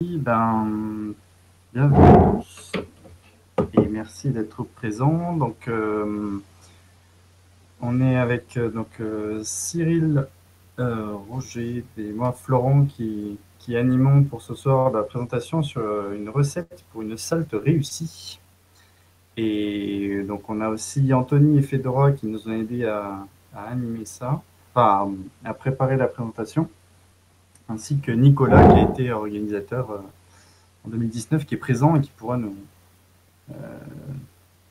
Bienvenue à tous et merci d'être présents. Donc, on est avec Cyril, Roger et moi, Florent, qui animons pour ce soir la présentation sur une recette pour une salte réussie. Et donc, on a aussi Anthony et Fédora qui nous ont aidés à animer ça, enfin, à préparer la présentation, ainsi que Nicolas qui a été organisateur en 2019, qui est présent et qui pourra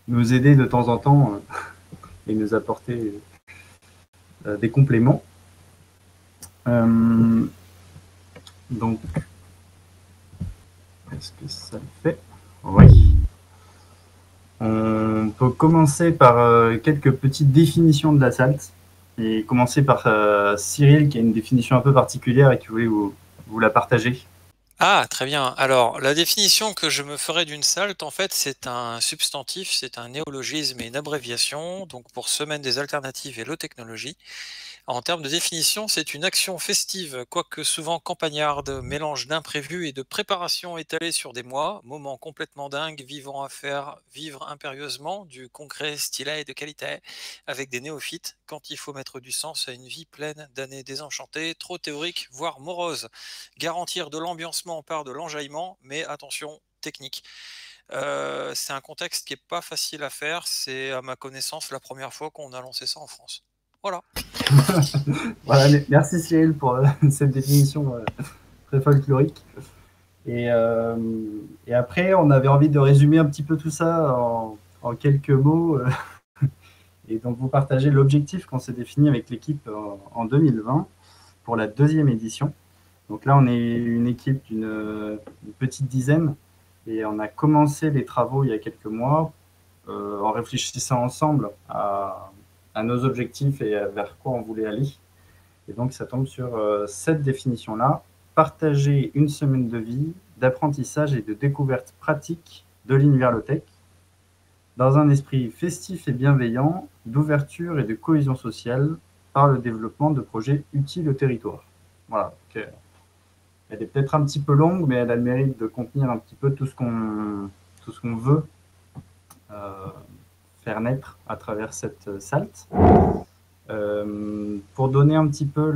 nous aider de temps en temps et nous apporter des compléments. Donc, est-ce que ça le fait? Oui. On peut commencer par quelques petites définitions de la SALT. Et commencer par Cyril, qui a une définition un peu particulière et qui voulait vous la partager. Ah, très bien. Alors, la définition que je me ferai d'une SALT, en fait, c'est un substantif, c'est un néologisme et une abréviation, donc pour Semaine des Alternatives et Low-Technologie. En termes de définition, c'est une action festive, quoique souvent campagnarde, mélange d'imprévus et de préparation étalée sur des mois, moment complètement dingue, vivant à faire vivre impérieusement, du concret, stylé et de qualité, avec des néophytes, quand il faut mettre du sens à une vie pleine d'années désenchantées, trop théorique, voire morose. Garantir de l'ambiancement par de l'enjaillement, mais attention, technique. C'est un contexte qui n'est pas facile à faire, c'est à ma connaissance la première fois qu'on a lancé ça en France. Voilà. Voilà, merci Cyril pour cette définition très folklorique. Et après, on avait envie de résumer un petit peu tout ça en quelques mots. Et donc, vous partagez l'objectif qu'on s'est défini avec l'équipe en 2020 pour la deuxième édition. Donc là, on est une équipe d'une petite dizaine et on a commencé les travaux il y a quelques mois en réfléchissant ensemble à nos objectifs et vers quoi on voulait aller. Et donc, ça tombe sur cette définition-là. Partager une semaine de vie, d'apprentissage et de découverte pratique de l'univers low-tech dans un esprit festif et bienveillant, d'ouverture et de cohésion sociale par le développement de projets utiles au territoire. Voilà. Donc, elle est peut-être un petit peu longue, mais elle a le mérite de contenir un petit peu tout ce qu'on veut faire naître à travers cette SALT. Pour donner un petit peu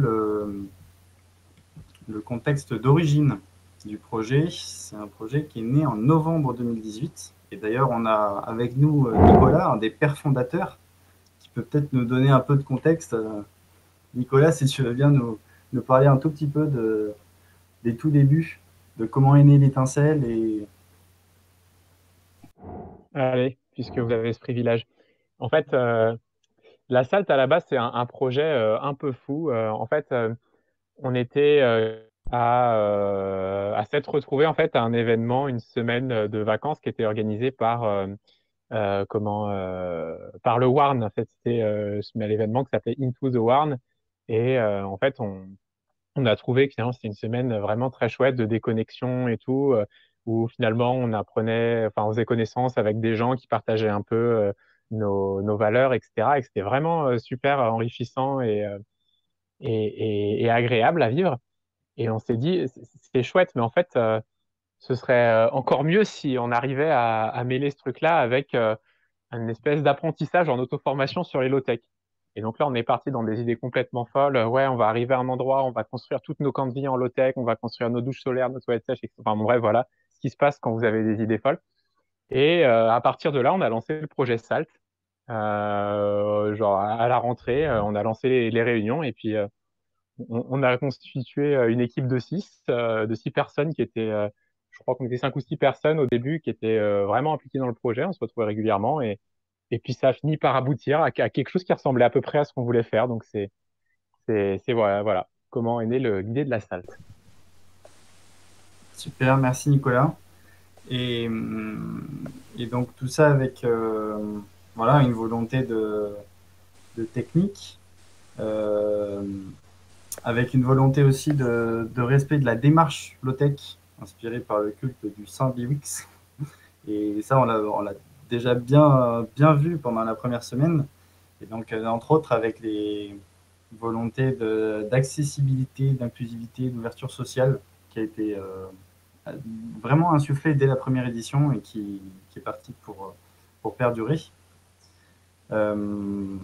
le contexte d'origine du projet, c'est un projet qui est né en novembre 2018. Et d'ailleurs, on a avec nous Nicolas, un des pères fondateurs, qui peut peut-être nous donner un peu de contexte. Nicolas, si tu veux bien nous parler un tout petit peu des tout débuts, de comment est née l'étincelle et... Allez, puisque vous avez ce privilège. En fait, la SALT, à la base, c'est un projet un peu fou. En fait, on était à s'être retrouvés en fait, à un événement, une semaine de vacances qui était organisée par le WARN. En fait, c'était l'événement qui s'appelait Into the WARN. Et en fait, on a trouvé que c'était une semaine vraiment très chouette de déconnexion et tout. Où finalement on faisait connaissance avec des gens qui partageaient un peu nos valeurs, etc. Et c'était vraiment super enrichissant et agréable à vivre. Et on s'est dit, c'est chouette, mais en fait, ce serait encore mieux si on arrivait à mêler ce truc-là avec une espèce d'apprentissage en auto-formation sur les low-tech. Et donc là, on est parti dans des idées complètement folles. Ouais, on va arriver à un endroit, on va construire toutes nos camps de vie en low-tech, on va construire nos douches solaires, nos toilettes sèches, etc. Enfin, bref, voilà. Ce qui se passe quand vous avez des idées folles. Et à partir de là, on a lancé le projet SALT. Genre à la rentrée, on a lancé les réunions et puis on a constitué une équipe de six personnes qui étaient, je crois qu'on était 5 ou 6 personnes au début qui étaient vraiment impliquées dans le projet. On se retrouvait régulièrement et puis ça a fini par aboutir à quelque chose qui ressemblait à peu près à ce qu'on voulait faire. Donc c'est voilà comment est née l'idée de la SALT. Super, merci Nicolas. Et donc tout ça avec voilà, une volonté de technique, avec une volonté aussi de respect de la démarche low-tech, inspirée par le culte du Saint Biwix. Et ça, on l'a déjà bien vu pendant la première semaine. Et donc, entre autres, avec les volontés d'accessibilité, d'inclusivité, d'ouverture sociale qui a été vraiment insufflé dès la première édition et qui est parti pour perdurer. Et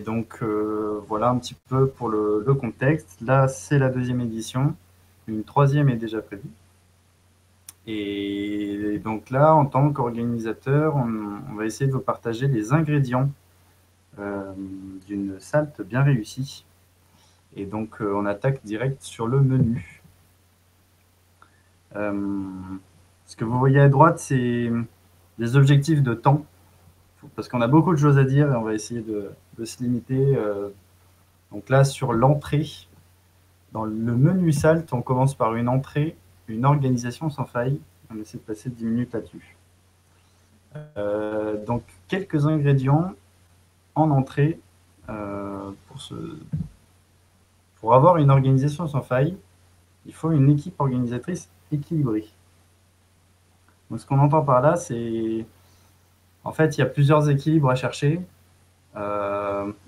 donc voilà un petit peu pour le contexte. Là, c'est la deuxième édition. Une troisième est déjà prévue. Et donc là, en tant qu'organisateur, on va essayer de vous partager les ingrédients d'une SALT bien réussie. Et donc, on attaque direct sur le menu. Ce que vous voyez à droite, c'est des objectifs de temps. Parce qu'on a beaucoup de choses à dire et on va essayer de se limiter. Donc là, sur l'entrée, dans le menu SALT, on commence par une entrée, une organisation sans faille. On essaie de passer 10 minutes là-dessus. Donc, quelques ingrédients en entrée pour avoir une organisation sans faille, il faut une équipe organisatrice équilibrée. Donc, ce qu'on entend par là, c'est... En fait, il y a plusieurs équilibres à chercher.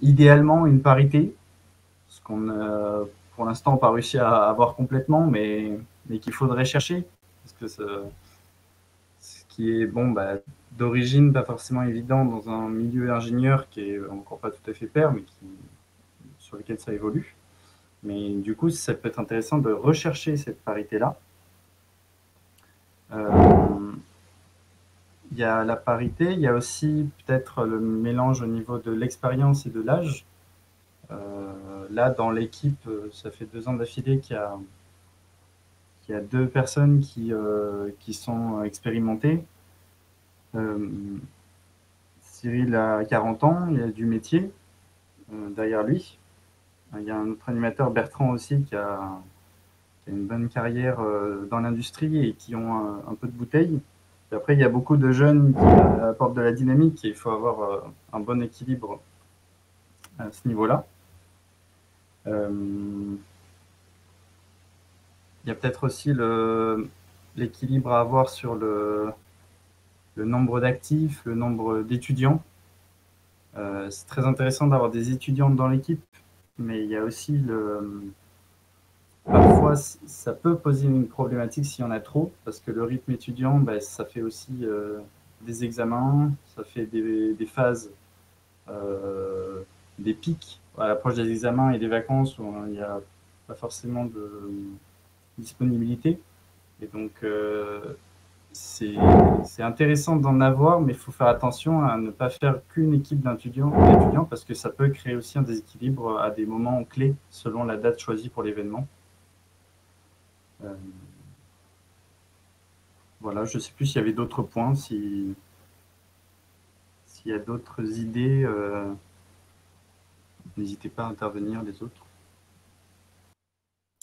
Idéalement, une parité, ce qu'on pour l'instant n'a pas réussi à avoir complètement, mais qu'il faudrait chercher, parce que ce qui est bon, bah, d'origine pas forcément évident dans un milieu ingénieur qui est encore pas tout à fait pair, mais sur lequel ça évolue. Mais du coup, ça peut être intéressant de rechercher cette parité-là. Il y a la parité, il y a aussi peut-être le mélange au niveau de l'expérience et de l'âge. Là, dans l'équipe, ça fait 2 ans d'affilée qu'il y a 2 personnes qui sont expérimentées. Cyril a 40 ans, il a du métier derrière lui. Il y a un autre animateur, Bertrand aussi, qui a une bonne carrière dans l'industrie et qui ont un peu de bouteille. Et après, il y a beaucoup de jeunes qui apportent de la dynamique et il faut avoir un bon équilibre à ce niveau-là. Il y a peut-être aussi l'équilibre à avoir sur le nombre d'actifs, le nombre d'étudiants. C'est très intéressant d'avoir des étudiants dans l'équipe, mais il y a aussi parfois, ça peut poser une problématique s'il y en a trop, parce que le rythme étudiant, ben, ça fait aussi des examens, ça fait des phases, des pics à l'approche des examens et des vacances où il n'y a pas forcément de disponibilité. Et donc, c'est intéressant d'en avoir, mais il faut faire attention à ne pas faire qu'une équipe d'étudiants, parce que ça peut créer aussi un déséquilibre à des moments clés selon la date choisie pour l'événement. Voilà, je ne sais plus s'il y avait d'autres points, s'il y a d'autres idées, n'hésitez pas à intervenir les autres.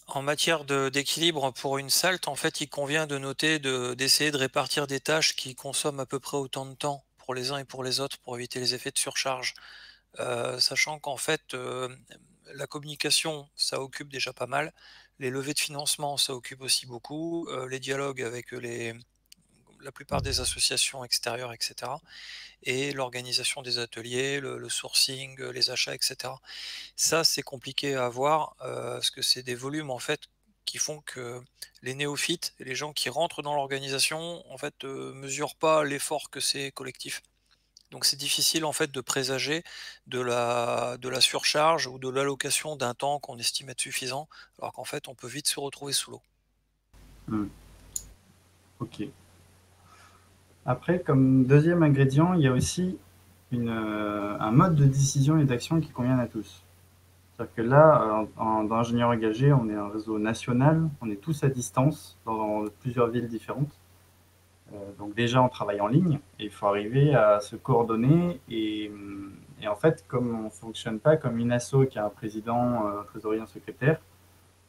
En matière d'équilibre pour une SALT, en fait, il convient de noter, d'essayer de répartir des tâches qui consomment à peu près autant de temps pour les uns et pour les autres pour éviter les effets de surcharge. Sachant qu'en fait, la communication, ça occupe déjà pas mal. Les levées de financement, ça occupe aussi beaucoup. Les dialogues avec la plupart des associations extérieures, etc. Et l'organisation des ateliers, le sourcing, les achats, etc. Ça, c'est compliqué à avoir, parce que c'est des volumes, en fait, qui font que les néophytes, les gens qui rentrent dans l'organisation, en fait, ne mesurent pas l'effort que c'est collectif. Donc, c'est difficile, en fait, de présager de la surcharge ou de l'allocation d'un temps qu'on estime être suffisant, alors qu'en fait, on peut vite se retrouver sous l'eau. Ok. Après, comme deuxième ingrédient, il y a aussi un mode de décision et d'action qui conviennent à tous. C'est-à-dire que là, dans Ingénieurs Engagés, on est un réseau national, on est tous à distance dans plusieurs villes différentes. Donc déjà, on travaille en ligne et il faut arriver à se coordonner. Et en fait, comme on ne fonctionne pas comme une asso qui a un président, un trésorier, un secrétaire,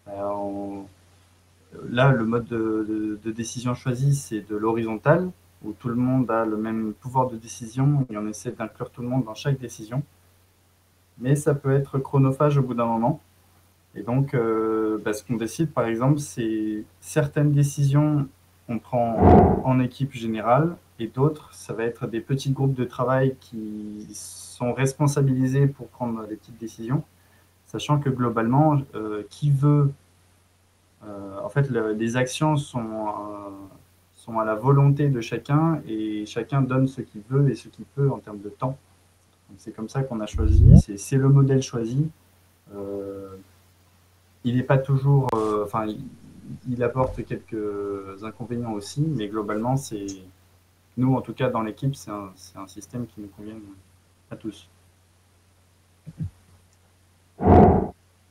là, le mode de décision choisi, c'est de l'horizontal, où tout le monde a le même pouvoir de décision et on essaie d'inclure tout le monde dans chaque décision. Mais ça peut être chronophage au bout d'un moment. Et donc, ce qu'on décide, par exemple, c'est certaines décisions qu'on prend en équipe générale et d'autres, ça va être des petits groupes de travail qui sont responsabilisés pour prendre des petites décisions, sachant que globalement, qui veut En fait, les actions sont à la volonté de chacun et chacun donne ce qu'il veut et ce qu'il peut en termes de temps. C'est comme ça qu'on a choisi, c'est le modèle choisi. Il n'est pas toujours... Enfin, il apporte quelques inconvénients aussi, mais globalement, c'est... Nous, en tout cas, dans l'équipe, c'est un système qui nous convient à tous.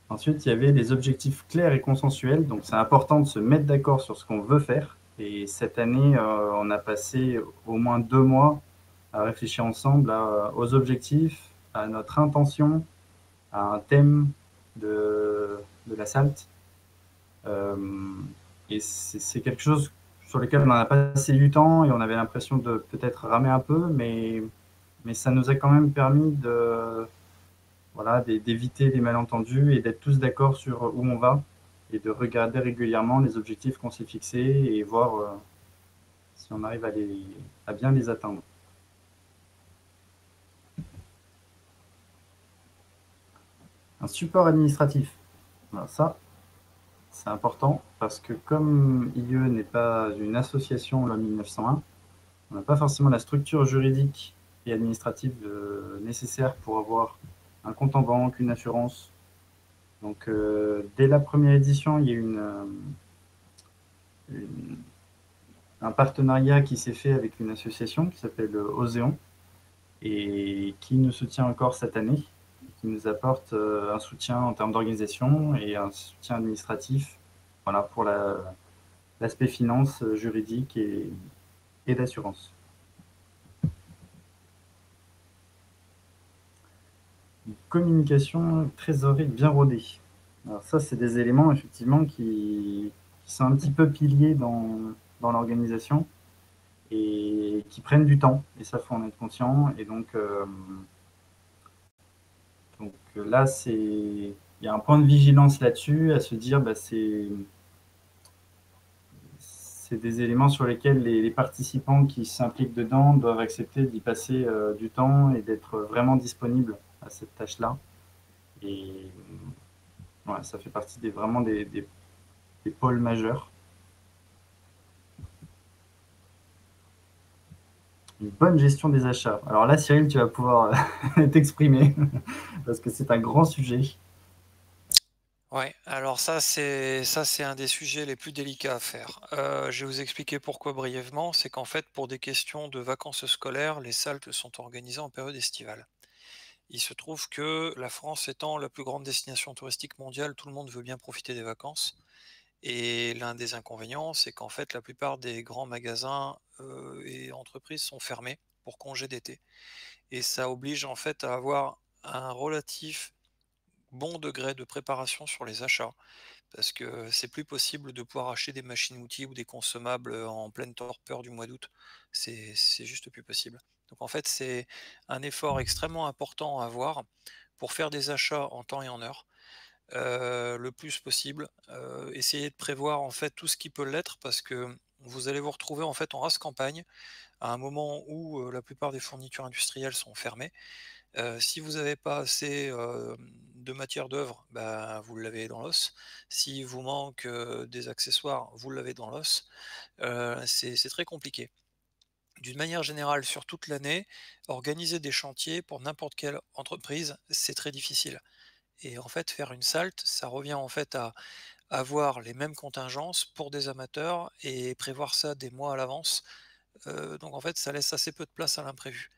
Ensuite, il y avait les objectifs clairs et consensuels. Donc, c'est important de se mettre d'accord sur ce qu'on veut faire. Et cette année, on a passé au moins 2 mois à réfléchir ensemble aux objectifs, à notre intention, à un thème de la SALT. Et c'est quelque chose sur lequel on a passé du temps et on avait l'impression de peut-être ramer un peu, mais ça nous a quand même permis de, voilà, d'éviter les malentendus et d'être tous d'accord sur où on va et de regarder régulièrement les objectifs qu'on s'est fixés et voir si on arrive à bien les atteindre. Un support administratif, alors ça, c'est important parce que comme IE n'est pas une association loi 1901, on n'a pas forcément la structure juridique et administrative nécessaire pour avoir un compte en banque, une assurance. Donc dès la première édition, il y a un partenariat qui s'est fait avec une association qui s'appelle OSEON et qui nous soutient encore cette année, qui nous apporte un soutien en termes d'organisation et un soutien administratif, voilà, pour l'aspect finance, juridique et d'assurance. Communication, trésorerie bien rodée. Alors ça, c'est des éléments effectivement qui sont un petit peu piliers dans l'organisation et qui prennent du temps. Et ça, il faut en être conscient. Et donc là, il y a un point de vigilance là-dessus, à se dire bah, c'est des éléments sur lesquels les participants qui s'impliquent dedans doivent accepter d'y passer du temps et d'être vraiment disponibles à cette tâche-là. Et ouais, ça fait partie des pôles majeurs. Une bonne gestion des achats. Alors là, Cyril, tu vas pouvoir t'exprimer parce que c'est un grand sujet. Ouais, alors ça c'est un des sujets les plus délicats à faire. Je vais vous expliquer pourquoi brièvement. C'est qu'en fait, pour des questions de vacances scolaires, les SALT sont organisées en période estivale. Il se trouve que la France étant la plus grande destination touristique mondiale, tout le monde veut bien profiter des vacances. Et l'un des inconvénients, c'est qu'en fait, la plupart des grands magasins et entreprises sont fermés pour congés d'été. Et ça oblige en fait à avoir un relatif bon degré de préparation sur les achats. Parce que c'est plus possible de pouvoir acheter des machines-outils ou des consommables en pleine torpeur du mois d'août. C'est juste plus possible. Donc en fait, c'est un effort extrêmement important à avoir pour faire des achats en temps et en heure, le plus possible. Essayez de prévoir en fait tout ce qui peut l'être, parce que vous allez vous retrouver en fait en rase campagne à un moment où la plupart des fournitures industrielles sont fermées. Si vous n'avez pas assez de matière d'œuvre, bah, vous l'avez dans l'os. Si vous manque des accessoires, vous l'avez dans l'os. C'est très compliqué. D'une manière générale, sur toute l'année, organiser des chantiers pour n'importe quelle entreprise, c'est très difficile. Et en fait, faire une SALT, ça revient en fait à avoir les mêmes contingences pour des amateurs et prévoir ça des mois à l'avance. Donc en fait, ça laisse assez peu de place à l'imprévu.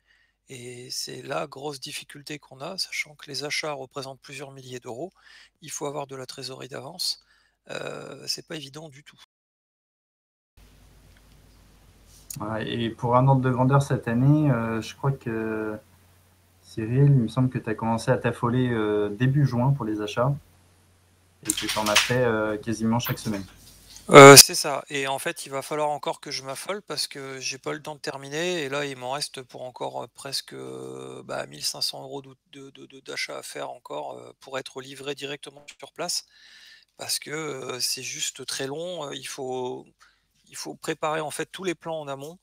Et c'est la grosse difficulté qu'on a, sachant que les achats représentent plusieurs milliers d'euros. Il faut avoir de la trésorerie d'avance. C'est pas évident du tout. Et pour un ordre de grandeur cette année, je crois que, Cyril, il me semble que tu as commencé à t'affoler début juin pour les achats et que tu en as fait quasiment chaque semaine. C'est ça. Et en fait, il va falloir encore que je m'affole parce que j'ai pas le temps de terminer. Et là, il m'en reste pour encore presque 1 500 euros d'achat à faire encore pour être livré directement sur place, parce que c'est juste très long. Il faut préparer en fait tous les plans en amont,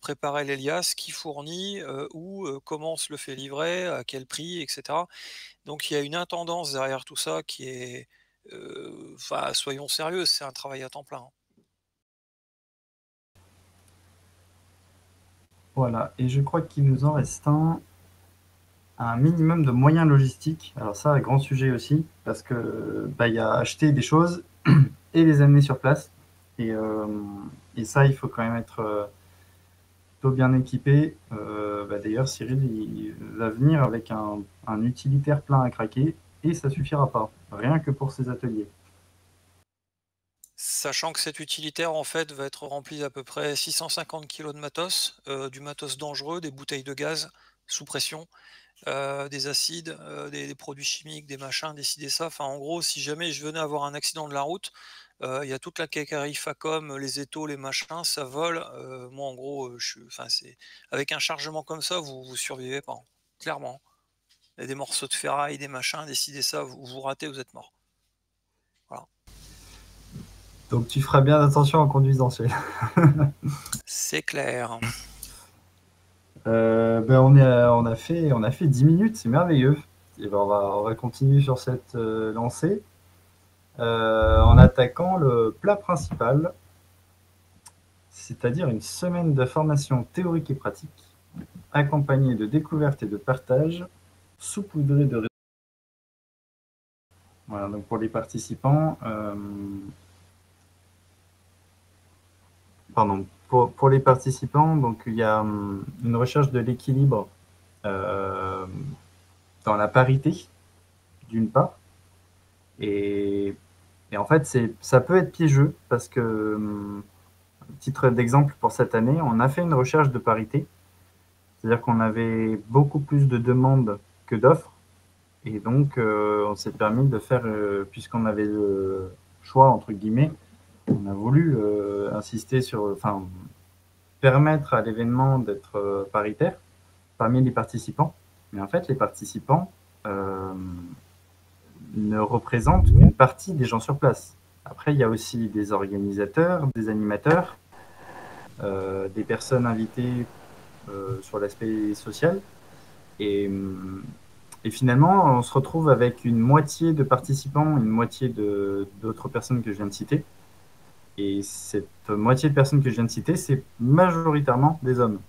préparer les liasses, qui fournit, où, comment on se le fait livrer, à quel prix, etc. Donc il y a une intendance derrière tout ça qui est Enfin, soyons sérieux, c'est un travail à temps plein. Voilà, et je crois qu'il nous en reste un minimum de moyens logistiques. Alors ça, un grand sujet aussi, parce que bah, y a acheter des choses et les amener sur place. Et ça, il faut quand même être plutôt bien équipé. Bah, d'ailleurs, Cyril il va venir avec un utilitaire plein à craquer, et ça suffira pas, rien que pour ses ateliers. Sachant que cet utilitaire en fait va être rempli d'à peu près 650 kg de matos, du matos dangereux, des bouteilles de gaz sous pression, des acides, des produits chimiques, des machins, des ci, des ça. Enfin, en gros, si jamais je venais avoir un accident de la route, il y a toute la cacarie Facom, les étaux, les machins, ça vole. Moi, en gros, avec un chargement comme ça, vous ne survivez pas, hein, clairement. Il y a des morceaux de ferraille, des machins, des ci, des ça, vous vous ratez, vous êtes mort. Voilà. Donc tu feras bien attention en conduisant, c'est clair. Ben on a fait 10 minutes, c'est merveilleux. Et ben on va continuer sur cette lancée en attaquant le plat principal, c'est-à-dire une semaine de formation théorique et pratique, accompagnée de découvertes et de partages, saupoudrée de... Voilà, donc pour les participants... Pardon, pour les participants, donc, il y a une recherche de l'équilibre dans la parité, d'une part. Et en fait, ça peut être piégeux parce que, titre d'exemple pour cette année, on a fait une recherche de parité. C'est-à-dire qu'on avait beaucoup plus de demandes que d'offres. Et donc, on s'est permis de faire, puisqu'on avait le choix, entre guillemets, on a voulu insister sur, enfin, permettre à l'événement d'être paritaire parmi les participants. Mais en fait, les participants ne représentent qu'une partie des gens sur place. Après, il y a aussi des organisateurs, des animateurs, des personnes invitées sur l'aspect social. Et finalement, on se retrouve avec une moitié de participants, une moitié d'autres personnes que je viens de citer. Et cette moitié de personnes que je viens de citer, c'est majoritairement des hommes.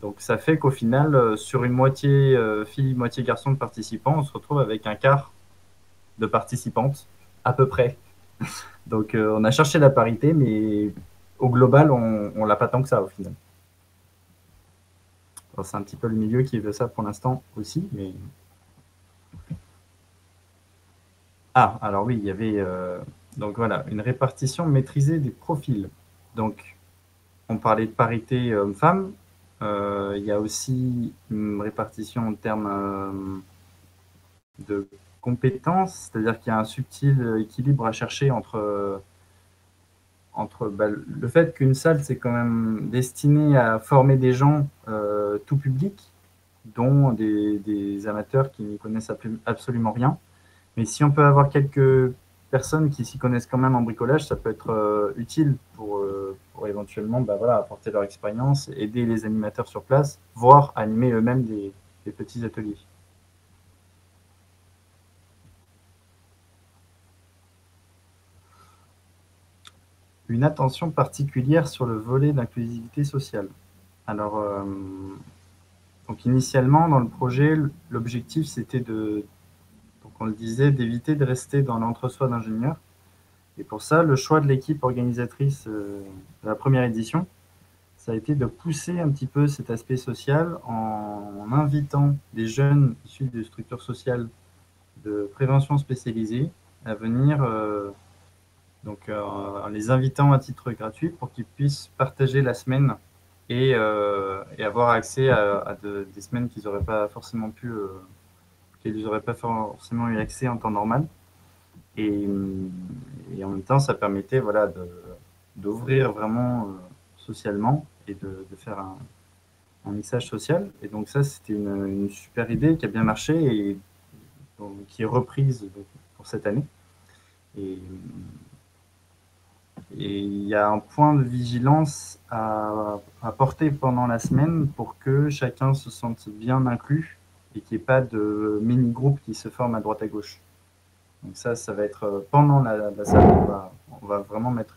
Donc ça fait qu'au final, sur une moitié filles, moitié garçons de participants, on se retrouve avec un quart de participantes, à peu près. Donc on a cherché la parité, mais au global, on l'a pas tant que ça, au final. C'est un petit peu le milieu qui veut ça pour l'instant aussi, mais... Ah, alors oui, il y avait... Donc voilà, une répartition maîtrisée des profils. Donc, on parlait de parité homme-femme. Il y a aussi une répartition en termes de compétences, c'est-à-dire qu'il y a un subtil équilibre à chercher entre bah, le fait qu'une salle, c'est quand même destiné à former des gens tout public, dont des amateurs qui n'y connaissent absolument rien. Mais si on peut avoir quelques... personnes qui s'y connaissent quand même en bricolage, ça peut être utile pour éventuellement bah, voilà, apporter leur expérience, aider les animateurs sur place, voire animer eux-mêmes des petits ateliers. Une attention particulière sur le volet d'inclusivité sociale. Alors, donc initialement, dans le projet, l'objectif, c'était de... On le disait, d'éviter de rester dans l'entre-soi d'ingénieurs. Et pour ça, le choix de l'équipe organisatrice de la première édition, ça a été de pousser un petit peu cet aspect social en invitant des jeunes issus de structures sociales de prévention spécialisée à venir, en les invitant à titre gratuit pour qu'ils puissent partager la semaine et avoir accès à des semaines qu'ils n'auraient pas forcément pu... qu'ils n'auraient pas forcément eu accès en temps normal. Et en même temps, ça permettait voilà, d'ouvrir vraiment socialement et de faire un mixage social. Et donc ça, c'était une super idée qui a bien marché et donc, qui est reprise donc, pour cette année. Et il y a un point de vigilance à porter pendant la semaine pour que chacun se sente bien inclus et qu'il n'y ait pas de mini-groupes qui se forment à droite à gauche. Donc ça, ça va être pendant la salle, on va vraiment mettre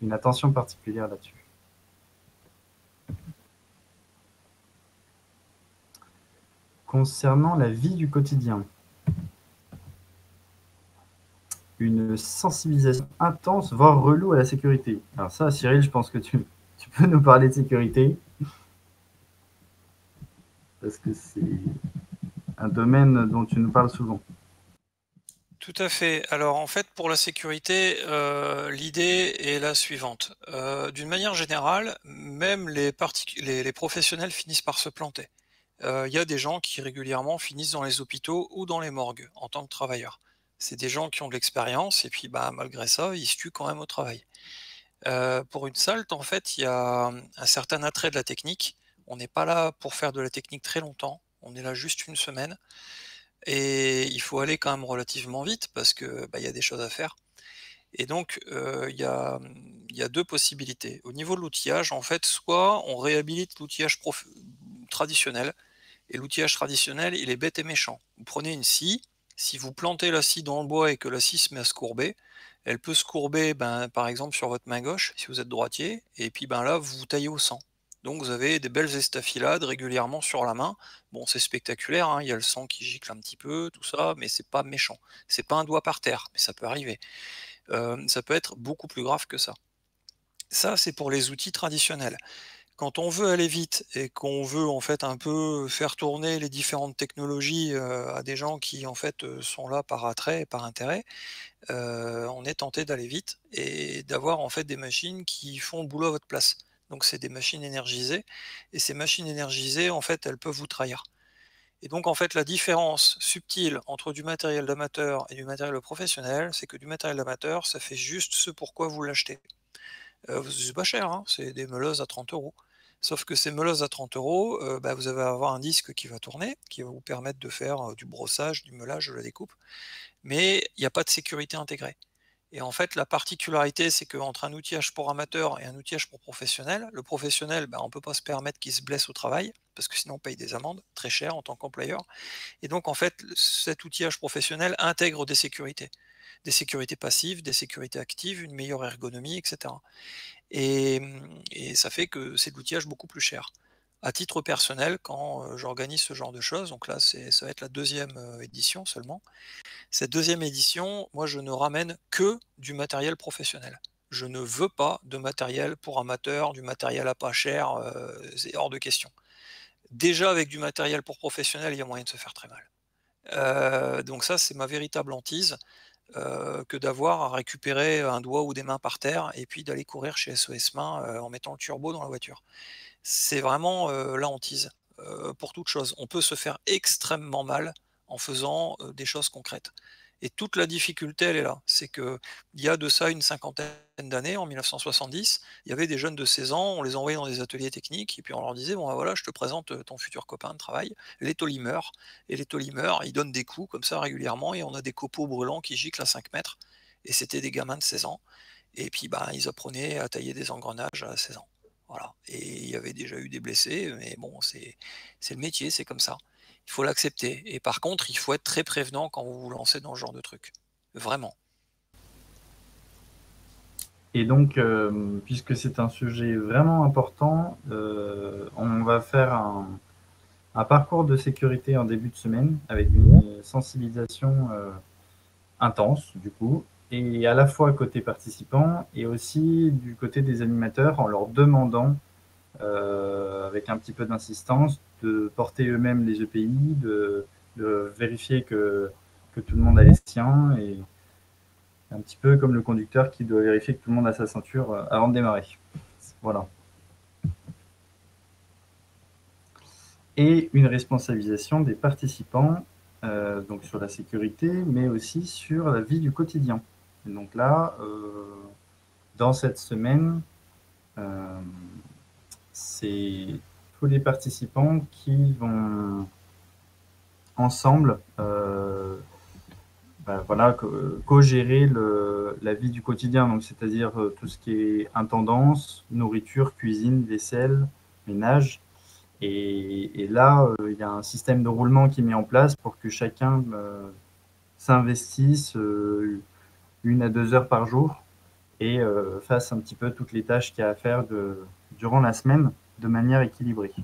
une attention particulière là-dessus. Concernant la vie du quotidien, une sensibilisation intense, voire relou à la sécurité. Alors ça, Cyril, je pense que tu peux nous parler de sécurité. Parce que c'est un domaine dont tu nous parles souvent. Tout à fait. Alors en fait, pour la sécurité, l'idée est la suivante. D'une manière générale, même les professionnels finissent par se planter. Il y a des gens qui régulièrement finissent dans les hôpitaux ou dans les morgues en tant que travailleurs. C'est des gens qui ont de l'expérience et puis bah, malgré ça, ils se tuent quand même au travail. Pour une SALT, en fait, il y a un certain attrait de la technique. On n'est pas là pour faire de la technique très longtemps. On est là juste une semaine. Et il faut aller quand même relativement vite parce que bah, y a des choses à faire. Et donc, il y a deux possibilités. Au niveau de l'outillage, en fait, soit on réhabilite l'outillage traditionnel. Et l'outillage traditionnel, il est bête et méchant. Vous prenez une scie. Si vous plantez la scie dans le bois et que la scie se met à se courber, elle peut se courber ben, par exemple sur votre main gauche, si vous êtes droitier, et puis ben, là, vous vous taillez au sang. Donc vous avez des belles estafilades régulièrement sur la main. Bon, c'est spectaculaire, hein, y a le sang qui gicle un petit peu, tout ça, mais c'est pas méchant. C'est pas un doigt par terre, mais ça peut arriver. Ça peut être beaucoup plus grave que ça. Ça, c'est pour les outils traditionnels. Quand on veut aller vite et qu'on veut en fait un peu faire tourner les différentes technologies à des gens qui en fait sont là par attrait et par intérêt, on est tenté d'aller vite et d'avoir en fait des machines qui font le boulot à votre place. Donc c'est des machines énergisées et ces machines énergisées en fait elles peuvent vous trahir. Et donc en fait la différence subtile entre du matériel d'amateur et du matériel professionnel, c'est que du matériel d'amateur ça fait juste ce pourquoi vous l'achetez. C'est pas cher, hein, c'est des meuleuses à 30 €. Sauf que ces meuleuses à 30 €, bah, vous allez avoir un disque qui va tourner, qui va vous permettre de faire du brossage, du meulage, de la découpe, mais il n'y a pas de sécurité intégrée. Et en fait, la particularité, c'est qu'entre un outillage pour amateur et un outillage pour professionnel, le professionnel, bah, on ne peut pas se permettre qu'il se blesse au travail, parce que sinon on paye des amendes très chères en tant qu'employeur. Et donc en fait, cet outillage professionnel intègre des sécurités. Des sécurités passives, des sécurités actives, une meilleure ergonomie, etc. Et ça fait que c'est de l'outillage beaucoup plus cher. À titre personnel, quand j'organise ce genre de choses, donc là, ça va être la deuxième édition seulement, cette deuxième édition, moi, je ne ramène que du matériel professionnel. Je ne veux pas de matériel pour amateurs, du matériel à pas cher, c'est hors de question. Déjà, avec du matériel pour professionnel, il y a moyen de se faire très mal. Donc ça, c'est ma véritable hantise. Que d'avoir à récupérer un doigt ou des mains par terre et puis d'aller courir chez SOS Main en mettant le turbo dans la voiture. C'est vraiment la hantise pour toute chose. On peut se faire extrêmement mal en faisant des choses concrètes. Et toute la difficulté, elle est là. C'est qu'il y a de ça une cinquantaine d'années, en 1970, il y avait des jeunes de 16 ans, on les envoyait dans des ateliers techniques, et puis on leur disait, bon ben voilà, je te présente ton futur copain de travail, les tolimeurs. Et les tolimeurs, ils donnent des coups comme ça régulièrement, et on a des copeaux brûlants qui giclent à 5 mètres. Et c'était des gamins de 16 ans. Et puis ben, ils apprenaient à tailler des engrenages à 16 ans. Voilà. Et il y avait déjà eu des blessés, mais bon, c'est le métier, c'est comme ça. Il faut l'accepter. Et par contre, il faut être très prévenant quand vous vous lancez dans ce genre de truc. Vraiment. Et donc, puisque c'est un sujet vraiment important, on va faire un parcours de sécurité en début de semaine avec une sensibilisation intense, du coup, et à la fois côté participants et aussi du côté des animateurs en leur demandant avec un petit peu d'insistance, de porter eux-mêmes les EPI, de vérifier que tout le monde a les siens, et un petit peu comme le conducteur qui doit vérifier que tout le monde a sa ceinture avant de démarrer. Voilà. Et une responsabilisation des participants, donc sur la sécurité, mais aussi sur la vie du quotidien. Et donc là, dans cette semaine, c'est tous les participants qui vont ensemble voilà, co-gérer la vie du quotidien, donc c'est-à-dire tout ce qui est intendance, nourriture, cuisine, vaisselle, ménage. Et là, il y a un système de roulement qui est mis en place pour que chacun s'investissent une à deux heures par jour et fassent un petit peu toutes les tâches qu'il y a à faire durant la semaine de manière équilibrée.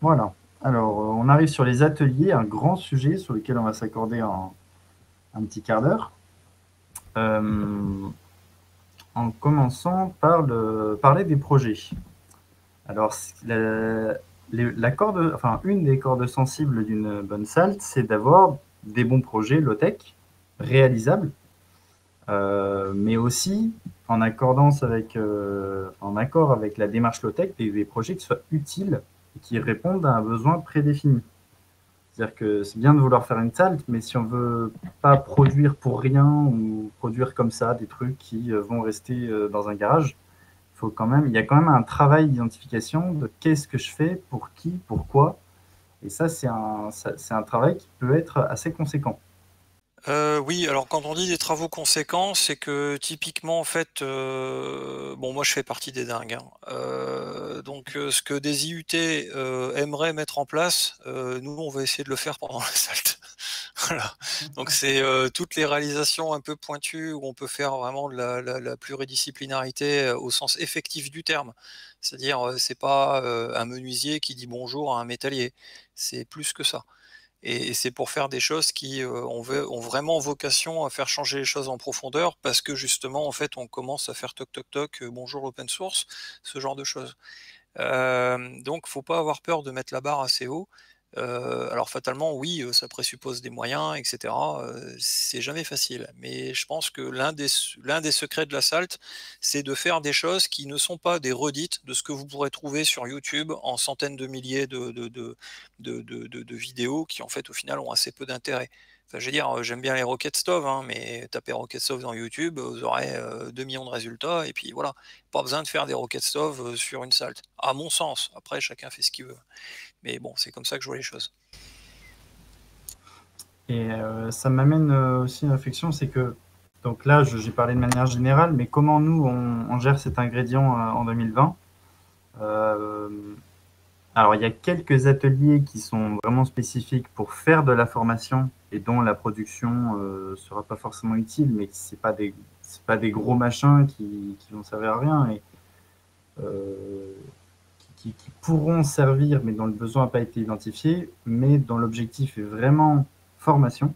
Voilà. Alors, on arrive sur les ateliers, un grand sujet sur lequel on va s'accorder en un petit quart d'heure. En commençant par parler des projets. Alors, une des cordes sensibles d'une bonne SALT, c'est d'avoir des bons projets low-tech, réalisables, mais aussi en accord avec la démarche low-tech, des projets qui soient utiles et qui répondent à un besoin prédéfini. C'est-à-dire que c'est bien de vouloir faire une SALT, mais si on ne veut pas produire pour rien ou produire comme ça des trucs qui vont rester dans un garage, il y a quand même un travail d'identification de qu'est-ce que je fais, pour qui, pourquoi. Et ça, c'est un travail qui peut être assez conséquent. Oui, alors quand on dit des travaux conséquents, c'est que typiquement, en fait, bon, moi je fais partie des dingues, hein. Donc ce que des IUT aimeraient mettre en place, nous on va essayer de le faire pendant la SALT. Voilà. Donc c'est toutes les réalisations un peu pointues où on peut faire vraiment de la pluridisciplinarité au sens effectif du terme. C'est-à-dire, c'est pas un menuisier qui dit bonjour à un métallier, c'est plus que ça. Et c'est pour faire des choses qui ont vraiment vocation à faire changer les choses en profondeur, parce que justement, en fait, on commence à faire toc toc toc, bonjour open source, ce genre de choses. Donc, faut pas avoir peur de mettre la barre assez haut. Alors, fatalement, oui, ça présuppose des moyens, etc. C'est jamais facile. Mais je pense que l'un des secrets de la SALT, c'est de faire des choses qui ne sont pas des redites de ce que vous pourrez trouver sur YouTube en centaines de milliers de vidéos qui, en fait, au final, ont assez peu d'intérêt. Enfin, je veux dire, j'aime bien les Rocket Stove, hein, mais tapez Rocket Stove dans YouTube, vous aurez 2 millions de résultats, et puis voilà, pas besoin de faire des Rocket Stove sur une SALT, à mon sens. Après, chacun fait ce qu'il veut. Mais bon, c'est comme ça que je vois les choses. Et ça m'amène aussi une réflexion, c'est que, donc là, j'ai parlé de manière générale, mais comment nous, on gère cet ingrédient en 2020 ? Alors, il y a quelques ateliers qui sont vraiment spécifiques pour faire de la formation et dont la production sera pas forcément utile, mais c'est pas des gros machins qui vont servir à rien et qui pourront servir, mais dont le besoin n'a pas été identifié, mais dont l'objectif est vraiment formation.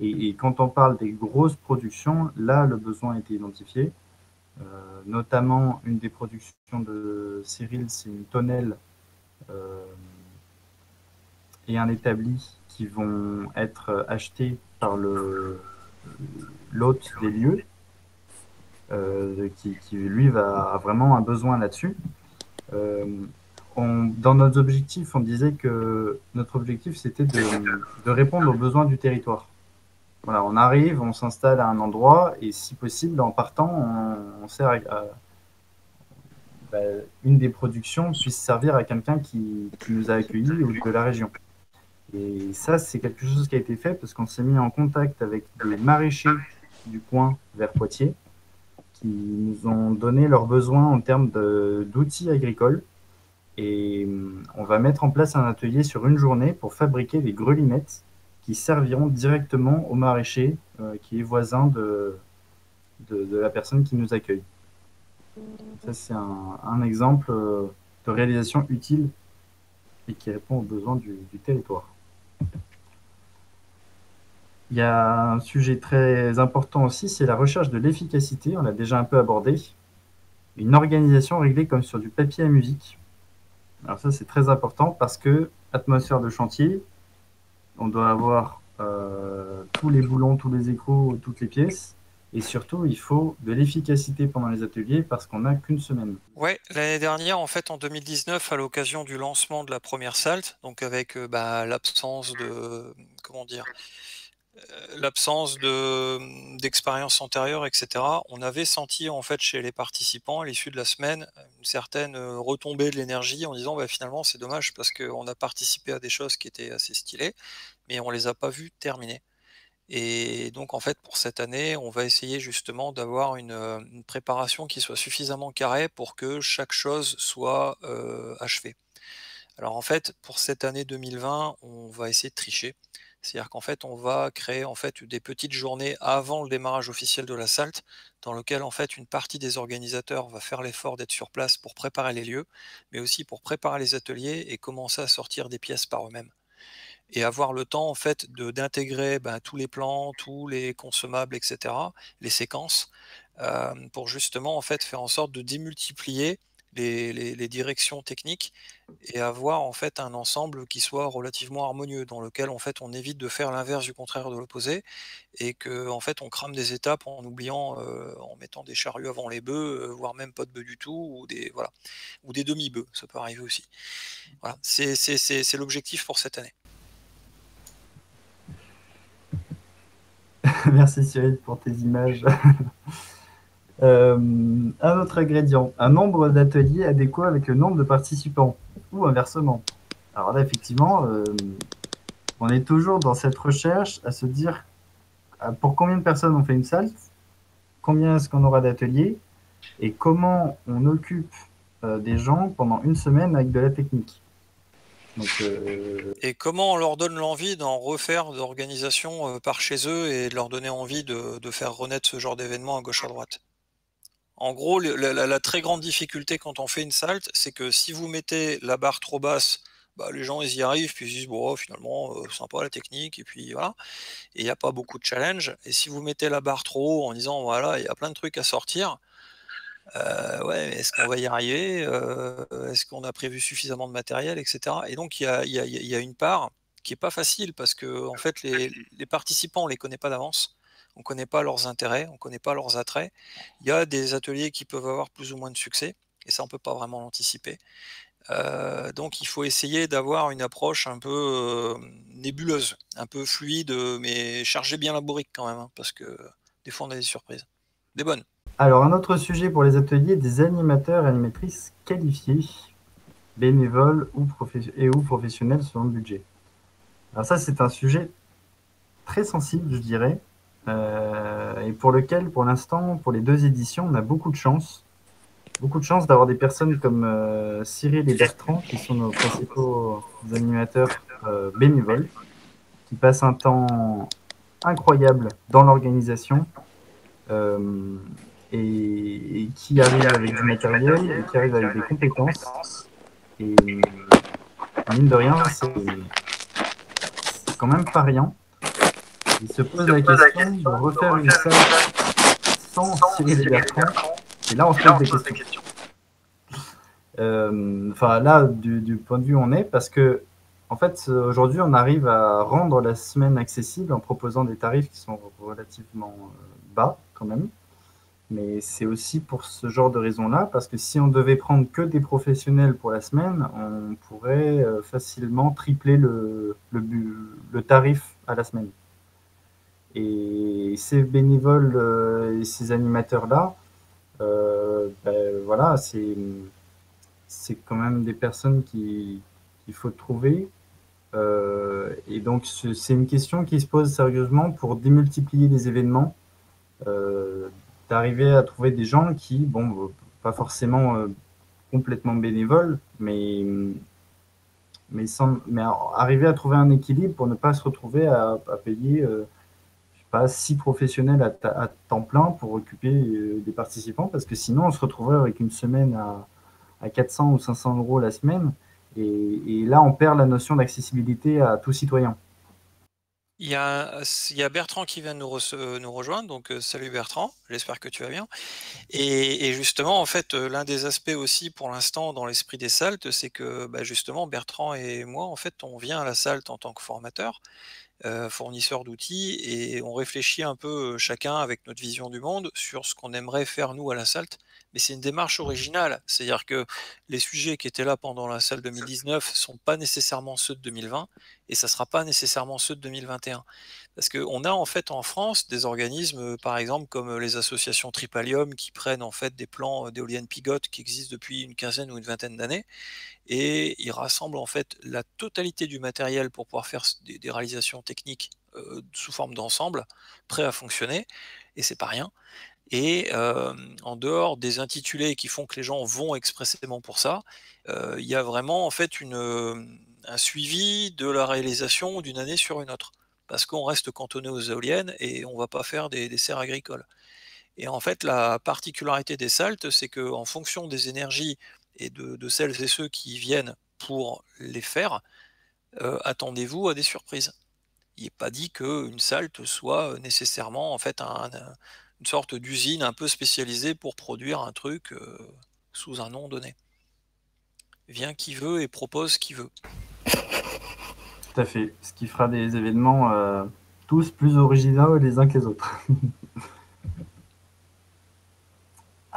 Et quand on parle des grosses productions, là, le besoin a été identifié. Notamment, une des productions de Cyril, c'est une tonnelle et un établi qui vont être achetés par l'hôte des lieux, qui lui a vraiment un besoin là-dessus. Dans nos objectifs, on disait que notre objectif, c'était de répondre aux besoins du territoire. Voilà, on arrive, on s'installe à un endroit, et si possible, en partant, on sert une des productions puisse servir à quelqu'un qui nous a accueillis ou de la région. Et ça, c'est quelque chose qui a été fait parce qu'on s'est mis en contact avec des maraîchers du coin vers Poitiers qui nous ont donné leurs besoins en termes d'outils agricoles. Et on va mettre en place un atelier sur une journée pour fabriquer des grelinettes qui serviront directement aux maraîchers qui est voisin de la personne qui nous accueille. Ça, c'est un exemple de réalisation utile et qui répond aux besoins du territoire. Il y a un sujet très important aussi, c'est la recherche de l'efficacité, on l'a déjà un peu abordé. Une organisation réglée comme sur du papier à musique. Alors ça, c'est très important parce que, atmosphère de chantier, on doit avoir tous les boulons, tous les échos, toutes les pièces. Et surtout, il faut de l'efficacité pendant les ateliers parce qu'on n'a qu'une semaine. Oui, l'année dernière, en fait, en 2019, à l'occasion du lancement de la première SALT, donc avec l'absence de, comment dire, l'absence d'expérience antérieure, etc., on avait senti, en fait, chez les participants, à l'issue de la semaine, une certaine retombée de l'énergie en disant, bah, finalement, c'est dommage parce qu'on a participé à des choses qui étaient assez stylées, mais on ne les a pas vues terminer. Et donc, en fait, pour cette année, on va essayer justement d'avoir une préparation qui soit suffisamment carrée pour que chaque chose soit achevée. Alors en fait, pour cette année 2020, on va essayer de tricher. C'est-à-dire qu'en fait, on va créer en fait des petites journées avant le démarrage officiel de la SALT, dans lequel en fait une partie des organisateurs va faire l'effort d'être sur place pour préparer les lieux, mais aussi pour préparer les ateliers et commencer à sortir des pièces par eux-mêmes. Et avoir le temps en fait d'intégrer tous les plans, tous les consommables, etc., les séquences, pour justement en fait faire en sorte de démultiplier les directions techniques et avoir en fait un ensemble qui soit relativement harmonieux, dans lequel en fait on évite de faire l'inverse du contraire de l'opposé, et que en fait on crame des étapes en oubliant, en mettant des charrues avant les bœufs, voire même pas de bœufs du tout, ou des voilà, ou des demi-bœufs, ça peut arriver aussi. Voilà, c'est l'objectif pour cette année. Merci Cyril pour tes images. Un autre ingrédient, un nombre d'ateliers adéquat avec le nombre de participants, ou inversement. Alors là, effectivement, on est toujours dans cette recherche à se dire pour combien de personnes on fait une salle, combien est-ce qu'on aura d'ateliers, et comment on occupe des gens pendant une semaine avec de la technique. Donc, et comment on leur donne l'envie d'en refaire d'organisation par chez eux et de leur donner envie de faire renaître ce genre d'événement à gauche à droite. En gros, la très grande difficulté quand on fait une SALT, c'est que si vous mettez la barre trop basse, les gens ils y arrivent, puis ils disent bon, finalement sympa la technique, et puis voilà, et il n'y a pas beaucoup de challenge. Et si vous mettez la barre trop haut en disant voilà, il y a plein de trucs à sortir, ouais, est-ce qu'on va y arriver, est-ce qu'on a prévu suffisamment de matériel, etc. Et donc il y a une part qui n'est pas facile, parce que en fait les participants on ne les connaît pas d'avance. On ne connaît pas leurs intérêts, on ne connaît pas leurs attraits. Il y a des ateliers qui peuvent avoir plus ou moins de succès, et ça, on ne peut pas vraiment l'anticiper. Donc, il faut essayer d'avoir une approche un peu nébuleuse, un peu fluide, mais chargée bien la bourrique quand même, hein, parce que des fois, on a des surprises. Des bonnes. Alors, un autre sujet pour les ateliers, des animateurs et animatrices qualifiés, bénévoles ou professionnels selon le budget. Alors ça, c'est un sujet très sensible, je dirais, et pour lequel, pour l'instant, pour les deux éditions, on a beaucoup de chance d'avoir des personnes comme Cyril et Bertrand, qui sont nos principaux animateurs bénévoles, qui passent un temps incroyable dans l'organisation, et qui arrivent avec du matériel, et qui arrivent avec des compétences, et mine de rien, c'est quand même pas rien. Il se pose la question de refaire une salle sans Cyril et Bertrand. Et là, on se pose des questions. Enfin, là, du point de vue où on est, parce que, en fait, aujourd'hui, on arrive à rendre la semaine accessible en proposant des tarifs qui sont relativement bas, quand même. Mais c'est aussi pour ce genre de raison-là, parce que si on devait prendre que des professionnels pour la semaine, on pourrait facilement tripler le tarif à la semaine. Et ces bénévoles et ces animateurs-là, voilà, c'est quand même des personnes qu'il faut trouver. Et donc, c'est une question qui se pose sérieusement pour démultiplier les événements, d'arriver à trouver des gens qui, bon, pas forcément complètement bénévoles, mais arriver à trouver un équilibre pour ne pas se retrouver à payer... 6 professionnels à temps plein pour occuper des participants, parce que sinon on se retrouverait avec une semaine à 400 ou 500 euros la semaine, et là on perd la notion d'accessibilité à tout citoyen. Il y a Bertrand qui vient nous rejoindre, donc salut Bertrand, j'espère que tu vas bien. Et justement, en fait, l'un des aspects aussi pour l'instant dans l'esprit des SALT, c'est que justement Bertrand et moi, en fait, on vient à la SALT en tant que formateurs, fournisseurs d'outils, et on réfléchit un peu chacun avec notre vision du monde sur ce qu'on aimerait faire nous à la SALT, mais c'est une démarche originale, c'est-à-dire que les sujets qui étaient là pendant la SALT 2019 sont pas nécessairement ceux de 2020, et ça sera pas nécessairement ceux de 2021, parce qu'on a en fait en France des organismes, par exemple comme les associations Tripallium, qui prennent en fait des plans d'éoliennes pigotes qui existent depuis une quinzaine ou une vingtaine d'années, et ils rassemblent en fait la totalité du matériel pour pouvoir faire des réalisations techniques sous forme d'ensemble, prêt à fonctionner, et c'est pas rien. Et en dehors des intitulés qui font que les gens vont expressément pour ça, il y a vraiment en fait un suivi de la réalisation d'une année sur une autre, parce qu'on reste cantonné aux éoliennes et on ne va pas faire des serres agricoles. Et en fait, la particularité des SALT, c'est qu'en fonction des énergies et de celles et ceux qui viennent pour les faire, attendez-vous à des surprises. Il n'est pas dit qu'une SALT soit nécessairement en fait une sorte d'usine un peu spécialisée pour produire un truc sous un nom donné. Vient qui veut et propose qui veut. Tout à fait. Ce qui fera des événements tous plus originaux les uns que les autres.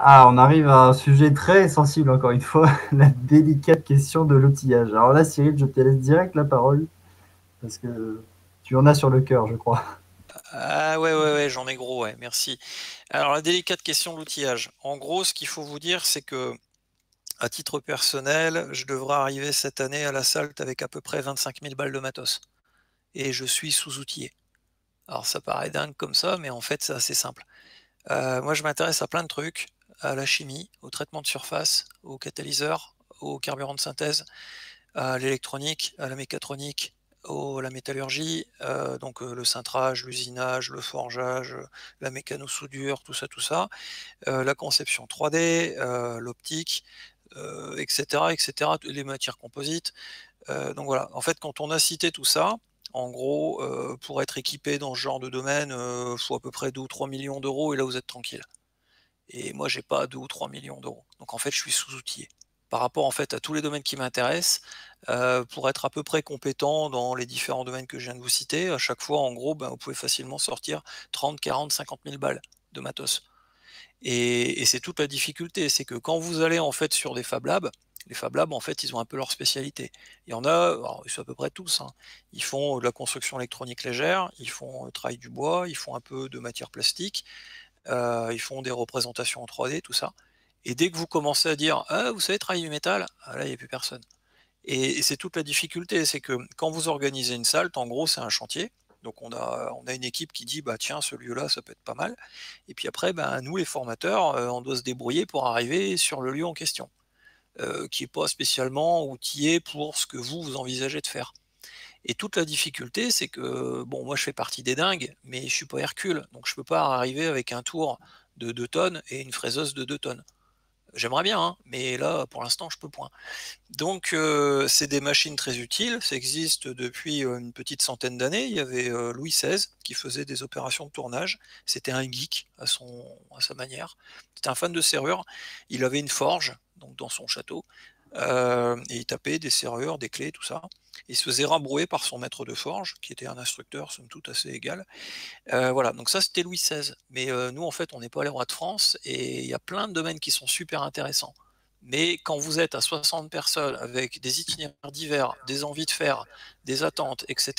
Ah, on arrive à un sujet très sensible, encore une fois, la délicate question de l'outillage. Alors là, Cyril, je te laisse direct la parole, parce que tu en as sur le cœur, je crois. Ah ouais, j'en ai gros, ouais, merci. Alors, la délicate question de l'outillage. En gros, ce qu'il faut vous dire, c'est que, à titre personnel, je devrais arriver cette année à la SALT avec à peu près 25 000 balles de matos. Et je suis sous-outillé. Alors, ça paraît dingue comme ça, mais en fait, c'est assez simple. Moi, je m'intéresse à plein de trucs. À la chimie, au traitement de surface, aux catalyseurs, aux carburants de synthèse, à l'électronique, à la mécatronique, à la métallurgie, donc le cintrage, l'usinage, le forgeage, la mécanosoudure, tout ça, la conception 3D, l'optique, etc., les matières composites. Donc voilà, en fait, quand on a cité tout ça, en gros, pour être équipé dans ce genre de domaine, il faut à peu près 2 ou 3 millions d'euros et là vous êtes tranquille. Et moi, j'ai pas 2 ou 3 millions d'euros. Donc, en fait, je suis sous-outillé. Par rapport, en fait, à tous les domaines qui m'intéressent, pour être à peu près compétent dans les différents domaines que je viens de vous citer, à chaque fois, en gros, ben, vous pouvez facilement sortir 30, 40, 50 000 balles de matos. Et c'est toute la difficulté, c'est que quand vous allez, en fait, sur des Fab Labs, les Fab Labs, en fait, ils ont un peu leur spécialité. Il y en a, alors, ils sont à peu près tous, hein. Ils font de la construction électronique légère, ils font le travail du bois, ils font un peu de matière plastique, ils font des représentations en 3D, tout ça. Et dès que vous commencez à dire « vous savez travailler du métal », là, il n'y a plus personne. Et c'est toute la difficulté, c'est que quand vous organisez une SALT, en gros, c'est un chantier. Donc, on a une équipe qui dit « bah tiens, ce lieu-là, ça peut être pas mal ». Et puis après, ben, nous, les formateurs, on doit se débrouiller pour arriver sur le lieu en question, qui n'est pas spécialement outillé pour ce que vous envisagez de faire. Et toute la difficulté, c'est que, bon, moi je fais partie des dingues, mais je ne suis pas Hercule, donc je ne peux pas arriver avec un tour de 2 tonnes et une fraiseuse de 2 tonnes. J'aimerais bien, hein, mais là, pour l'instant, je peux point. Donc, c'est des machines très utiles, ça existe depuis une petite centaine d'années. Il y avait Louis XVI qui faisait des opérations de tournage, c'était un geek à sa manière, c'était un fan de serrure, il avait une forge, donc dans son château, et il tapait des serrures, des clés, tout ça. Il se faisait rabrouer par son maître de forge, qui était un instructeur, somme toute, assez égal. Voilà, donc ça, c'était Louis XVI. Mais nous, en fait, on n'est pas les rois de France, et il y a plein de domaines qui sont super intéressants. Mais quand vous êtes à 60 personnes, avec des itinéraires divers, des envies de faire, des attentes, etc.,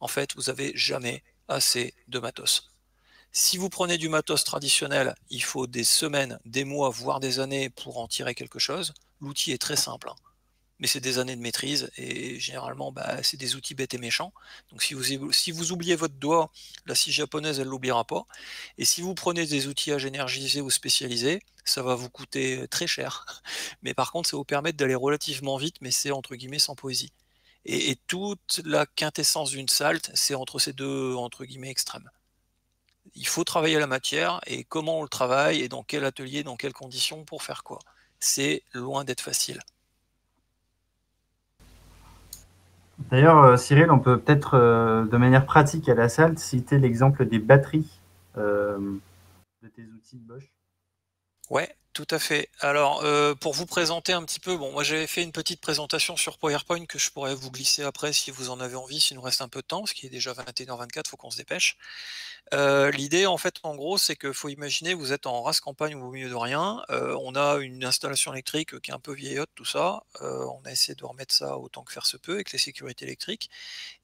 en fait, vous n'avez jamais assez de matos. Si vous prenez du matos traditionnel, il faut des semaines, des mois, voire des années pour en tirer quelque chose. L'outil est très simple, hein. Mais c'est des années de maîtrise et généralement bah, c'est des outils bêtes et méchants. Donc si vous oubliez votre doigt, la scie japonaise elle ne l'oubliera pas. Et si vous prenez des outillages énergisés ou spécialisés, ça va vous coûter très cher. Mais par contre ça vous permet d'aller relativement vite, mais c'est entre guillemets sans poésie. Et toute la quintessence d'une SALT, c'est entre ces deux entre guillemets extrêmes. Il faut travailler la matière et comment on le travaille et dans quel atelier, dans quelles conditions pour faire quoi. C'est loin d'être facile. D'ailleurs, Cyril, on peut peut-être, de manière pratique à la SALT, citer l'exemple des batteries de tes outils de Bosch. Ouais, tout à fait. Alors, pour vous présenter un petit peu, bon, moi j'avais fait une petite présentation sur PowerPoint que je pourrais vous glisser après si vous en avez envie, s'il nous reste un peu de temps, parce qu'il est déjà 21h24, il faut qu'on se dépêche. L'idée, en fait, en gros, c'est qu'il faut imaginer, vous êtes en rase campagne ou au milieu de rien, on a une installation électrique qui est un peu vieillotte, tout ça, on a essayé de remettre ça autant que faire se peut avec les sécurités électriques,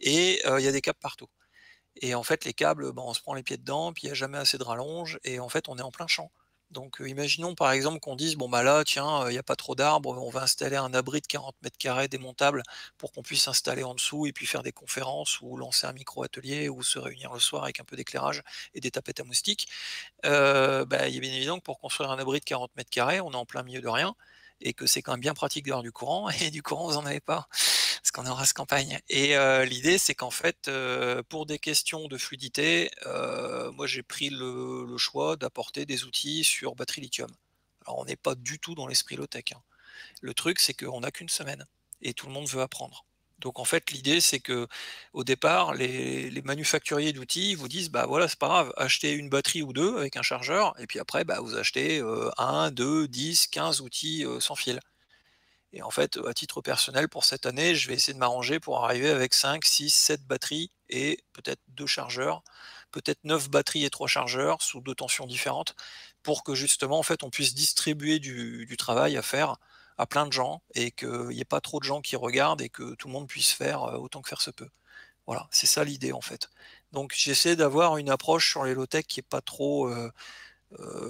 et il y a des câbles partout. Et en fait, les câbles, ben, on se prend les pieds dedans, puis il n'y a jamais assez de rallonge, et en fait, on est en plein champ. Donc imaginons par exemple qu'on dise, bon bah là, tiens, il n'y a pas trop d'arbres, on va installer un abri de 40 mètres carrés démontable pour qu'on puisse s'installer en dessous et puis faire des conférences ou lancer un micro-atelier ou se réunir le soir avec un peu d'éclairage et des tapettes à moustiques. Bah, il est bien évident que pour construire un abri de 40 mètres carrés, on est en plein milieu de rien et que c'est quand même bien pratique d'avoir du courant, et du courant, vous n'en avez pas. Parce qu'on est en race campagne. Et l'idée, c'est qu'en fait, pour des questions de fluidité, moi j'ai pris le choix d'apporter des outils sur batterie lithium. Alors on n'est pas du tout dans l'esprit low-tech, hein. Le truc, c'est qu'on n'a qu'une semaine et tout le monde veut apprendre. Donc en fait, l'idée, c'est que au départ, les manufacturiers d'outils vous disent, bah voilà, c'est pas grave, achetez une batterie ou deux avec un chargeur, et puis après, bah, vous achetez 1, 2, 10, 15 outils sans fil. Et en fait, à titre personnel, pour cette année, je vais essayer de m'arranger pour arriver avec 5, 6, 7 batteries et peut-être 2 chargeurs, peut-être 9 batteries et 3 chargeurs sous 2 tensions différentes, pour que justement, en fait, on puisse distribuer du travail à faire à plein de gens et qu'il n'y ait pas trop de gens qui regardent et que tout le monde puisse faire autant que faire se peut. Voilà, c'est ça l'idée, en fait. Donc, j'essaie d'avoir une approche sur les low-tech qui n'est pas trop,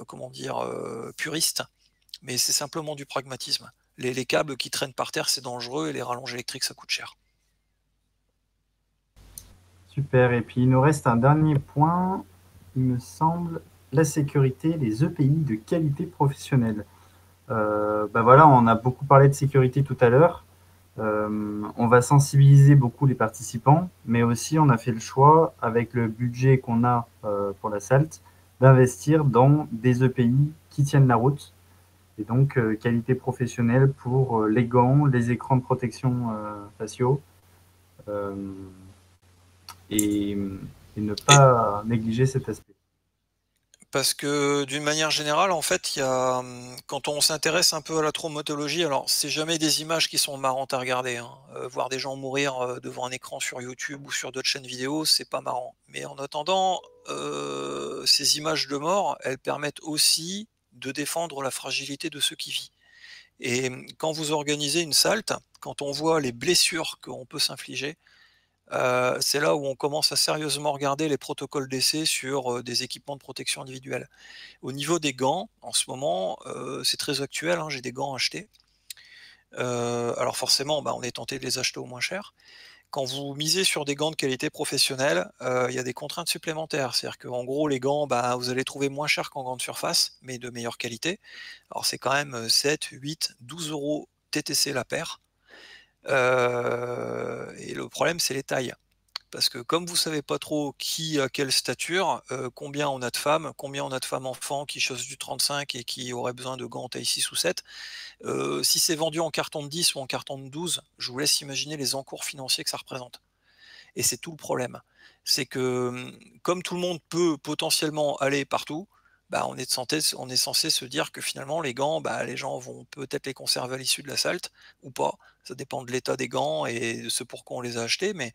comment dire, puriste, mais c'est simplement du pragmatisme. Les câbles qui traînent par terre, c'est dangereux, et les rallonges électriques, ça coûte cher. Super. Et puis, il nous reste un dernier point, il me semble, la sécurité, les EPI de qualité professionnelle. Ben voilà, on a beaucoup parlé de sécurité tout à l'heure. On va sensibiliser beaucoup les participants, mais aussi on a fait le choix, avec le budget qu'on a pour la SALT, d'investir dans des EPI qui tiennent la route. Et donc, qualité professionnelle pour les gants, les écrans de protection faciaux, et ne pas négliger cet aspect. Parce que, d'une manière générale, en fait, y a, quand on s'intéresse un peu à la traumatologie, alors, c'est jamais des images qui sont marrantes à regarder, hein. Voir des gens mourir devant un écran sur YouTube ou sur d'autres chaînes vidéo, c'est pas marrant. Mais en attendant, ces images de mort, elles permettent aussi de défendre la fragilité de ceux qui vivent. Et quand vous organisez une SALT, quand on voit les blessures qu'on peut s'infliger, c'est là où on commence à sérieusement regarder les protocoles d'essai sur des équipements de protection individuelle. Au niveau des gants, en ce moment, c'est très actuel, hein, j'ai des gants achetés. Alors forcément, bah, on est tenté de les acheter au moins cher. Quand vous misez sur des gants de qualité professionnelle, il y a des contraintes supplémentaires. C'est-à-dire qu'en gros, les gants, bah, vous allez trouver moins cher qu'en grande surface, mais de meilleure qualité. Alors c'est quand même 7, 8, 12 euros TTC la paire. Et le problème, c'est les tailles. Parce que comme vous ne savez pas trop qui a quelle stature, combien on a de femmes, combien on a de femmes enfants qui chaussent du 35 et qui auraient besoin de gants taille 6 ou 7, si c'est vendu en carton de 10 ou en carton de 12, je vous laisse imaginer les encours financiers que ça représente. Et c'est tout le problème. C'est que comme tout le monde peut potentiellement aller partout, bah, on est censé se dire que finalement les gants, bah, les gens vont peut-être les conserver à l'issue de la SALT ou pas, ça dépend de l'état des gants et de ce pourquoi on les a achetés, mais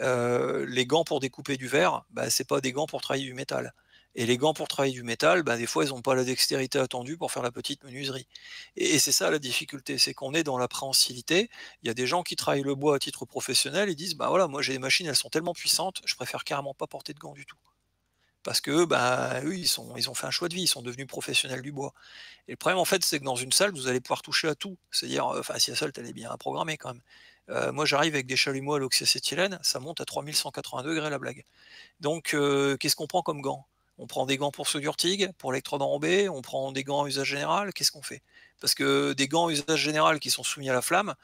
les gants pour découper du verre, bah, c'est pas des gants pour travailler du métal. Et les gants pour travailler du métal, bah, des fois ils n'ont pas la dextérité attendue pour faire la petite menuiserie. Et c'est ça la difficulté, c'est qu'on est dans la préhensilité, il y a des gens qui travaillent le bois à titre professionnel, ils disent bah voilà, moi j'ai des machines, elles sont tellement puissantes, je préfère carrément pas porter de gants du tout. Parce que bah, eux, ils ont fait un choix de vie, ils sont devenus professionnels du bois. Et le problème, en fait, c'est que dans une salle, vous allez pouvoir toucher à tout. C'est-à-dire, enfin, si la salle, elle est bien programmée quand même. Moi, j'arrive avec des chalumeaux à l'oxyacétylène, ça monte à 3180 degrés, la blague. Donc, qu'est-ce qu'on prend comme gants? On prend des gants pour ceux d'urtigue, pour électrode enrobée, on prend des gants à usage général, qu'est-ce qu'on fait? Parce que des gants à usage général qui sont soumis à la flamme,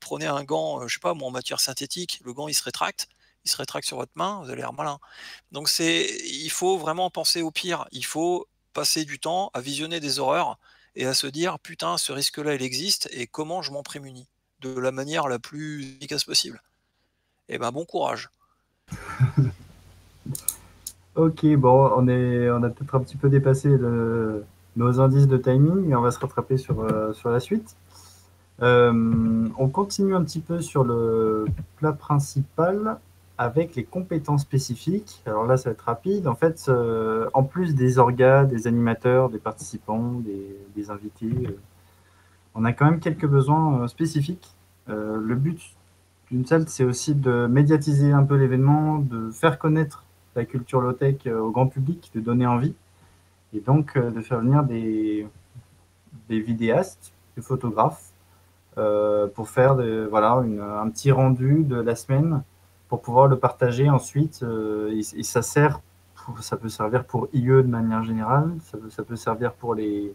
prenez un gant, je sais pas, moi, en matière synthétique, le gant, il se rétracte. Il se rétracte sur votre main, vous allez l'air malin. Donc il faut vraiment penser au pire, il faut passer du temps à visionner des horreurs et à se dire, putain, ce risque-là, il existe, et comment je m'en prémunis de la manière la plus efficace possible. Et ben bon courage. Ok, bon, on a peut-être un petit peu dépassé nos indices de timing, et on va se rattraper sur la suite. On continue un petit peu sur le plat principal, avec les compétences spécifiques. Alors là, ça va être rapide. En fait, en plus des orgas, des animateurs, des participants, des invités, on a quand même quelques besoins spécifiques. Le but d'une salle, c'est aussi de médiatiser un peu l'événement, de faire connaître la culture low-tech au grand public, de donner envie. et donc de faire venir des vidéastes, des photographes, pour faire voilà, un petit rendu de la semaine pour pouvoir le partager ensuite. Et ça sert, ça peut servir pour IE de manière générale, ça peut servir pour les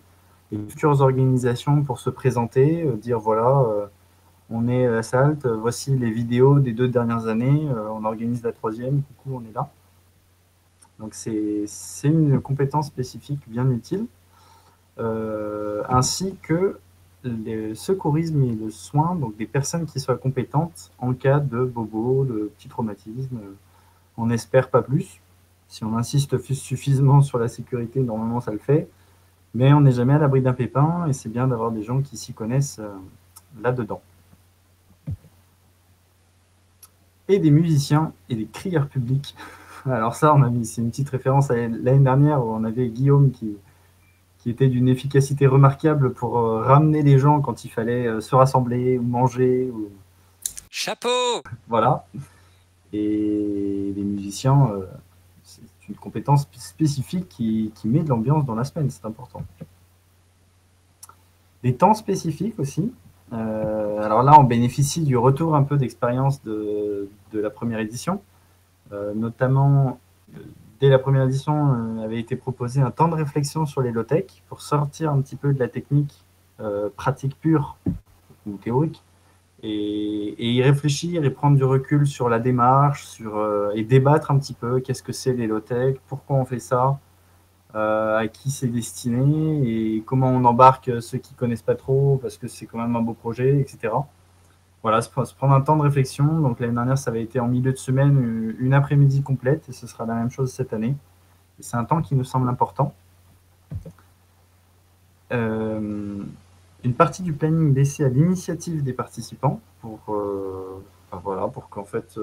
futures organisations pour se présenter, dire voilà, on est à SALT, voici les vidéos des 2 dernières années, on organise la 3e, coucou, on est là. Donc c'est une compétence spécifique bien utile, ainsi que le secourisme et le soin, donc des personnes qui soient compétentes en cas de bobo, de petit traumatisme, on n'espère pas plus. Si on insiste suffisamment sur la sécurité, normalement ça le fait, mais on n'est jamais à l'abri d'un pépin et c'est bien d'avoir des gens qui s'y connaissent là-dedans. Et des musiciens et des crieurs publics. Alors ça, on a mis, c'est une petite référence à l'année dernière où on avait Guillaume qui était d'une efficacité remarquable pour ramener les gens quand il fallait se rassembler ou manger. Ou... Chapeau! Voilà. Et les musiciens, c'est une compétence spécifique qui met de l'ambiance dans la semaine, c'est important. Des temps spécifiques aussi. Alors là, on bénéficie du retour un peu d'expérience de la première édition. Notamment, dès la première édition, avait été proposé un temps de réflexion sur les low-tech pour sortir un petit peu de la technique pratique pure ou théorique et y réfléchir et prendre du recul sur la démarche et débattre un petit peu qu'est-ce que c'est les low-tech, pourquoi on fait ça, à qui c'est destiné et comment on embarque ceux qui ne connaissent pas trop parce que c'est quand même un beau projet, etc. Voilà, se prendre un temps de réflexion. Donc l'année dernière, ça avait été en milieu de semaine, une après-midi complète, et ce sera la même chose cette année. C'est un temps qui nous semble important. Une partie du planning laissée à l'initiative des participants pour qu'en fait,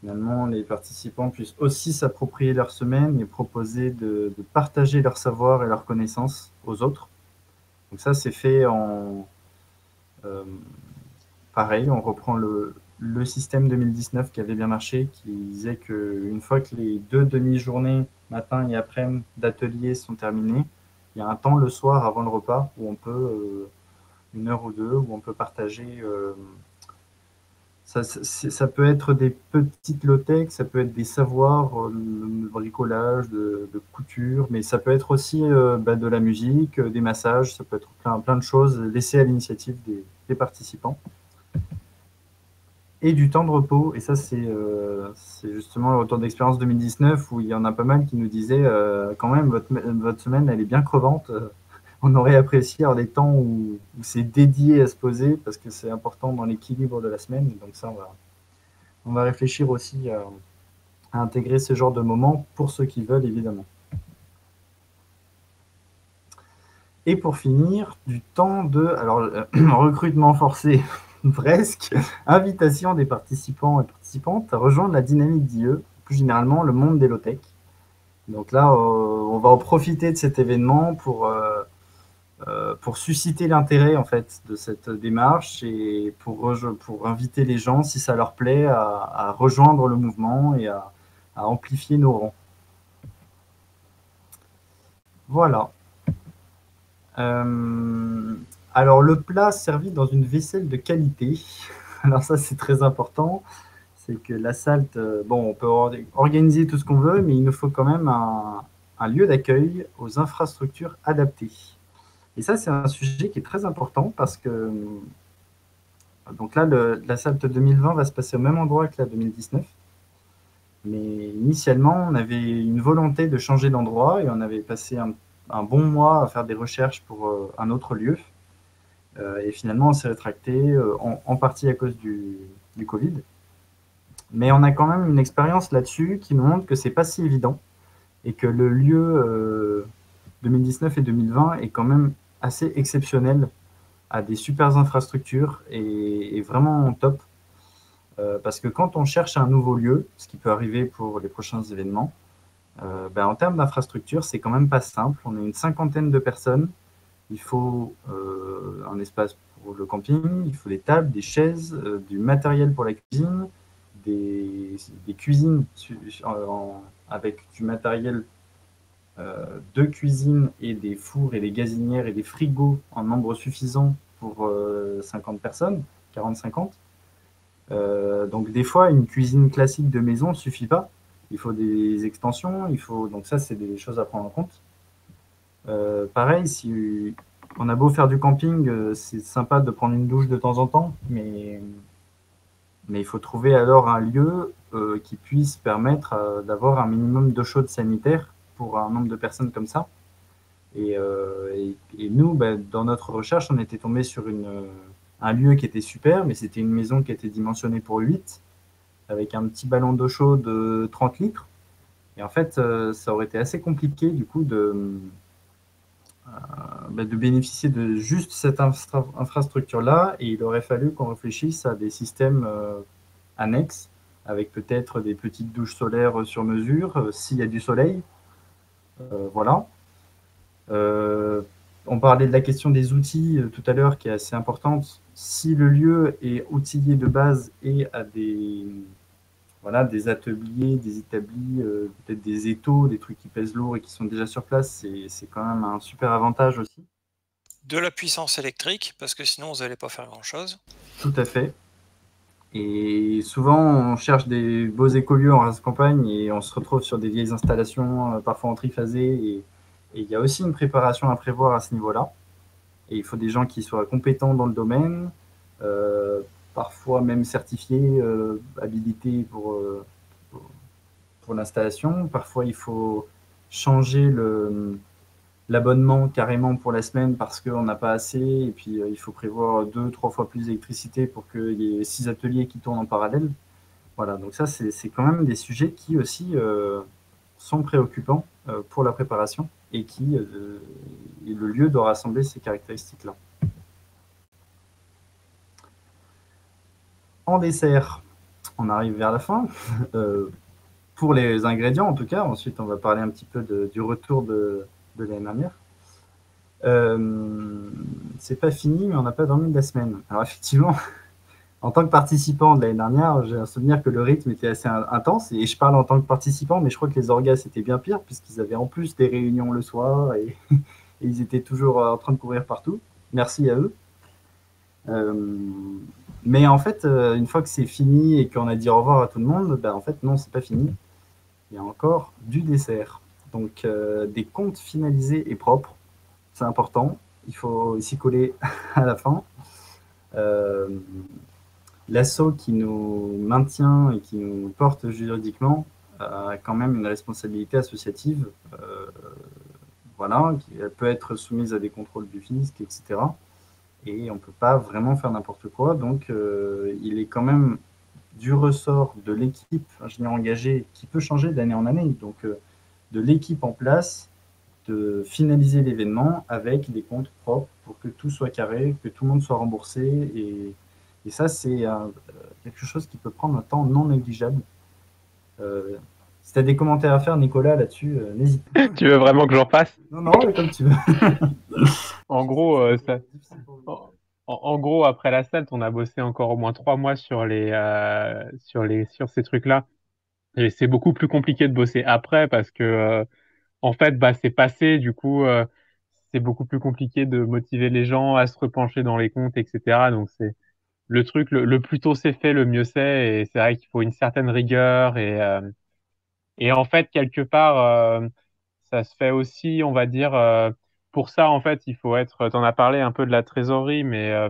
finalement, les participants puissent aussi s'approprier leur semaine et proposer de partager leur savoir et leurs connaissances aux autres. Donc ça, c'est fait en... pareil, on reprend le système 2019 qui avait bien marché, qui disait qu'une fois que les 2 demi-journées, matin et après-midi, d'ateliers sont terminées, il y a un temps le soir avant le repas où on peut, 1 heure ou 2, où on peut partager. Ça peut être des petites low-tech, ça peut être des savoirs, de bricolage, de couture, mais ça peut être aussi de la musique, des massages, ça peut être plein de choses laissées à l'initiative des participants. Et du temps de repos, et ça c'est justement le retour d'expérience 2019 où il y en a pas mal qui nous disaient quand même votre semaine elle est bien crevante, on aurait apprécié les temps où c'est dédié à se poser parce que c'est important dans l'équilibre de la semaine, donc ça on va réfléchir aussi à intégrer ce genre de moments pour ceux qui veulent évidemment. Et pour finir, du temps de recrutement forcé. Presque, invitation des participants et participantes à rejoindre la dynamique d'IE, plus généralement le monde des low-tech. Donc là, on va en profiter de cet événement pour susciter l'intérêt en fait, de cette démarche et pour inviter les gens, si ça leur plaît, à rejoindre le mouvement et à amplifier nos rangs. Voilà. Alors, le plat servi dans une vaisselle de qualité. Alors ça, c'est très important. C'est que la SALT, bon, on peut organiser tout ce qu'on veut, mais il nous faut quand même un lieu d'accueil aux infrastructures adaptées. Et ça, c'est un sujet qui est très important parce que... Donc là, la SALT 2020 va se passer au même endroit que la 2019. Mais initialement, on avait une volonté de changer d'endroit et on avait passé un bon mois à faire des recherches pour un autre lieu. Et finalement, on s'est rétracté en partie à cause du Covid. Mais on a quand même une expérience là-dessus qui nous montre que c'est pas si évident et que le lieu 2019 et 2020 est quand même assez exceptionnel, à des super infrastructures et vraiment top. Parce que quand on cherche un nouveau lieu, ce qui peut arriver pour les prochains événements, en termes d'infrastructure, c'est quand même pas simple. On est une 50aine de personnes. Il faut un espace pour le camping, il faut des tables, des chaises, du matériel pour la cuisine, des cuisines avec du matériel deux cuisines et des fours et des gazinières et des frigos en nombre suffisant pour 50 personnes, 40-50. Donc des fois, une cuisine classique de maison ne suffit pas. Il faut des extensions, il faut... donc ça, c'est des choses à prendre en compte. Pareil, si on a beau faire du camping, c'est sympa de prendre une douche de temps en temps, mais il faut trouver alors un lieu qui puisse permettre d'avoir un minimum d'eau chaude sanitaire pour un nombre de personnes comme ça. Et nous, ben, dans notre recherche, on était tombé sur un lieu qui était super, mais c'était une maison qui était dimensionnée pour 8, avec un petit ballon d'eau chaude de 30 litres. Et en fait, ça aurait été assez compliqué, du coup, de bénéficier de juste cette infrastructure-là. Et il aurait fallu qu'on réfléchisse à des systèmes annexes, avec peut-être des petites douches solaires sur mesure, s'il y a du soleil. Voilà. On parlait de la question des outils tout à l'heure, qui est assez importante. Si le lieu est outillé de base et a des ateliers, des établis, peut-être des étaux, des trucs qui pèsent lourd et qui sont déjà sur place, c'est quand même un super avantage aussi. De la puissance électrique, parce que sinon vous n'allez pas faire grand-chose. Tout à fait. Et souvent, on cherche des beaux écolieux en race campagne et on se retrouve sur des vieilles installations, parfois en triphasé. Et il y a aussi une préparation à prévoir à ce niveau-là. Et il faut des gens qui soient compétents dans le domaine, parfois même certifiés, habilités pour l'installation. Parfois, il faut changer l'abonnement carrément pour la semaine parce qu'on n'a pas assez. Et puis, il faut prévoir 2-3 fois plus d'électricité pour qu'il y ait 6 ateliers qui tournent en parallèle. Voilà, donc ça, c'est quand même des sujets qui aussi sont préoccupants pour la préparation et qui le lieu doit rassembler ces caractéristiques-là. En dessert, on arrive vers la fin. Pour les ingrédients, en tout cas. Ensuite, on va parler un petit peu du retour de l'année dernière. C'est pas fini, mais on n'a pas dormi de la semaine. Alors effectivement, en tant que participant de l'année dernière, j'ai un souvenir que le rythme était assez intense, et je parle en tant que participant, mais je crois que les orgas c'était bien pire, puisqu'ils avaient en plus des réunions le soir, et ils étaient toujours en train de courir partout. Merci à eux. Mais en fait, une fois que c'est fini et qu'on a dit au revoir à tout le monde, ben en fait non, c'est pas fini. Il y a encore du dessert. Donc des comptes finalisés et propres, c'est important, il faut s'y coller à la fin. L'assaut qui nous maintient et qui nous porte juridiquement a quand même une responsabilité associative, voilà, qui peut être soumise à des contrôles du fisc, etc. Et on ne peut pas vraiment faire n'importe quoi, donc il est quand même du ressort de l'équipe ingénieur engagé, qui peut changer d'année en année, donc de l'équipe en place, de finaliser l'événement avec des comptes propres pour que tout soit carré, que tout le monde soit remboursé. Et ça, c'est quelque chose qui peut prendre un temps non négligeable. Si tu as des commentaires à faire, Nicolas, là-dessus, n'hésite pas. Tu veux vraiment que j'en fasse? Non, non, mais comme tu veux. En gros, en gros, après la SALT, on a bossé encore au moins 3 mois sur ces trucs-là. Et c'est beaucoup plus compliqué de bosser après parce que, en fait, bah, c'est passé, du coup... c'est beaucoup plus compliqué de motiver les gens à se repencher dans les comptes, etc. Donc, c'est le truc, le plus tôt c'est fait, le mieux c'est. Et c'est vrai qu'il faut une certaine rigueur. Et en fait, quelque part, ça se fait aussi, on va dire, pour ça, en fait, il faut être, t'en as parlé un peu de la trésorerie, mais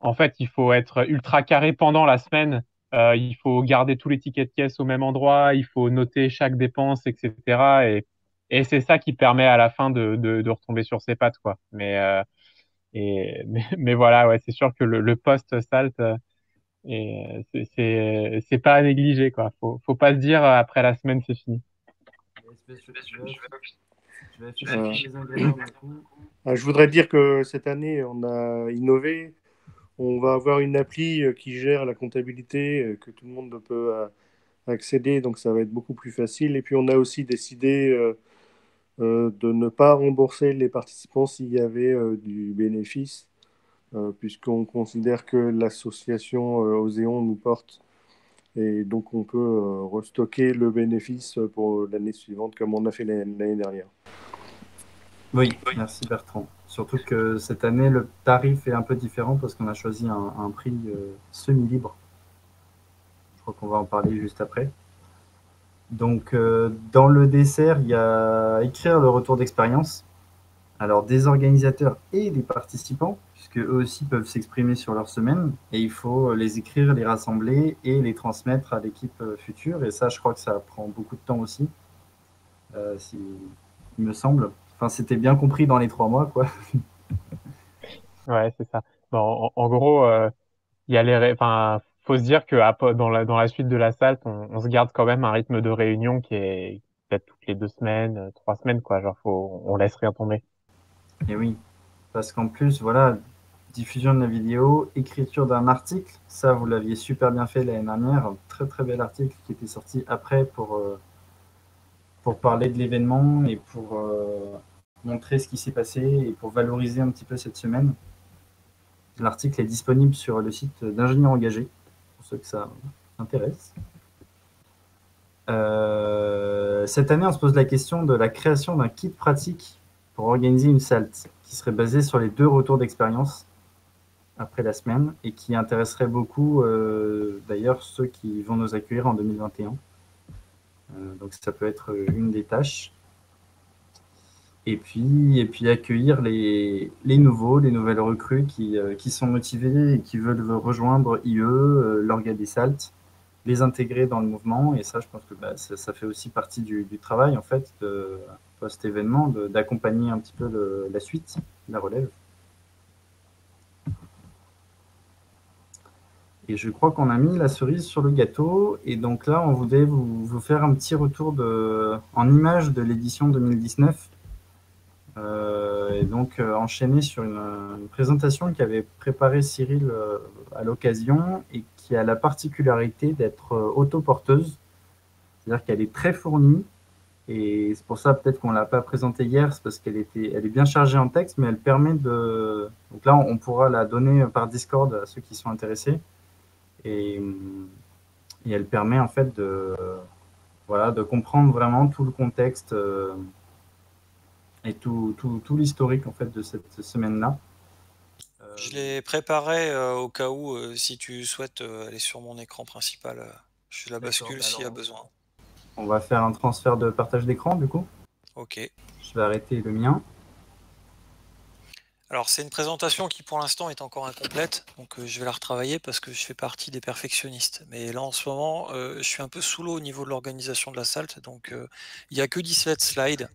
en fait, il faut être ultra carré pendant la semaine. Il faut garder tous les tickets de caisse au même endroit. Il faut noter chaque dépense, etc. Et c'est ça qui permet à la fin de retomber sur ses pattes, quoi. Mais voilà, ouais, c'est sûr que le post-SALT, c'est pas à négliger, quoi. Faut pas se dire après la semaine c'est fini. Je voudrais dire que cette année on a innové. On va avoir une appli qui gère la comptabilité que tout le monde peut accéder, donc ça va être beaucoup plus facile. Et puis on a aussi décidé de ne pas rembourser les participants s'il y avait du bénéfice, puisqu'on considère que l'association OSEON nous porte Et donc, on peut restocker le bénéfice pour l'année suivante, comme on a fait l'année dernière. Oui, merci Bertrand. Surtout que cette année, le tarif est un peu différent parce qu'on a choisi un prix semi-libre. Je crois qu'on va en parler juste après. Donc, dans le dessert, il y a écrire le retour d'expérience. Alors, des organisateurs et des participants, puisque eux aussi peuvent s'exprimer sur leur semaine. Et il faut les écrire, les rassembler et les transmettre à l'équipe future. Et ça, je crois que ça prend beaucoup de temps aussi, il me semble. Enfin, c'était bien compris dans les 3 mois, quoi. Ouais, c'est ça. Bon, en gros, il y a les... Enfin, faut se dire que dans la suite de la SALT, on se garde quand même un rythme de réunion qui est peut-être toutes les 2 semaines, 3 semaines, quoi. Genre, on laisse rien tomber. Et oui, parce qu'en plus, voilà, diffusion de la vidéo, écriture d'un article, ça, vous l'aviez super bien fait l'année dernière. Un très, très bel article qui était sorti après pour parler de l'événement et pour... montrer ce qui s'est passé et pour valoriser un petit peu cette semaine. L'article est disponible sur le site d'Ingénieurs Engagés, pour ceux que ça intéresse. Cette année, on se pose la question de la création d'un kit pratique pour organiser une SALT, qui serait basée sur les 2 retours d'expérience après la semaine, et qui intéresserait beaucoup, d'ailleurs, ceux qui vont nous accueillir en 2021. Donc ça peut être une des tâches. Et puis accueillir les nouveaux, les nouvelles recrues qui sont motivés et qui veulent rejoindre IE, l'orga des SALT, les intégrer dans le mouvement. Et ça, je pense que ça fait aussi partie du travail, en fait, post-événement, d'accompagner un petit peu la suite, la relève. Et je crois qu'on a mis la cerise sur le gâteau. Et donc là, on voulait vous faire un petit retour en images de l'édition 2019. Et donc enchaîner sur une présentation qu'avait préparée Cyril à l'occasion et qui a la particularité d'être autoporteuse, c'est-à-dire qu'elle est très fournie et c'est pour ça peut-être qu'on ne l'a pas présentée hier, c'est parce qu'elle est bien chargée en texte, mais elle permet de... Donc là on pourra la donner par Discord à ceux qui sont intéressés et elle permet en fait de comprendre vraiment tout le contexte et tout l'historique en fait de cette semaine-là. Je l'ai préparé au cas où, si tu souhaites aller sur mon écran principal, je la bascule s'il y a besoin. On va faire un transfert de partage d'écran du coup. Ok. Je vais arrêter le mien. Alors c'est une présentation qui pour l'instant est encore incomplète, donc je vais la retravailler parce que je fais partie des perfectionnistes. Mais là en ce moment, je suis un peu sous l'eau au niveau de l'organisation de la SALT, donc il n'y a que 17 slides.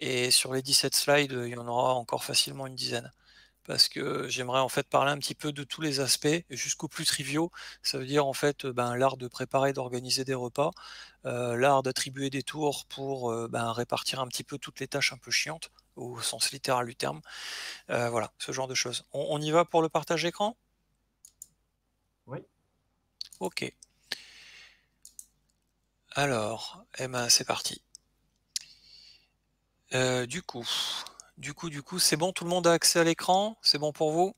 Et sur les 17 slides, il y en aura encore facilement une dizaine. Parce que j'aimerais en fait parler un petit peu de tous les aspects, jusqu'aux plus triviaux. Ça veut dire en fait l'art de préparer, d'organiser des repas, l'art d'attribuer des tours pour répartir un petit peu toutes les tâches un peu chiantes, au sens littéral du terme. Voilà, ce genre de choses. On y va pour le partage d'écran? Oui. Ok. Alors, c'est parti. Du coup, c'est bon, tout le monde a accès à l'écran? C'est bon pour vous?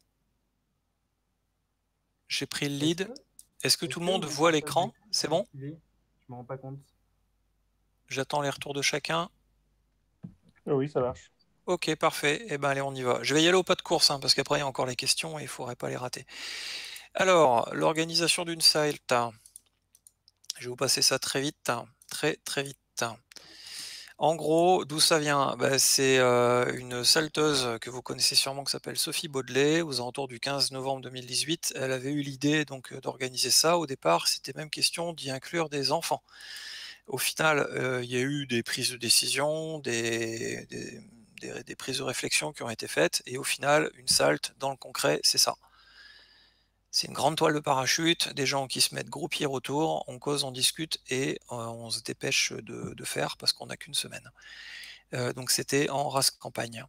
J'ai pris le lead. Est-ce que tout le monde voit l'écran? C'est bon? Je m'en rends pas compte. J'attends les retours de chacun. Oui, ça marche. Ok, parfait. Eh ben, allez, on y va. Je vais y aller au pas de course, hein, parce qu'après, il y a encore les questions et il ne faudrait pas les rater. Alors, l'organisation d'une SALT. Je vais vous passer ça très vite. Très, très vite. En gros, d'où ça vient? C'est une salteuse que vous connaissez sûrement qui s'appelle Sophie Baudelet, aux alentours du 15 novembre 2018. Elle avait eu l'idée donc d'organiser ça. Au départ, c'était même question d'y inclure des enfants. Au final, il y a eu des prises de décision, des prises de réflexion qui ont été faites. Et au final, une SALT, dans le concret, c'est ça. C'est une grande toile de parachute, des gens qui se mettent groupiers autour, on cause, on discute et on se dépêche de faire parce qu'on n'a qu'une semaine. Donc c'était en race campagne.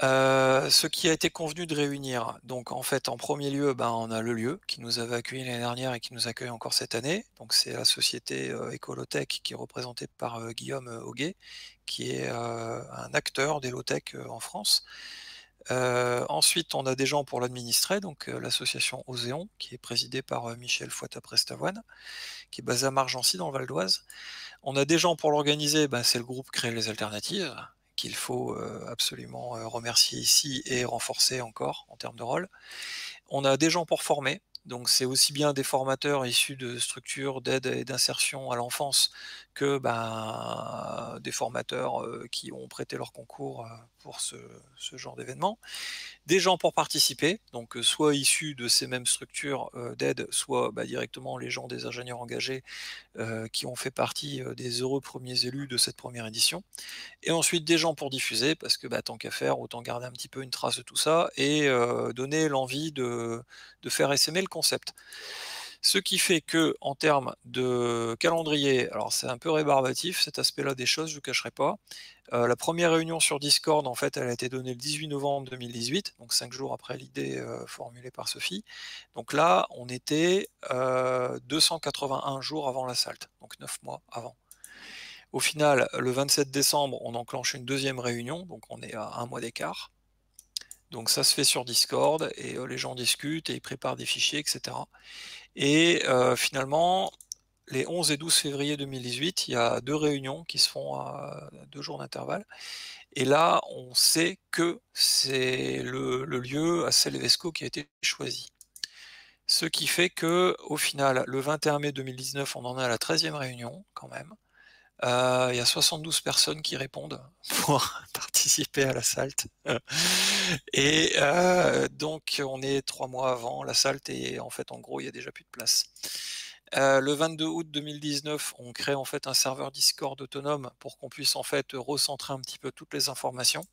Ce qui a été convenu de réunir, donc en fait en premier lieu, on a le lieu qui nous avait accueillis l'année dernière et qui nous accueille encore cette année. Donc c'est la société Ecolotech qui est représentée par Guillaume Hoguet, qui est un acteur des Low Tech en France. Ensuite, on a des gens pour l'administrer, donc l'association OSEON, qui est présidée par Michel Fouata-Prestavoine, qui est basée à Margency dans le Val d'Oise. On a des gens pour l'organiser, ben, c'est le groupe Créer les Alternatives, qu'il faut absolument remercier ici et renforcer encore en termes de rôle. On a des gens pour former, donc c'est aussi bien des formateurs issus de structures d'aide et d'insertion à l'enfance que ben, des formateurs qui ont prêté leur concours pour ce genre d'événement. Des gens pour participer, donc soit issus de ces mêmes structures d'aide, soit ben, directement les gens des ingénieurs engagés qui ont fait partie des heureux premiers élus de cette première édition. Et ensuite des gens pour diffuser, parce que ben, tant qu'à faire, autant garder un petit peu une trace de tout ça et donner l'envie de faire essaimer le concept. Ce qui fait que, en termes de calendrier, alors c'est un peu rébarbatif cet aspect-là des choses, je ne vous cacherai pas. La première réunion sur Discord, en fait, elle a été donnée le 18 novembre 2018, donc 5 jours après l'idée formulée par Sophie. Donc là, on était 281 jours avant la SALT, donc 9 mois avant. Au final, le 27 décembre, on enclenche une deuxième réunion, donc on est à un mois d'écart. Donc ça se fait sur Discord, et les gens discutent, et ils préparent des fichiers, etc. Et finalement, les 11 et 12 février 2018, il y a 2 réunions qui se font à 2 jours d'intervalle. Et là, on sait que c'est le lieu à Salvesco qui a été choisi. Ce qui fait que, au final, le 21 mai 2019, on en est à la 13e réunion quand même. Il y a 72 personnes qui répondent pour participer à la SALT. Et donc, on est 3 mois avant la SALT et en fait, en gros, il n'y a déjà plus de place. Le 22 août 2019, on crée en fait un serveur Discord autonome pour qu'on puisse en fait recentrer un petit peu toutes les informations.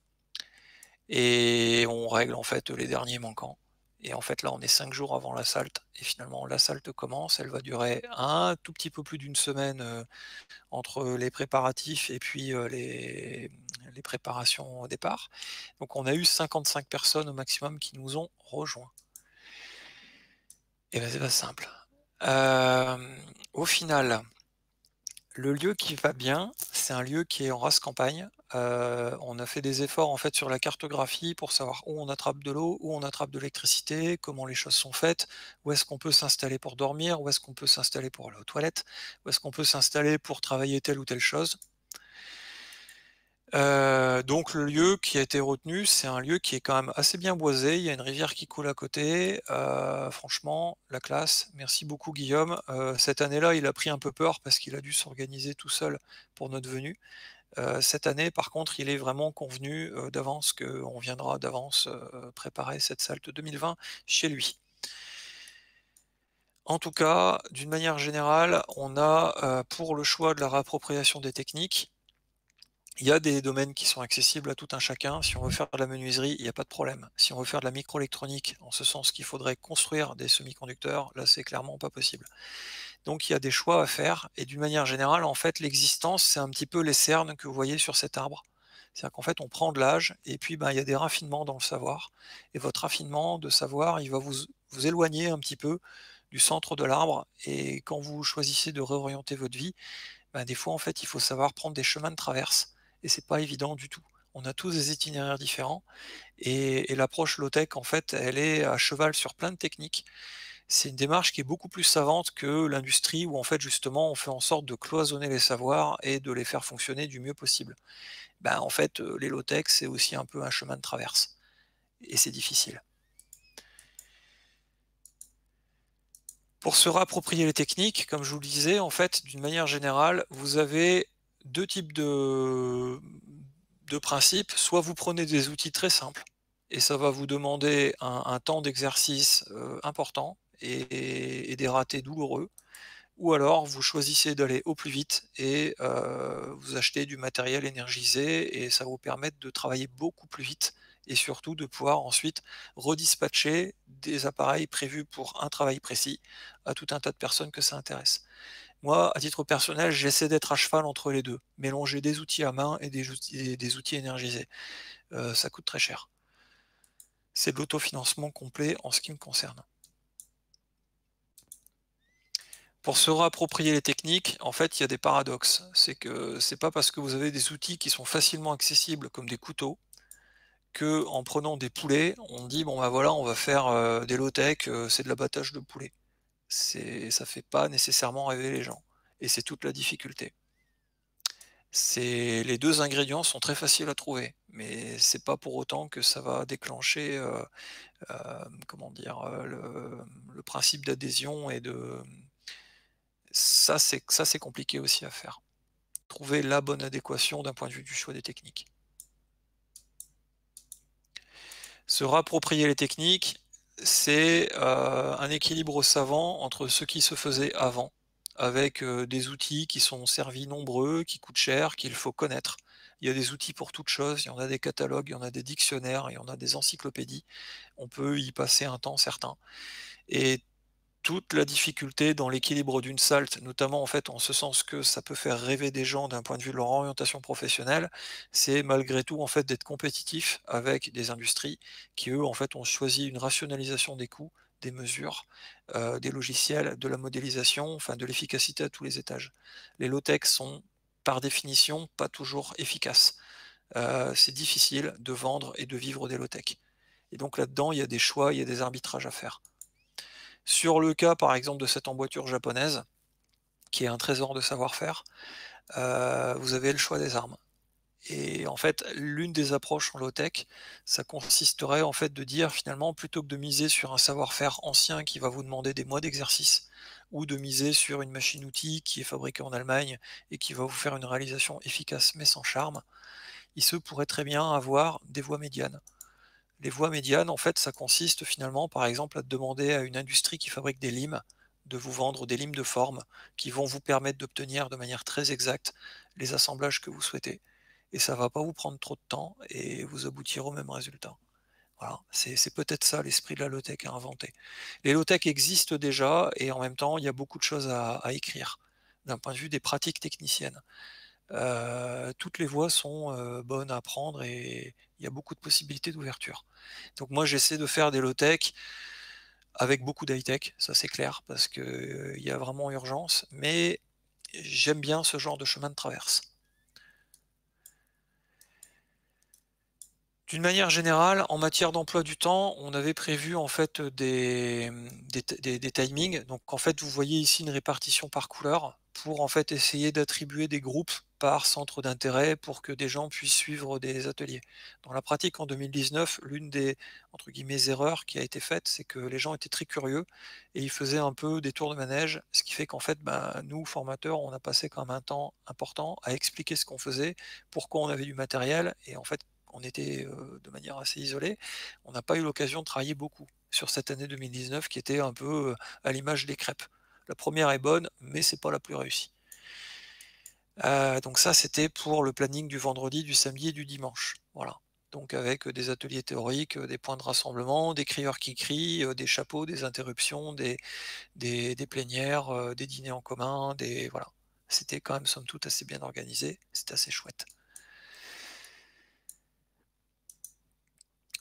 Et on règle en fait les derniers manquants. Et en fait, là, on est 5 jours avant la SALT. Et finalement, la SALT commence. Elle va durer un tout petit peu plus d'une semaine entre les préparatifs et puis les préparations au départ. Donc, on a eu 55 personnes au maximum qui nous ont rejoints. Et bien, c'est pas simple. Au final, le lieu qui va bien, c'est un lieu qui est en rase campagne. On a fait des efforts en fait sur la cartographie pour savoir où on attrape de l'eau, où on attrape de l'électricité, comment les choses sont faites, où est-ce qu'on peut s'installer pour dormir, où est-ce qu'on peut s'installer pour aller aux toilettes, où est-ce qu'on peut s'installer pour travailler telle ou telle chose. Donc le lieu qui a été retenu, c'est un lieu qui est quand même assez bien boisé, il y a une rivière qui coule à côté, franchement, la classe, merci beaucoup Guillaume. Cette année-là, il a pris un peu peur parce qu'il a dû s'organiser tout seul pour notre venue. Cette année, par contre, il est vraiment convenu d'avance qu'on viendra d'avance préparer cette SALT 2020 chez lui. En tout cas, d'une manière générale, on a pour le choix de la réappropriation des techniques, il y a des domaines qui sont accessibles à tout un chacun. Si on veut faire de la menuiserie, il n'y a pas de problème. Si on veut faire de la microélectronique, en ce sens qu'il faudrait construire des semi-conducteurs, là c'est clairement pas possible. Donc il y a des choix à faire. Et d'une manière générale, en fait, l'existence, c'est un petit peu les cernes que vous voyez sur cet arbre. C'est-à-dire qu'en fait, on prend de l'âge et puis ben, il y a des raffinements dans le savoir. Et votre raffinement de savoir, il va vous éloigner un petit peu du centre de l'arbre. Et quand vous choisissez de réorienter votre vie, ben, des fois, en fait, il faut savoir prendre des chemins de traverse. Et c'est pas évident du tout. On a tous des itinéraires différents. Et l'approche low-tech, en fait, elle est à cheval sur plein de techniques. C'est une démarche qui est beaucoup plus savante que l'industrie où, en fait, justement, on fait en sorte de cloisonner les savoirs et de les faire fonctionner du mieux possible. Ben, en fait, les low-tech, c'est aussi un peu un chemin de traverse. Et c'est difficile. Pour se réapproprier les techniques, comme je vous le disais, en fait, d'une manière générale, vous avez 2 types de principes. Soit vous prenez des outils très simples et ça va vous demander un temps d'exercice important et des ratés douloureux, ou alors vous choisissez d'aller au plus vite et vous achetez du matériel énergisé et ça vous permet de travailler beaucoup plus vite et surtout de pouvoir ensuite redispatcher des appareils prévus pour un travail précis à tout un tas de personnes que ça intéresse. Moi, à titre personnel, j'essaie d'être à cheval entre les deux, mélanger des outils à main et des outils énergisés. Ça coûte très cher. C'est de l'autofinancement complet en ce qui me concerne. Pour se réapproprier les techniques, en fait, il y a des paradoxes. C'est que c'est pas parce que vous avez des outils qui sont facilement accessibles comme des couteaux que en prenant des poulets, on dit bon ben voilà, on va faire des low-tech, c'est de l'abattage de poulets. Ça fait pas nécessairement rêver les gens. Et c'est toute la difficulté. Les deux ingrédients sont très faciles à trouver, mais c'est pas pour autant que ça va déclencher comment dire, le principe d'adhésion et de... Ça, c'est compliqué aussi à faire. Trouver la bonne adéquation d'un point de vue du choix des techniques. Se réapproprier les techniques, c'est un équilibre savant entre ce qui se faisait avant, avec des outils qui sont servis nombreux, qui coûtent cher, qu'il faut connaître. Il y a des outils pour toutes choses, il y en a des catalogues, il y en a des dictionnaires, il y en a des encyclopédies. On peut y passer un temps certain. Et toute la difficulté dans l'équilibre d'une SALT, notamment en fait en ce sens que ça peut faire rêver des gens d'un point de vue de leur orientation professionnelle, c'est malgré tout en fait d'être compétitif avec des industries qui eux en fait ont choisi une rationalisation des coûts, des mesures, des logiciels, de la modélisation, enfin de l'efficacité à tous les étages. Les low-tech sont par définition pas toujours efficaces. C'est difficile de vendre et de vivre des low-tech. Et donc là-dedans, il y a des choix, il y a des arbitrages à faire. Sur le cas par exemple de cette emboîture japonaise, qui est un trésor de savoir-faire, vous avez le choix des armes. Et en fait, l'une des approches en low-tech, ça consisterait en fait de dire finalement, plutôt que de miser sur un savoir-faire ancien qui va vous demander des mois d'exercice, ou de miser sur une machine-outil qui est fabriquée en Allemagne et qui va vous faire une réalisation efficace mais sans charme, il se pourrait très bien avoir des voies médianes. Les voies médianes, en fait, ça consiste finalement, par exemple, à demander à une industrie qui fabrique des limes de vous vendre des limes de forme qui vont vous permettre d'obtenir de manière très exacte les assemblages que vous souhaitez. Et ça ne va pas vous prendre trop de temps et vous aboutir au même résultat. Voilà, c'est peut-être ça l'esprit de la low-tech à inventer. Les low-tech existent déjà et en même temps, il y a beaucoup de choses à écrire d'un point de vue des pratiques techniciennes. Toutes les voies sont bonnes à prendre et il y a beaucoup de possibilités d'ouverture. Donc moi j'essaie de faire des low-tech avec beaucoup d'high-tech, ça c'est clair, parce qu'il y a vraiment urgence, mais j'aime bien ce genre de chemin de traverse. D'une manière générale, en matière d'emploi du temps, on avait prévu en fait des timings. Donc en fait, vous voyez ici une répartition par couleur pour en fait essayer d'attribuer des groupes par centre d'intérêt pour que des gens puissent suivre des ateliers. Dans la pratique, en 2019, l'une des entre guillemets erreurs qui a été faite, c'est que les gens étaient très curieux et ils faisaient un peu des tours de manège, ce qui fait qu'en fait, nous formateurs, on a passé quand même un temps important à expliquer ce qu'on faisait, pourquoi on avait du matériel et en fait. On était de manière assez isolée, on n'a pas eu l'occasion de travailler beaucoup sur cette année 2019 qui était un peu à l'image des crêpes. La première est bonne, mais c'est pas la plus réussie. Donc ça, c'était pour le planning du vendredi, du samedi et du dimanche. Voilà. Donc avec des ateliers théoriques, des points de rassemblement, des crieurs qui crient, des chapeaux, des interruptions, des plénières, des dîners en commun, des voilà. C'était quand même somme toute assez bien organisé, c'était assez chouette.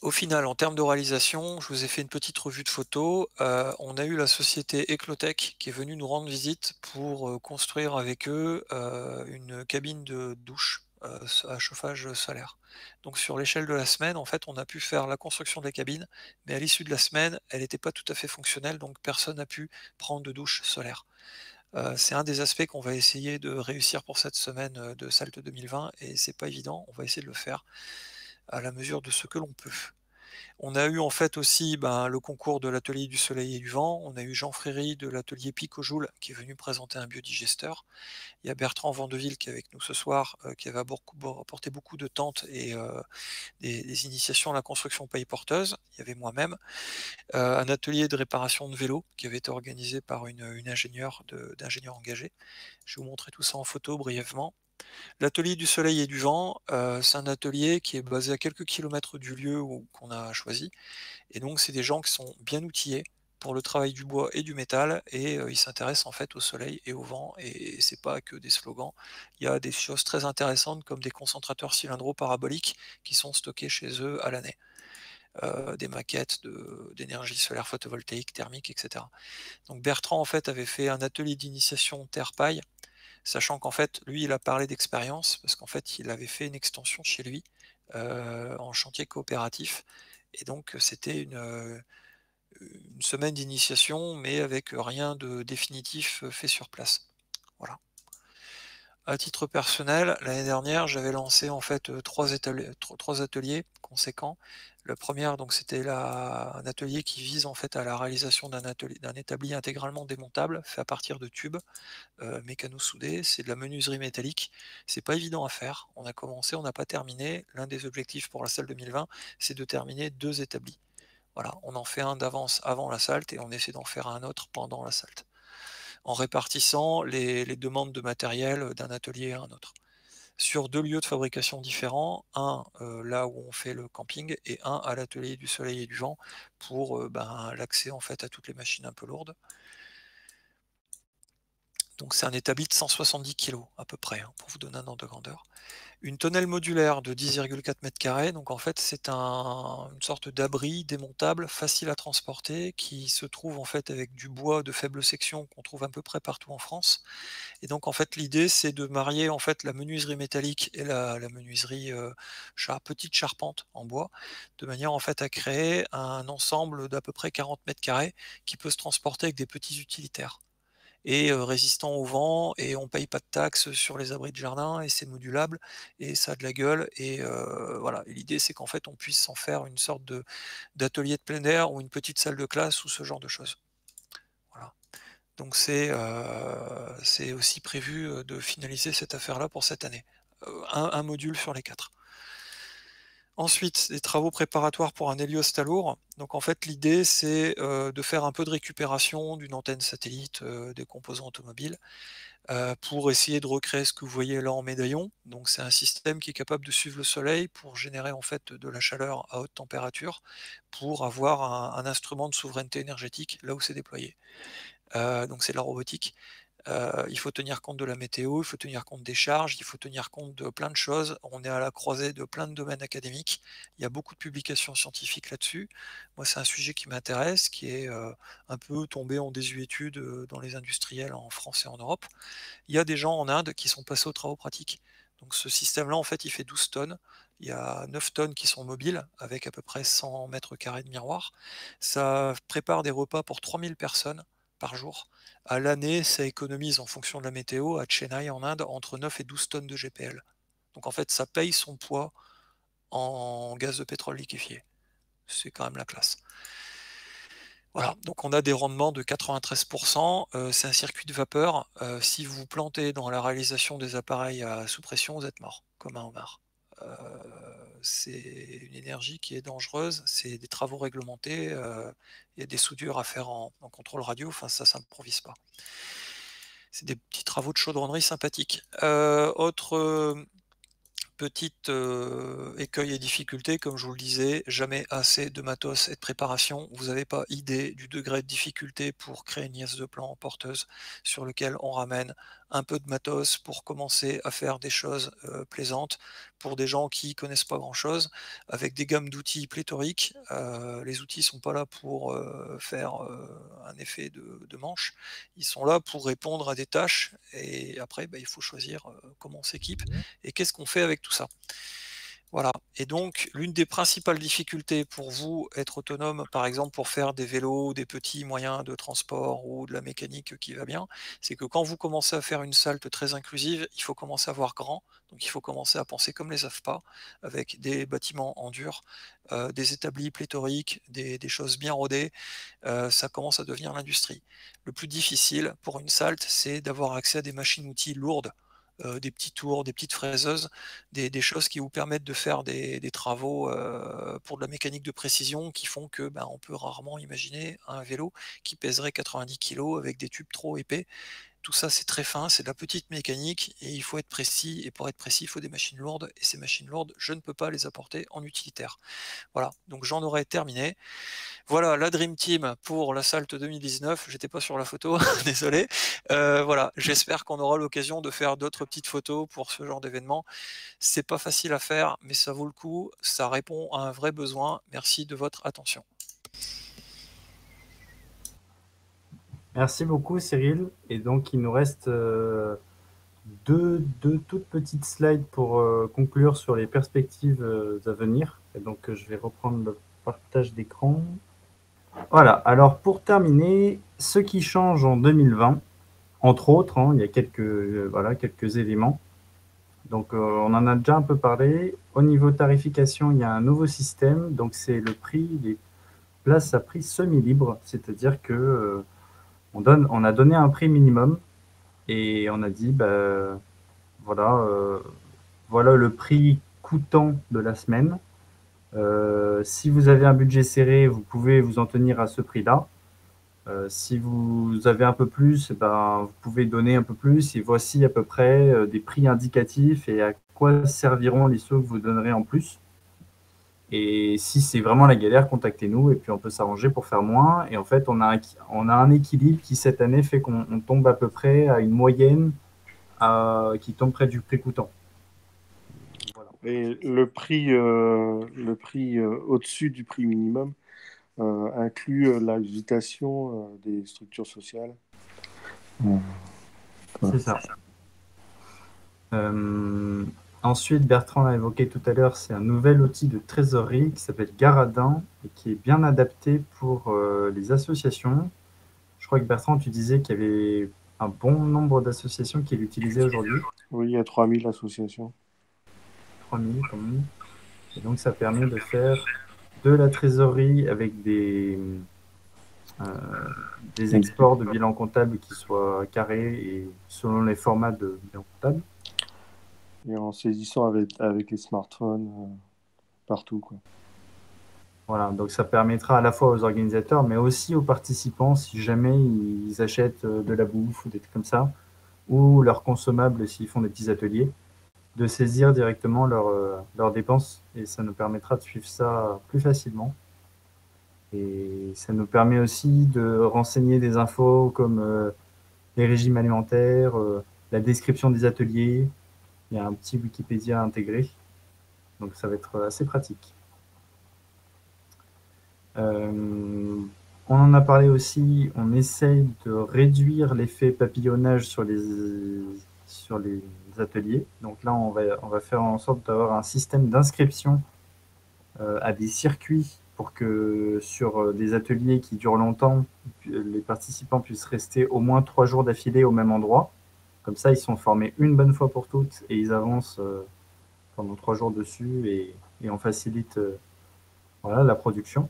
Au final, en termes de réalisation, je vous ai fait une petite revue de photos. On a eu la société Ecolotech qui est venue nous rendre visite pour construire avec eux une cabine de douche à chauffage solaire. Donc sur l'échelle de la semaine, en fait, on a pu faire la construction de la cabine, mais à l'issue de la semaine, elle n'était pas tout à fait fonctionnelle, donc personne n'a pu prendre de douche solaire. C'est un des aspects qu'on va essayer de réussir pour cette semaine de SALT 2020, et c'est pas évident, on va essayer de le faire à la mesure de ce que l'on peut. On a eu en fait aussi le concours de l'atelier du soleil et du vent, on a eu Jean Fréry de l'atelier Picojoule qui est venu présenter un biodigesteur, il y a Bertrand Vandeville qui est avec nous ce soir, qui avait apporté beaucoup de tentes et des initiations à la construction paille porteuse, il y avait moi-même, un atelier de réparation de vélo qui avait été organisé par une ingénieure d'ingénieurs engagés, je vais vous montrer tout ça en photo brièvement. L'atelier du soleil et du vent, c'est un atelier qui est basé à quelques kilomètres du lieu qu'on a choisi. Et donc, c'est des gens qui sont bien outillés pour le travail du bois et du métal. Et ils s'intéressent en fait au soleil et au vent. Et c'est pas que des slogans. Il y a des choses très intéressantes comme des concentrateurs cylindraux paraboliques qui sont stockés chez eux à l'année. Des maquettes d'énergie solaire photovoltaïque, thermique, etc. Donc Bertrand en fait avait fait un atelier d'initiation terre-paille sachant qu'en fait, lui, il a parlé d'expérience, parce qu'en fait, il avait fait une extension chez lui en chantier coopératif, et donc c'était une semaine d'initiation, mais avec rien de définitif fait sur place. Voilà. À titre personnel, l'année dernière, j'avais lancé en fait trois ateliers conséquents. Le premier, donc, c'était un atelier qui vise en fait à la réalisation d'un établi intégralement démontable, fait à partir de tubes mécano-soudés. C'est de la menuiserie métallique. C'est pas évident à faire. On a commencé, on n'a pas terminé. L'un des objectifs pour la salle 2020, c'est de terminer 2 établis. Voilà, on en fait un d'avance avant la SALT et on essaie d'en faire un autre pendant la SALT, en répartissant les demandes de matériel d'un atelier à un autre. Sur 2 lieux de fabrication différents, un là où on fait le camping et un à l'atelier du soleil et du vent pour l'accès en fait à toutes les machines un peu lourdes. Donc c'est un établi de 170 kg à peu près, hein, pour vous donner un ordre de grandeur. Une tonnelle modulaire de 10,4 mètres carrés, donc en fait c'est une sorte d'abri démontable, facile à transporter, qui se trouve en fait avec du bois de faible section qu'on trouve à peu près partout en France. Et donc en fait l'idée c'est de marier en fait la menuiserie métallique et la menuiserie petite charpente en bois, de manière en fait à créer un ensemble d'à peu près 40 mètres carrés qui peut se transporter avec des petits utilitaires et résistant au vent, et on paye pas de taxes sur les abris de jardin, et c'est modulable, et ça a de la gueule, et voilà. L'idée c'est qu'en fait on puisse en faire une sorte d'atelier de plein air, ou une petite salle de classe, ou ce genre de choses. Voilà. Donc c'est aussi prévu de finaliser cette affaire-là pour cette année. Un module sur les 4. Ensuite, des travaux préparatoires pour un héliostalour. Donc en fait, l'idée, c'est de faire un peu de récupération d'une antenne satellite, des composants automobiles, pour essayer de recréer ce que vous voyez là en médaillon. Donc c'est un système qui est capable de suivre le soleil pour générer en fait de la chaleur à haute température, pour avoir un instrument de souveraineté énergétique là où c'est déployé. Donc c'est de la robotique. Il faut tenir compte de la météo, il faut tenir compte des charges, il faut tenir compte de plein de choses. On est à la croisée de plein de domaines académiques. Il y a beaucoup de publications scientifiques là-dessus. Moi, c'est un sujet qui m'intéresse, qui est un peu tombé en désuétude dans les industriels en France et en Europe. Il y a des gens en Inde qui sont passés aux travaux pratiques. Donc ce système-là, en fait, il fait 12 tonnes. Il y a 9 tonnes qui sont mobiles, avec à peu près 100 mètres carrés de miroir. Ça prépare des repas pour 3000 personnes par jour. À l'année, ça économise en fonction de la météo, à Chennai en Inde, entre 9 et 12 tonnes de GPL. Donc en fait, ça paye son poids en gaz de pétrole liquéfié. C'est quand même la classe. Voilà, donc on a des rendements de 93%. C'est un circuit de vapeur. Si vous vous plantez dans la réalisation des appareils à sous pression, vous êtes mort, comme un homard. C'est une énergie qui est dangereuse, c'est des travaux réglementés, il y a des soudures à faire en contrôle radio, enfin ça ne s'improvise pas. C'est des petits travaux de chaudronnerie sympathiques. Autre petit écueil et difficulté, comme je vous le disais, jamais assez de matos et de préparation. Vous n'avez pas idée du degré de difficulté pour créer une liasse de plan porteuse sur lequel on ramène un peu de matos pour commencer à faire des choses plaisantes pour des gens qui connaissent pas grand chose, avec des gammes d'outils pléthoriques. Les outils sont pas là pour faire un effet de manche, ils sont là pour répondre à des tâches, et après il faut choisir comment on s'équipe et qu'est-ce qu'on fait avec tout ça. Voilà, et donc l'une des principales difficultés pour vous être autonome, par exemple pour faire des vélos, des petits moyens de transport ou de la mécanique qui va bien, c'est que quand vous commencez à faire une SALT très inclusive, il faut commencer à voir grand, donc il faut commencer à penser comme les AFPA, avec des bâtiments en dur, des établis pléthoriques, des choses bien rodées, ça commence à devenir l'industrie. Le plus difficile pour une SALT, c'est d'avoir accès à des machines-outils lourdes, des petits tours, des petites fraiseuses, des choses qui vous permettent de faire des travaux pour de la mécanique de précision qui font que on peut rarement imaginer un vélo qui pèserait 90 kg avec des tubes trop épais. Tout ça c'est très fin, c'est de la petite mécanique et il faut être précis, et pour être précis il faut des machines lourdes, et ces machines lourdes je ne peux pas les apporter en utilitaire. Voilà, donc j'en aurais terminé. Voilà la Dream Team pour la SALT 2019, j'étais pas sur la photo, désolé. Voilà, j'espère qu'on aura l'occasion de faire d'autres petites photos pour ce genre d'événement. C'est pas facile à faire mais ça vaut le coup, ça répond à un vrai besoin. Merci de votre attention. Merci beaucoup Cyril, et donc il nous reste deux toutes petites slides pour conclure sur les perspectives à venir. Et donc, je vais reprendre le partage d'écran. Voilà, alors pour terminer, ce qui change en 2020, entre autres, hein, il y a quelques éléments. Donc, on en a déjà un peu parlé. Au niveau tarification, il y a un nouveau système. Donc, c'est le prix des places à prix semi-libre. C'est-à-dire que on a donné un prix minimum et on a dit, bah, voilà, voilà le prix coûtant de la semaine. Si vous avez un budget serré, vous pouvez vous en tenir à ce prix-là. Si vous avez un peu plus, ben, vous pouvez donner un peu plus. Et voici à peu près des prix indicatifs et à quoi serviront les sous que vous donnerez en plus. Et si c'est vraiment la galère, contactez-nous et puis on peut s'arranger pour faire moins. Et en fait, on a un équilibre qui, cette année, fait qu'on tombe à peu près à une moyenne qui tombe près du prix coûtant. Voilà. Et le prix au-dessus du prix minimum inclut l'invitation des structures sociales. C'est ça. Ensuite, Bertrand l'a évoqué tout à l'heure, c'est un nouvel outil de trésorerie qui s'appelle Garadin et qui est bien adapté pour les associations. Je crois que Bertrand, tu disais qu'il y avait un bon nombre d'associations qui l'utilisaient aujourd'hui. Oui, il y a 3000 associations. 3000 quand même. Et donc, ça permet de faire de la trésorerie avec des exports de bilan comptable qui soient carrés et selon les formats de bilan comptable. Et en saisissant avec les smartphones partout, quoi. Voilà, donc ça permettra à la fois aux organisateurs, mais aussi aux participants, si jamais ils achètent de la bouffe ou des trucs comme ça, ou leurs consommables s'ils font des petits ateliers, de saisir directement leurs dépenses et ça nous permettra de suivre ça plus facilement. Et ça nous permet aussi de renseigner des infos comme les régimes alimentaires, la description des ateliers. Il y a un petit Wikipédia intégré, donc ça va être assez pratique. On en a parlé aussi, on essaye de réduire l'effet papillonnage sur les ateliers. Donc là, on va faire en sorte d'avoir un système d'inscription à des circuits pour que sur des ateliers qui durent longtemps, les participants puissent rester au moins 3 jours d'affilée au même endroit. Comme ça, ils sont formés une bonne fois pour toutes et ils avancent pendant 3 jours dessus et on facilite voilà, la production.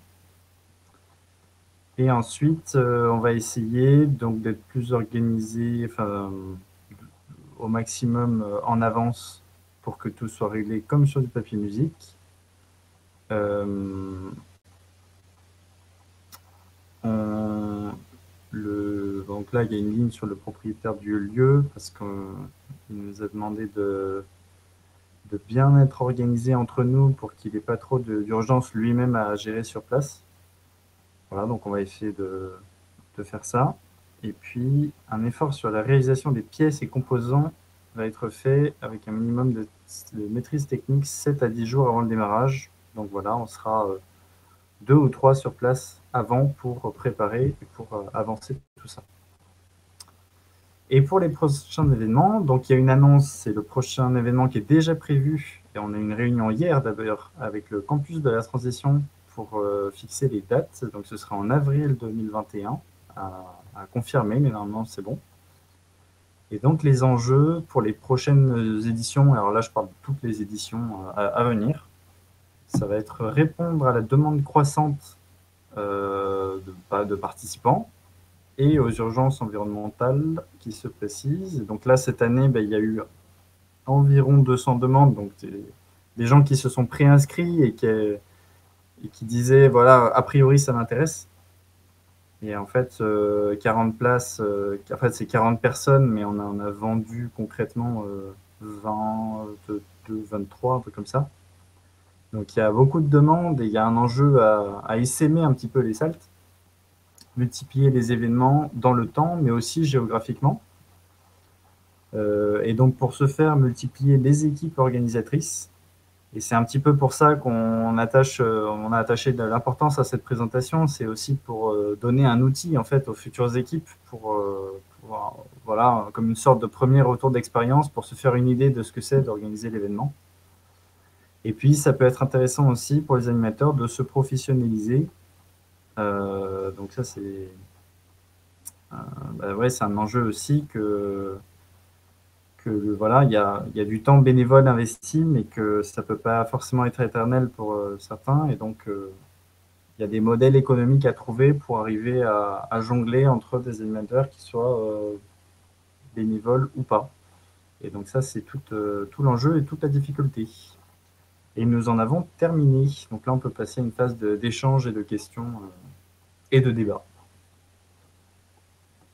Et ensuite, on va essayer donc d'être plus organisé, enfin, au maximum en avance pour que tout soit réglé comme sur du papier musique. Donc là, il y a une ligne sur le propriétaire du lieu parce qu'il nous a demandé de bien être organisé entre nous pour qu'il n'ait pas trop d'urgence lui-même à gérer sur place. Voilà, donc on va essayer de faire ça. Et puis, un effort sur la réalisation des pièces et composants va être fait avec un minimum de maîtrise technique 7 à 10 jours avant le démarrage. Donc voilà, on sera 2 ou 3 sur place avant pour préparer et pour avancer tout ça. Et pour les prochains événements, donc il y a une annonce, c'est le prochain événement qui est déjà prévu. Et on a eu une réunion hier d'ailleurs avec le Campus de la Transition pour fixer les dates. Donc ce sera en avril 2021. À confirmer, mais normalement c'est bon. Et donc les enjeux pour les prochaines éditions, alors là je parle de toutes les éditions à venir, ça va être répondre à la demande croissante de participants et aux urgences environnementales qui se précisent. Et donc là cette année, ben, il y a eu environ 200 demandes, donc des gens qui se sont préinscrits et qui disaient voilà, a priori ça m'intéresse. Et en fait, 40 places, en fait, c'est 40 personnes, mais on a vendu concrètement 22, 23, un peu comme ça. Donc, il y a beaucoup de demandes et il y a un enjeu à essaimer un petit peu les saltes, multiplier les événements dans le temps, mais aussi géographiquement. Et donc, pour ce faire, multiplier les équipes organisatrices. Et c'est un petit peu pour ça qu'on a attaché de l'importance à cette présentation. C'est aussi pour donner un outil en fait aux futures équipes pour pouvoir voilà, comme une sorte de premier retour d'expérience pour se faire une idée de ce que c'est d'organiser l'événement. Et puis, ça peut être intéressant aussi pour les animateurs de se professionnaliser. Donc ça, c'est bah ouais, c'est un enjeu aussi que voilà, il y a du temps bénévole investi, mais que ça ne peut pas forcément être éternel pour certains. Et donc, il y a des modèles économiques à trouver pour arriver à jongler entre des animateurs qui soient bénévoles ou pas. Et donc ça, c'est tout l'enjeu et toute la difficulté. Et nous en avons terminé. Donc là, on peut passer à une phase d'échange et de questions et de débat.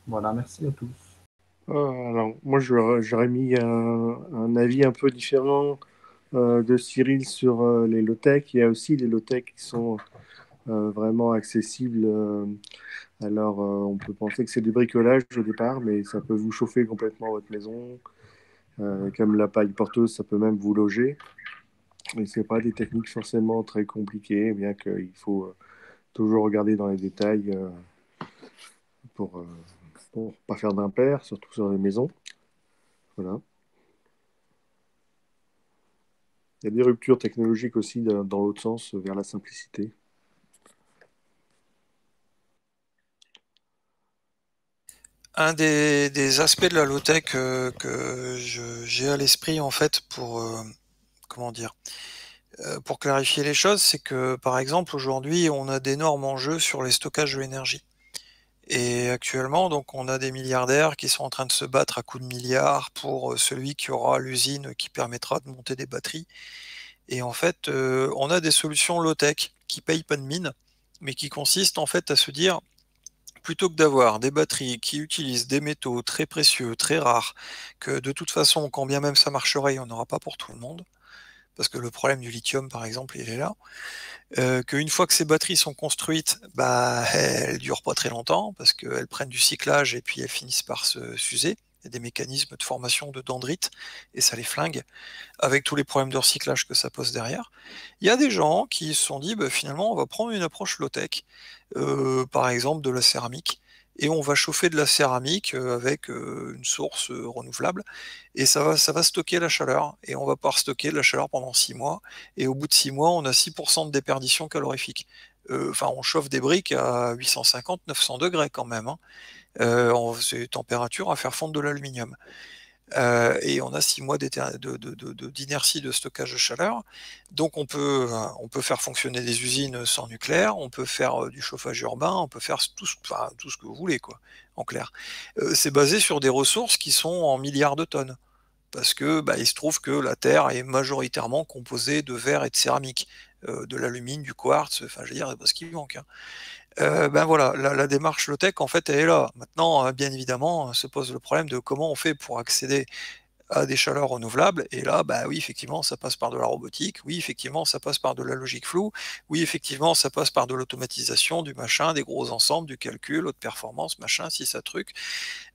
Voilà, merci à tous. Alors, moi, j'aurais mis un avis un peu différent de Cyril sur les low-tech. Il y a aussi des low-tech qui sont vraiment accessibles. Alors, on peut penser que c'est du bricolage au départ, mais ça peut vous chauffer complètement votre maison. Comme la paille porteuse, ça peut même vous loger. Et ce n'est pas des techniques forcément très compliquées, bien qu'il faut toujours regarder dans les détails pour pas faire d'impair, surtout sur les maisons. Voilà. Il y a des ruptures technologiques aussi dans l'autre sens, vers la simplicité. Un des aspects de la low-tech que j'ai à l'esprit, en fait, pour... comment dire, pour clarifier les choses, c'est que par exemple aujourd'hui on a d'énormes enjeux sur les stockages de l'énergie. Et actuellement, donc, on a des milliardaires qui sont en train de se battre à coups de milliards pour celui qui aura l'usine qui permettra de monter des batteries. Et en fait, on a des solutions low-tech qui payent pas de mine, mais qui consistent en fait à se dire, plutôt que d'avoir des batteries qui utilisent des métaux très précieux, très rares, que de toute façon, quand bien même ça marcherait, il n'y en aura pas pour tout le monde, parce que le problème du lithium, par exemple, il est là, qu'une fois que ces batteries sont construites, bah, elles ne durent pas très longtemps, parce qu'elles prennent du cyclage et puis elles finissent par s'user. Il y a des mécanismes de formation de dendrites, et ça les flingue, avec tous les problèmes de recyclage que ça pose derrière. Il y a des gens qui se sont dit, bah, finalement, on va prendre une approche low-tech, par exemple de la céramique, et on va chauffer de la céramique avec une source renouvelable, et ça va stocker la chaleur, et on va pouvoir stocker de la chaleur pendant 6 mois, et au bout de 6 mois, on a 6% de déperdition calorifique. Enfin, on chauffe des briques à 850-900 degrés quand même, hein. C'est une température à faire fondre de l'aluminium. Et on a 6 mois d'inertie de stockage de chaleur. Donc on peut faire fonctionner des usines sans nucléaire, on peut faire du chauffage urbain, on peut faire tout ce que vous voulez, quoi, en clair. C'est basé sur des ressources qui sont en milliards de tonnes, parce que bah, il se trouve que la Terre est majoritairement composée de verre et de céramique, de l'alumine, du quartz, enfin je veux dire, c'est pas ce qui manque, hein. Ben voilà, la démarche low-tech, en fait, elle est là. Maintenant, bien évidemment, se pose le problème de comment on fait pour accéder à des chaleurs renouvelables. Et là, ben oui, effectivement, ça passe par de la robotique. Oui, effectivement, ça passe par de la logique floue. Oui, effectivement, ça passe par de l'automatisation, du machin, des gros ensembles, du calcul, haute performance, machin, si ça truc.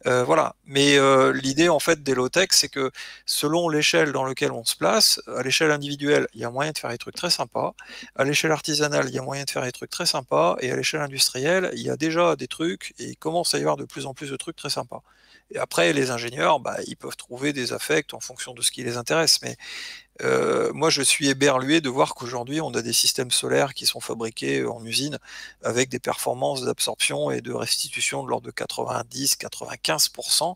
Voilà. Mais l'idée, en fait, des low-tech, c'est que selon l'échelle dans laquelle on se place, à l'échelle individuelle, il y a moyen de faire des trucs très sympas. À l'échelle artisanale, il y a moyen de faire des trucs très sympas. Et à l'échelle industrielle, il y a déjà des trucs et il commence à y avoir de plus en plus de trucs très sympas. Et après, les ingénieurs, bah, ils peuvent trouver des affects en fonction de ce qui les intéresse. Mais moi, je suis éberlué de voir qu'aujourd'hui, on a des systèmes solaires qui sont fabriqués en usine avec des performances d'absorption et de restitution de l'ordre de 90-95%.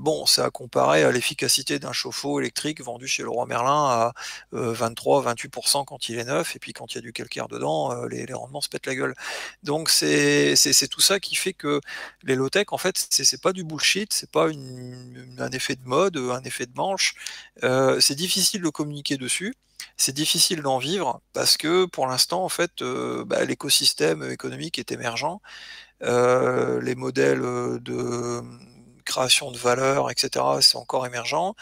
Bon, c'est à comparer à l'efficacité d'un chauffe-eau électrique vendu chez Leroy Merlin à 23-28% quand il est neuf, et puis quand il y a du calcaire dedans, les rendements se pètent la gueule. Donc c'est tout ça qui fait que les low-tech, en fait, c'est pas du bullshit, c'est pas un effet de mode, un effet de manche, c'est difficile de communiquer dessus. C'est difficile d'en vivre parce que pour l'instant, en fait, bah, l'écosystème économique est émergent, les modèles de création de valeur, etc., c'est encore émergent.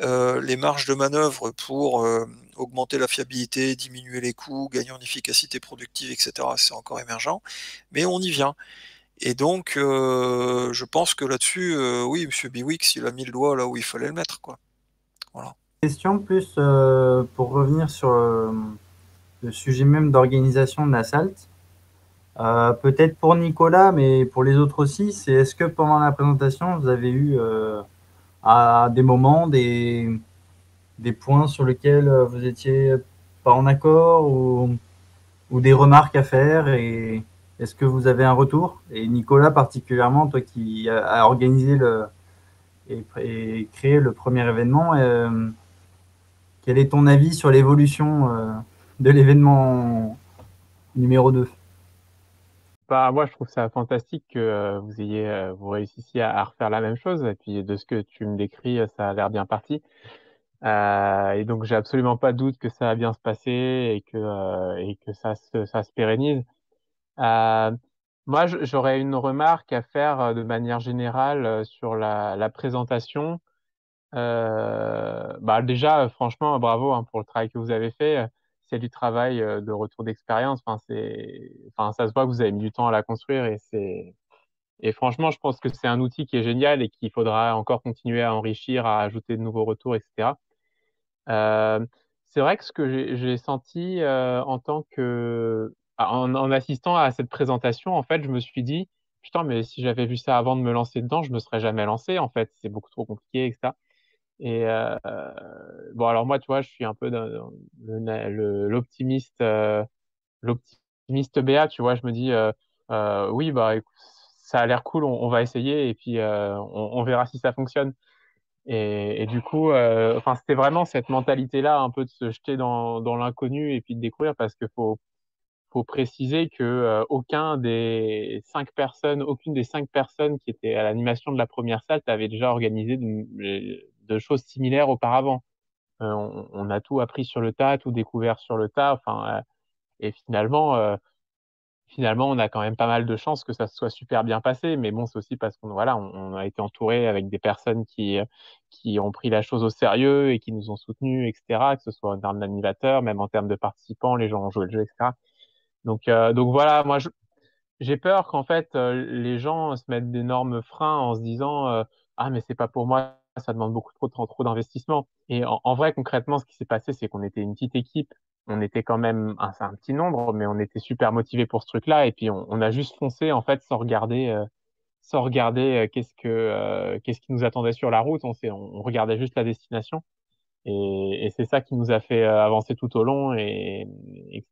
Les marges de manœuvre pour augmenter la fiabilité, diminuer les coûts, gagner en efficacité productive, etc., c'est encore émergent. Mais on y vient. Et donc, je pense que là-dessus, oui, M. Biwix, il a mis le doigt là où il fallait le mettre, quoi. Voilà. Question plus pour revenir sur le sujet même d'organisation de la SALT. Peut-être pour Nicolas, mais pour les autres aussi, c'est est-ce que pendant la présentation, vous avez eu à des moments des points sur lesquels vous n'étiez pas en accord ou des remarques à faire, et est-ce que vous avez un retour? Et Nicolas particulièrement, toi qui a organisé et créé le premier événement, quel est ton avis sur l'évolution de l'événement numéro 2? Bah, moi, je trouve ça fantastique que vous réussissiez à refaire la même chose. Et puis, de ce que tu me décris, ça a l'air bien parti. Et donc, j'ai absolument pas de doute que ça va bien se passer et que ça se pérennise. Moi, j'aurais une remarque à faire de manière générale sur la présentation. Bah, déjà, franchement, bravo hein, pour le travail que vous avez fait. C'est du travail de retour d'expérience. Enfin, ça se voit que vous avez mis du temps à la construire. Et franchement, je pense que c'est un outil qui est génial et qu'il faudra encore continuer à enrichir, à ajouter de nouveaux retours, etc. C'est vrai que ce que j'ai senti en assistant à cette présentation, en fait, je me suis dit, putain, mais si j'avais vu ça avant de me lancer dedans, je ne me serais jamais lancé. En fait, c'est beaucoup trop compliqué, etc. Et bon, alors moi, tu vois, je suis un peu l'optimiste béat, tu vois, je me dis, oui, bah, écoute, ça a l'air cool, on va essayer et puis on verra si ça fonctionne. Et du coup, c'était vraiment cette mentalité-là, un peu de se jeter dans l'inconnu et puis de découvrir, parce qu'il faut préciser que aucune des 5 personnes qui étaient à l'animation de la première salle avait déjà organisé de choses similaires auparavant. On a tout appris sur le tas, tout découvert sur le tas. Et finalement, on a quand même pas mal de chances que ça se soit super bien passé. Mais bon, c'est aussi parce qu'on a été entouré avec des personnes qui ont pris la chose au sérieux et qui nous ont soutenus, etc. Que ce soit en termes d'animateurs, même en termes de participants, les gens ont joué le jeu, etc. Donc voilà, moi, j'ai peur qu'en fait, les gens se mettent d'énormes freins en se disant « Ah, mais c'est pas pour moi. » Ça demande beaucoup trop d'investissement. Et en vrai, concrètement, ce qui s'est passé, c'est qu'on était une petite équipe. On était quand même un petit nombre, mais on était super motivés pour ce truc-là. Et puis, on a juste foncé, en fait, sans regarder, qu'est-ce qui nous attendait sur la route. On regardait juste la destination. Et c'est ça qui nous a fait avancer tout au long, etc.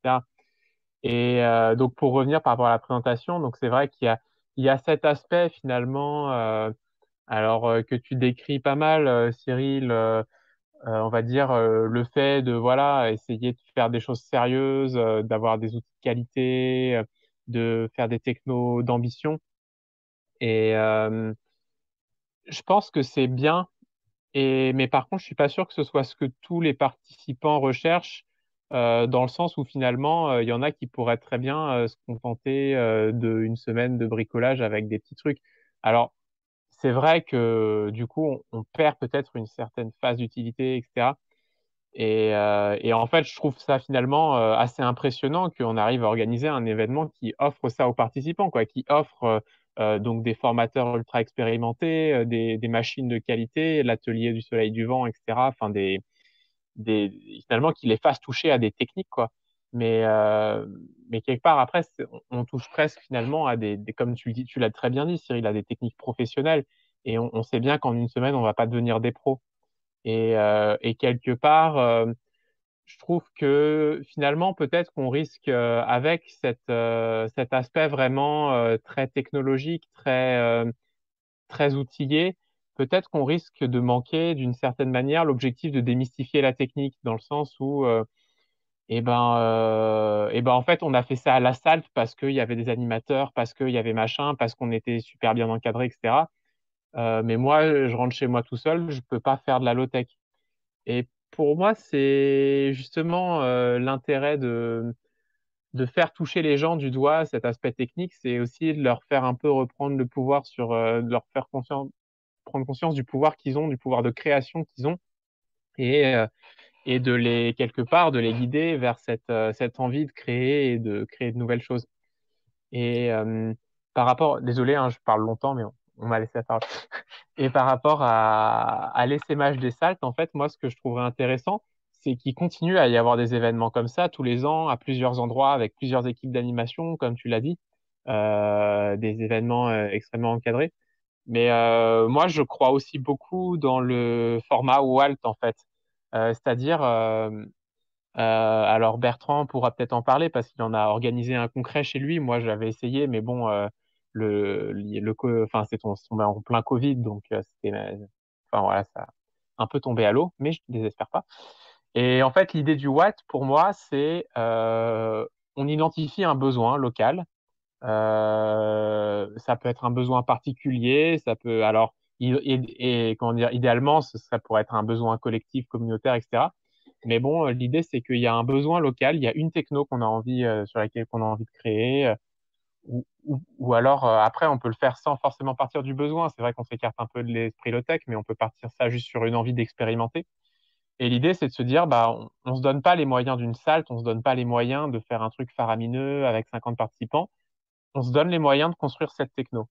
Et donc, pour revenir par rapport à la présentation, donc c'est vrai qu'il y a cet aspect, finalement, que tu décris pas mal, Cyril, on va dire le fait de essayer de faire des choses sérieuses, d'avoir des outils de qualité, de faire des technos d'ambition. Et je pense que c'est bien, mais par contre, je suis pas sûr que ce soit ce que tous les participants recherchent, dans le sens où finalement, il y en a qui pourraient très bien se contenter d'une semaine de bricolage avec des petits trucs. Alors, c'est vrai que du coup, on perd peut-être une certaine phase d'utilité, etc. Et en fait, je trouve ça finalement assez impressionnant qu'on arrive à organiser un événement qui offre ça aux participants, quoi, qui offre donc des formateurs ultra expérimentés, des machines de qualité, l'atelier du soleil du vent, etc. Enfin, finalement, qui les fasse toucher à des techniques, quoi. Mais quelque part, après, on touche presque finalement à comme tu l'as très bien dit, Cyril, à des techniques professionnelles. Et on sait bien qu'en une semaine, on ne va pas devenir des pros. Et quelque part, je trouve que finalement, peut-être qu'on risque, avec cet aspect vraiment très technologique, très outillé, peut-être qu'on risque de manquer d'une certaine manière l'objectif de démystifier la technique, dans le sens où... Et ben en fait, on a fait ça à la SALT parce qu'il y avait des animateurs, parce qu'il y avait machin, parce qu'on était super bien encadré, etc. Mais moi, je rentre chez moi tout seul, je ne peux pas faire de la low-tech. Et pour moi, c'est justement l'intérêt de faire toucher les gens du doigt cet aspect technique, c'est aussi de leur faire un peu reprendre le pouvoir sur, de leur faire prendre conscience du pouvoir qu'ils ont, du pouvoir de création qu'ils ont. Et de les, quelque part, de les guider vers cette envie de créer et de créer de nouvelles choses. Et par rapport, désolé, hein, je parle longtemps, mais on m'a laissé la parole. Et par rapport à l'essaimage des SALT, en fait, moi, ce que je trouverais intéressant, c'est qu'il continue à y avoir des événements comme ça tous les ans, à plusieurs endroits, avec plusieurs équipes d'animation, comme tu l'as dit. des événements extrêmement encadrés. Mais moi, je crois aussi beaucoup dans le format WALT, en fait. C'est-à-dire, alors Bertrand pourra peut-être en parler parce qu'il en a organisé un concret chez lui. Moi, j'avais essayé, mais bon, c'est en plein Covid, donc c'était, voilà, ça a un peu tombé à l'eau, mais je ne désespère pas. Et en fait, l'idée du WALT, pour moi, c'est on identifie un besoin local. Ça peut être un besoin particulier, ça peut, alors, comment dire, idéalement, ça pourrait être un besoin collectif, communautaire, etc. Mais bon, l'idée, c'est qu'il y a un besoin local, il y a une techno qu'on a envie, sur laquelle on a envie de créer, ou alors, après, on peut le faire sans forcément partir du besoin. C'est vrai qu'on s'écarte un peu de l'esprit low-tech, mais on peut partir ça juste sur une envie d'expérimenter. Et l'idée, c'est de se dire, bah, on ne se donne pas les moyens d'une SALT, on ne se donne pas les moyens de faire un truc faramineux avec 50 participants. On se donne les moyens de construire cette techno.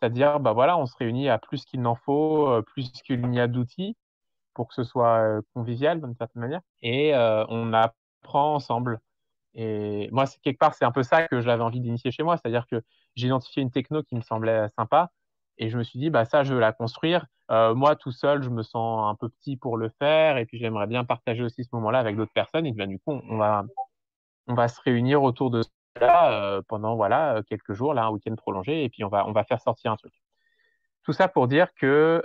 C'est-à-dire, bah voilà, on se réunit à plus qu'il n'en faut, plus qu'il n'y a d'outils, pour que ce soit convivial d'une certaine manière. Et on apprend ensemble. Et moi, quelque part, c'est un peu ça que j'avais envie d'initier chez moi. C'est-à-dire que j'ai identifié une techno qui me semblait sympa et je me suis dit, bah ça, je veux la construire. Moi, tout seul, je me sens un peu petit pour le faire. Et puis, j'aimerais bien partager aussi ce moment-là avec d'autres personnes. Et bien, du coup, on va se réunir autour de là, pendant voilà, quelques jours, là, un week-end prolongé, et puis on va faire sortir un truc. Tout ça pour dire que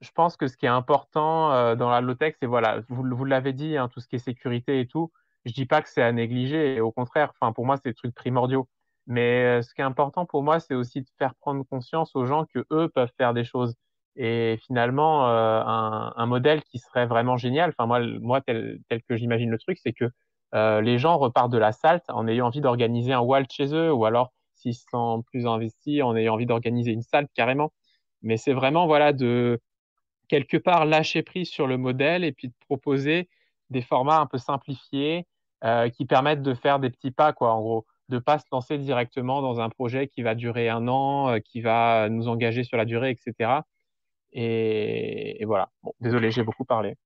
je pense que ce qui est important dans la low-tech, c'est, voilà, vous l'avez dit, hein, tout ce qui est sécurité et tout, je ne dis pas que c'est à négliger, et au contraire, pour moi, c'est des trucs primordiaux. Mais ce qui est important pour moi, c'est aussi de faire prendre conscience aux gens qu'eux peuvent faire des choses. Et finalement, un modèle qui serait vraiment génial, moi tel que j'imagine le truc, c'est que les gens repartent de la SALT en ayant envie d'organiser un WALT chez eux, ou alors s'ils se sentent plus investis, en ayant envie d'organiser une SALT carrément. Mais c'est vraiment, voilà, de quelque part lâcher prise sur le modèle et puis de proposer des formats un peu simplifiés qui permettent de faire des petits pas, quoi, en gros, de ne pas se lancer directement dans un projet qui va durer un an, qui va nous engager sur la durée, etc. Et voilà. Bon, désolé, j'ai beaucoup parlé.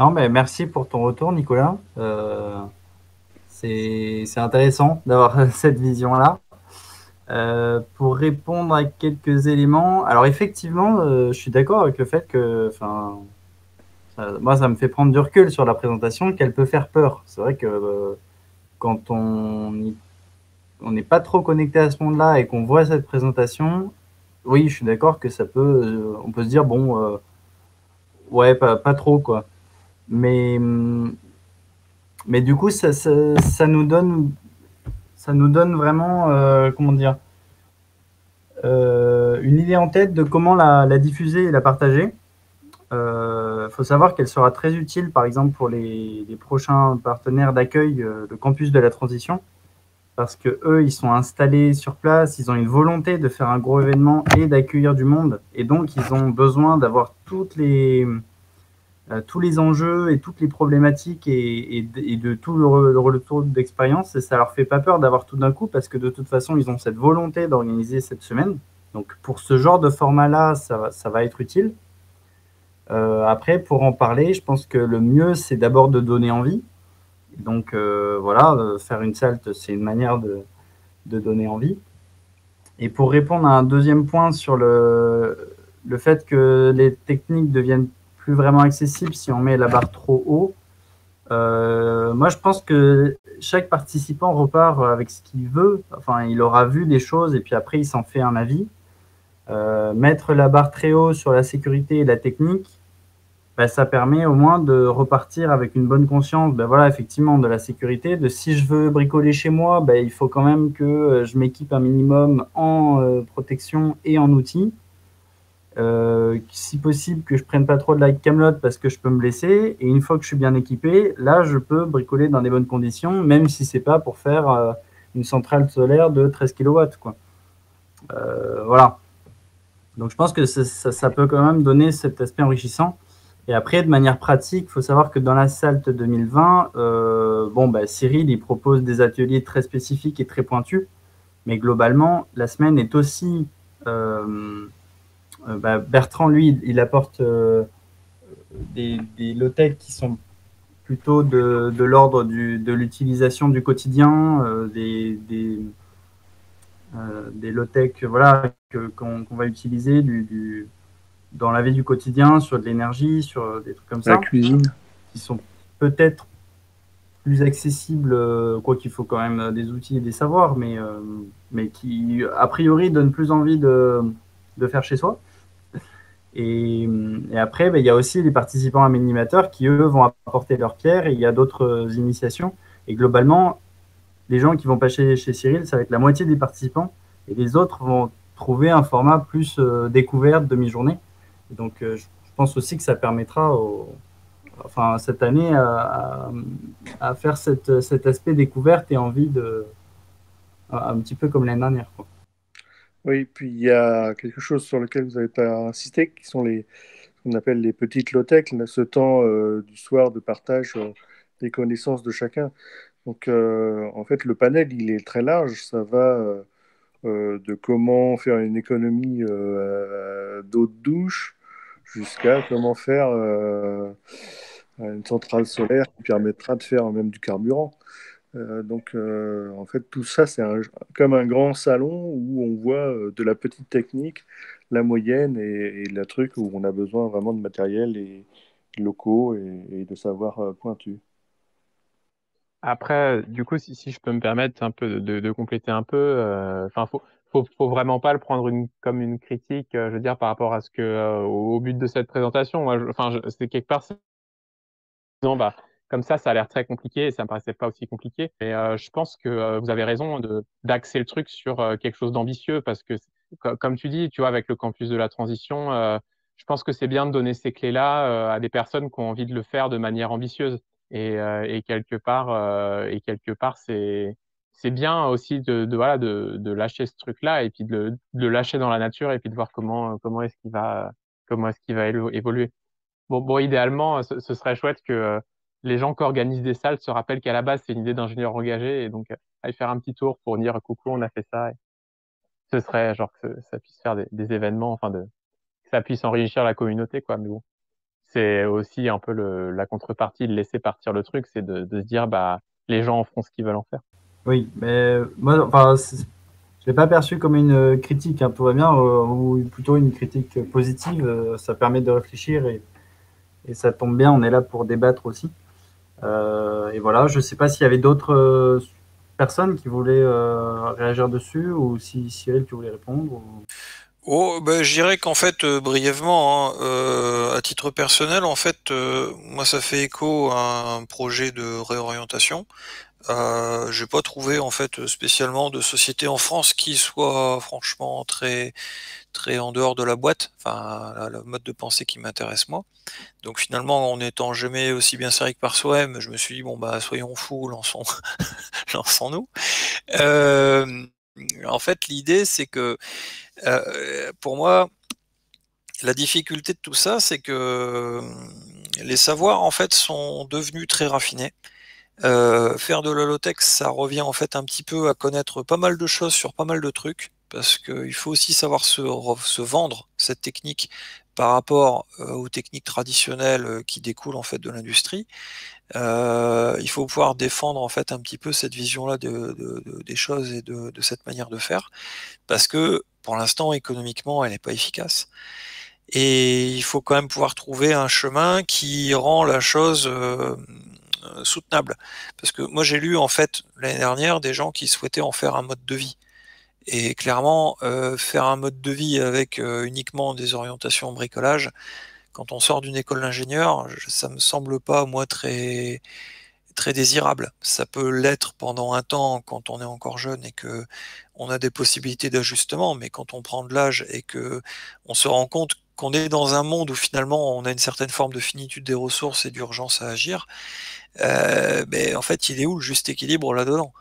Non, mais merci pour ton retour, Nicolas. C'est intéressant d'avoir cette vision-là. Pour répondre à quelques éléments, alors effectivement, je suis d'accord avec le fait que, moi, ça me fait prendre du recul sur la présentation, qu'elle peut faire peur. C'est vrai que quand on n'est pas trop connecté à ce monde-là et qu'on voit cette présentation, oui, je suis d'accord que ça peut, on peut se dire, bon, ouais, pas trop, quoi. Mais du coup, ça nous donne vraiment, comment dire, une idée en tête de comment la diffuser et la partager. Faut savoir qu'elle sera très utile, par exemple, pour les prochains partenaires d'accueil, le Campus de la Transition, parce qu'eux, ils sont installés sur place, ils ont une volonté de faire un gros événement et d'accueillir du monde, et donc ils ont besoin d'avoir tous les enjeux et toutes les problématiques et de tout le retour d'expérience, et ça leur fait pas peur d'avoir tout d'un coup, parce que de toute façon, ils ont cette volonté d'organiser cette semaine. Donc, pour ce genre de format-là, ça va être utile. Après, pour en parler, je pense que le mieux, c'est d'abord de donner envie. Donc, voilà, faire une SALT, c'est une manière de donner envie. Et pour répondre à un deuxième point sur le fait que les techniques deviennent plus vraiment accessible si on met la barre trop haut. Moi, je pense que chaque participant repart avec ce qu'il veut. Enfin, il aura vu des choses et puis après, il s'en fait un avis. Mettre la barre très haut sur la sécurité et la technique, ben, ça permet au moins de repartir avec une bonne conscience, ben, voilà, effectivement, de la sécurité, de si je veux bricoler chez moi, ben, il faut quand même que je m'équipe un minimum en protection et en outils. Si possible que je prenne pas trop de la camelote parce que je peux me blesser, et une fois que je suis bien équipé, là je peux bricoler dans des bonnes conditions, même si c'est pas pour faire une centrale solaire de 13 kW, quoi. Voilà, donc je pense que ça peut quand même donner cet aspect enrichissant. Et après, de manière pratique, il faut savoir que dans la SALT 2020, Cyril, il propose des ateliers très spécifiques et très pointus, mais globalement la semaine est aussi Bertrand, lui, il apporte des low-tech qui sont plutôt de l'ordre de l'utilisation du quotidien, des low-tech, voilà, qu'on va utiliser dans la vie du quotidien, sur de l'énergie, sur des trucs comme ça. La cuisine. Qui sont peut-être plus accessibles, quoi qu'il faut quand même des outils et des savoirs, mais qui, a priori, donnent plus envie de faire chez soi. Et après, il y a aussi les participants animateurs qui, eux, vont apporter leur pierre, et il y a d'autres initiations. Et globalement, les gens qui vont passer chez Cyril, ça va être la moitié des participants, et les autres vont trouver un format plus découverte, demi-journée. Donc, je pense aussi que ça permettra, enfin, cette année, à faire cet aspect découverte et envie de... un petit peu comme l'année dernière, quoi. Oui, puis il y a quelque chose sur lequel vous n'avez pas insisté, qui sont ce qu'on appelle les petites low-tech, ce temps du soir de partage des connaissances de chacun. Donc, en fait, le panel, il est très large. Ça va de comment faire une économie d'eau de douche jusqu'à comment faire une centrale solaire qui permettra de faire même du carburant. Donc, en fait, tout ça, c'est comme un grand salon où on voit de la petite technique, la moyenne et de la truc où on a besoin vraiment de matériel et locaux et de savoirs pointus. Après, du coup, si je peux me permettre un peu de compléter un peu, faut vraiment pas le prendre comme une critique, je veux dire, par rapport à ce que au but de cette présentation. Moi, c'est quelque part, non, bah. Comme ça a l'air très compliqué et ça me paraissait pas aussi compliqué. Mais je pense que vous avez raison d'axer le truc sur quelque chose d'ambitieux parce que, comme tu dis, tu vois, avec le campus de la transition, je pense que c'est bien de donner ces clés-là à des personnes qui ont envie de le faire de manière ambitieuse. Et quelque part, c'est bien aussi de lâcher ce truc-là et puis de le lâcher dans la nature et puis de voir comment est-ce qu'il va évoluer. Bon, idéalement, ce serait chouette que les gens qui organisent des salles se rappellent qu'à la base, c'est une idée d'ingénieur engagé. Et donc, aller faire un petit tour pour dire « Coucou, on a fait ça ». Ce serait genre que ça puisse faire des événements, enfin, que ça puisse enrichir la communauté, quoi. Mais bon, c'est aussi un peu la contrepartie de laisser partir le truc, c'est de se dire bah, « Les gens en feront ce qu'ils veulent en faire ». Oui, mais moi, enfin, je l'ai pas perçu comme une critique, hein, tout va bien, ou plutôt une critique positive. Ça permet de réfléchir et ça tombe bien, on est là pour débattre aussi. Et voilà, je ne sais pas s'il y avait d'autres personnes qui voulaient réagir dessus ou si Cyril, tu voulais répondre ou... Oh, ben, je dirais qu'en fait, brièvement, hein, à titre personnel, en fait, moi, ça fait écho à un projet de réorientation. Je n'ai pas trouvé en fait spécialement de société en France qui soit franchement très, très en dehors de la boîte, enfin le mode de pensée qui m'intéresse moi. Donc finalement, en n'étant jamais aussi bien serré que par soi-même, je me suis dit bon bah soyons fous, lançons-nous. En fait, l'idée c'est que pour moi, la difficulté de tout ça, c'est que les savoirs en fait sont devenus très raffinés. Faire de la low-tech, ça revient en fait un petit peu à connaître pas mal de choses sur pas mal de trucs, parce qu'il faut aussi savoir se vendre cette technique par rapport aux techniques traditionnelles qui découlent en fait de l'industrie. Il faut pouvoir défendre en fait un petit peu cette vision-là des choses et de cette manière de faire, parce que pour l'instant économiquement elle n'est pas efficace. Et il faut quand même pouvoir trouver un chemin qui rend la chose soutenable, parce que moi j'ai lu en fait l'année dernière des gens qui souhaitaient en faire un mode de vie, et clairement faire un mode de vie avec uniquement des orientations en bricolage quand on sort d'une école d'ingénieur, ça me semble pas moi très très désirable. Ça peut l'être pendant un temps quand on est encore jeune et que on a des possibilités d'ajustement, mais quand on prend de l'âge et que on se rend compte qu'on est dans un monde où finalement on a une certaine forme de finitude des ressources et d'urgence à agir, mais en fait il est où le juste équilibre là-dedans?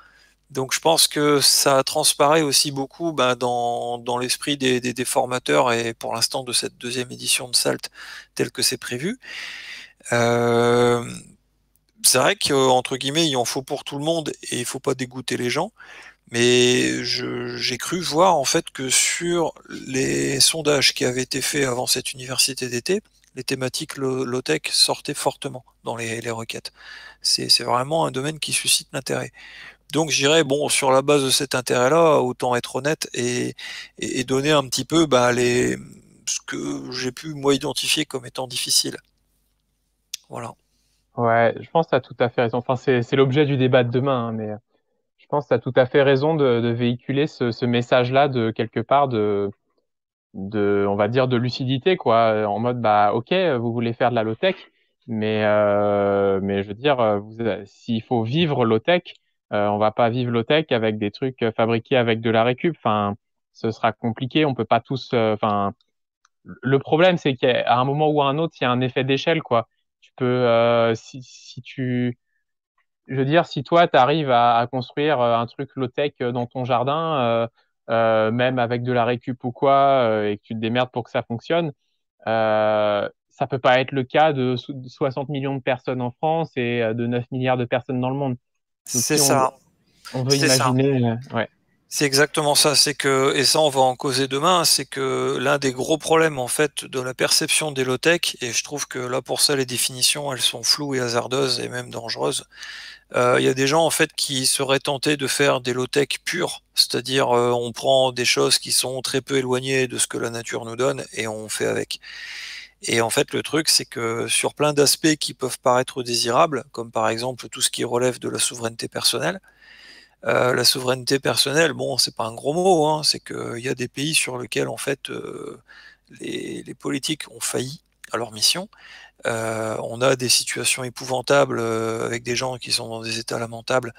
Donc je pense que ça transparaît aussi beaucoup dans l'esprit des formateurs et pour l'instant de cette deuxième édition de SALT telle que c'est prévu. C'est vrai qu'entre guillemets il en faut pour tout le monde et il ne faut pas dégoûter les gens. Mais j'ai cru voir en fait que sur les sondages qui avaient été faits avant cette université d'été, les thématiques low-tech sortaient fortement dans les requêtes. C'est vraiment un domaine qui suscite l'intérêt. Donc je dirais, bon, sur la base de cet intérêt-là, autant être honnête et donner un petit peu ce que j'ai pu, moi, identifier comme étant difficile. Voilà. Ouais, je pense que tu as tout à fait raison. Enfin, c'est l'objet du débat de demain, hein, mais je pense que tu as tout à fait raison de véhiculer ce message-là de quelque part on va dire, de lucidité, quoi, en mode, bah, ok, vous voulez faire de la low-tech, mais je veux dire, s'il faut vivre low-tech, on va pas vivre low-tech avec des trucs fabriqués avec de la récup. Enfin, ce sera compliqué. On peut pas tous. Enfin, le problème, c'est qu'à un moment ou à un autre, il y a un effet d'échelle, quoi. Tu peux, je veux dire, si toi, tu arrives à construire un truc low-tech dans ton jardin. Même avec de la récup ou quoi, et que tu te démerdes pour que ça fonctionne, ça peut pas être le cas de 60 millions de personnes en France et de 9 milliards de personnes dans le monde. C'est si ça. On veut imaginer. Ouais. C'est exactement ça. C'est que, et ça, on va en causer demain. C'est que l'un des gros problèmes en fait de la perception des low-tech, et je trouve que là pour ça les définitions elles sont floues et hasardeuses et même dangereuses. Il y a des gens en fait qui seraient tentés de faire des low-tech purs, c'est-à-dire on prend des choses qui sont très peu éloignées de ce que la nature nous donne et on fait avec. Et en fait le truc c'est que sur plein d'aspects qui peuvent paraître désirables, comme par exemple tout ce qui relève de la souveraineté personnelle, bon c'est pas un gros mot, hein, c'est qu'il y a des pays sur lesquels en fait les politiques ont failli à leur mission. On a des situations épouvantables avec des gens qui sont dans des états lamentables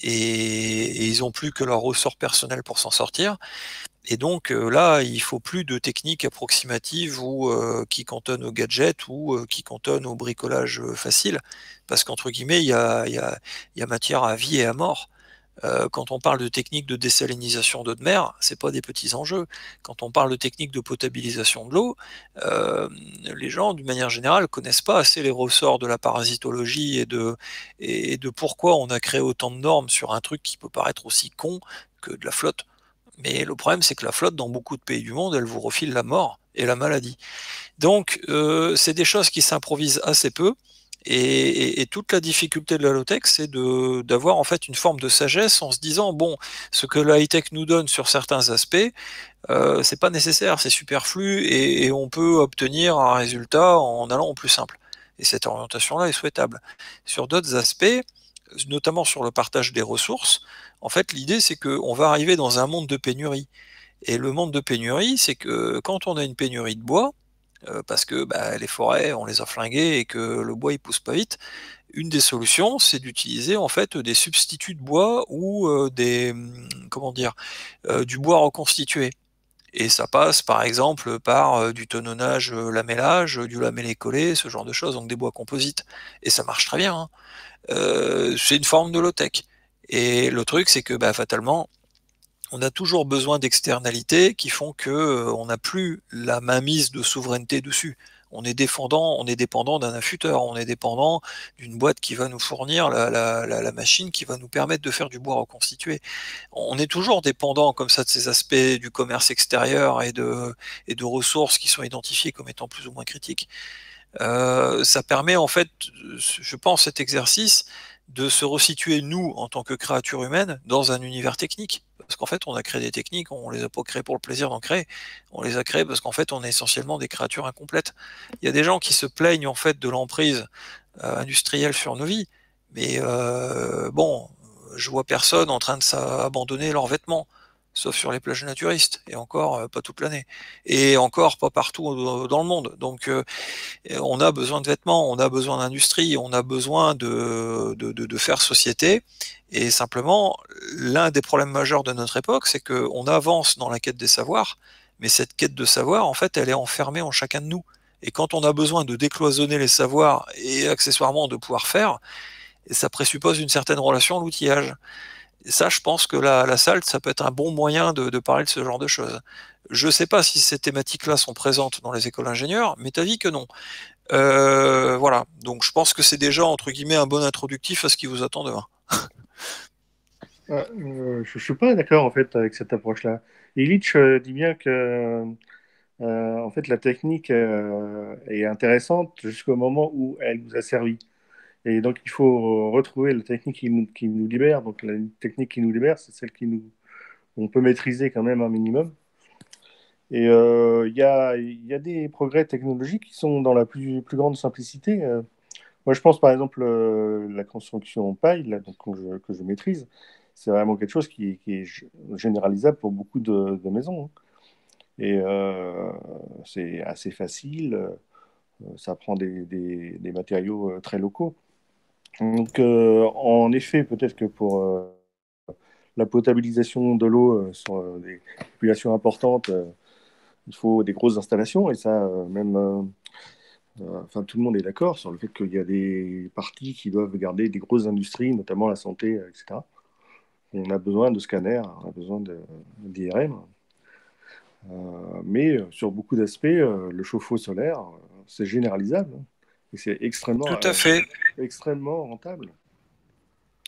et ils n'ont plus que leur ressort personnel pour s'en sortir. Et donc là, il faut plus de techniques approximatives ou qui cantonnent aux gadgets ou qui cantonnent au bricolage facile, parce qu'entre guillemets, il y a matière à vie et à mort. Quand on parle de techniques de désalinisation d'eau de mer, c'est pas des petits enjeux. Quand on parle de techniques de potabilisation de l'eau, les gens, d'une manière générale, connaissent pas assez les ressorts de la parasitologie et de pourquoi on a créé autant de normes sur un truc qui peut paraître aussi con que de la flotte. Mais le problème, c'est que la flotte, dans beaucoup de pays du monde, elle vous refile la mort et la maladie. Donc, c'est des choses qui s'improvisent assez peu. Et toute la difficulté de la low-tech, c'est d'avoir en fait une forme de sagesse en se disant bon, ce que la high-tech nous donne sur certains aspects, c'est pas nécessaire, c'est superflu, et on peut obtenir un résultat en allant au plus simple. Et cette orientation-là est souhaitable. Sur d'autres aspects, notamment sur le partage des ressources, en fait, l'idée c'est qu'on va arriver dans un monde de pénurie. Et le monde de pénurie, c'est que quand on a une pénurie de bois, parce que bah, les forêts, on les a flinguées et que le bois, il pousse pas vite. Une des solutions, c'est d'utiliser en fait des substituts de bois ou du bois reconstitué. Et ça passe par exemple par du tonnonnage lamellage, du lamellé-collé, ce genre de choses, donc des bois composites. Et ça marche très bien. Hein. C'est une forme de low-tech. Et le truc, c'est que bah, fatalement, on a toujours besoin d'externalités qui font que on n'a plus la mainmise de souveraineté dessus. On est dépendant d'un affûteur, on est dépendant d'une boîte qui va nous fournir la machine qui va nous permettre de faire du bois reconstitué. On est toujours dépendant comme ça de ces aspects du commerce extérieur et de ressources qui sont identifiées comme étant plus ou moins critiques. Ça permet en fait, je pense, cet exercice de se resituer nous en tant que créatures humaines dans un univers technique. Parce qu'en fait, on a créé des techniques, on les a pas créées pour le plaisir d'en créer, on les a créées parce qu'en fait, on est essentiellement des créatures incomplètes. Il y a des gens qui se plaignent en fait de l'emprise industrielle sur nos vies, mais bon, je vois personne en train de s'abandonner leurs vêtements, sauf sur les plages naturistes, et encore pas toute l'année, et encore pas partout dans le monde. Donc on a besoin de vêtements, on a besoin d'industrie, on a besoin de faire société, et simplement l'un des problèmes majeurs de notre époque, c'est qu'on avance dans la quête des savoirs, mais cette quête de savoir, en fait, elle est enfermée en chacun de nous. Et quand on a besoin de décloisonner les savoirs, et accessoirement de pouvoir faire, ça présuppose une certaine relation à l'outillage. Et ça, je pense que la SALT, ça peut être un bon moyen de parler de ce genre de choses. Je ne sais pas si ces thématiques-là sont présentes dans les écoles ingénieurs, mais t'as dit que non. Voilà, donc je pense que c'est déjà, entre guillemets, un bon introductif à ce qui vous attend demain. Je ne suis pas d'accord, en fait, avec cette approche-là. Illich dit bien que En fait, la technique est intéressante jusqu'au moment où elle nous a servi. Et donc, il faut retrouver la technique qui nous libère. Donc, la technique qui nous libère, c'est celle qu'on peut maîtriser quand même un minimum. Et il y a des progrès technologiques qui sont dans la plus grande simplicité. Moi, je pense, par exemple, la construction en paille, là, donc, que je maîtrise, c'est vraiment quelque chose qui est généralisable pour beaucoup de maisons. Hein. Et c'est assez facile, ça prend des matériaux très locaux. Donc, en effet, peut-être que pour la potabilisation de l'eau sur des populations importantes, il faut des grosses installations, et ça, même... Enfin, tout le monde est d'accord sur le fait qu'il y a des parties qui doivent garder des grosses industries, notamment la santé, etc. On a besoin de scanners, on a besoin d'IRM. Mais sur beaucoup d'aspects, le chauffe-eau solaire, c'est généralisable. Hein, et c'est extrêmement rentable.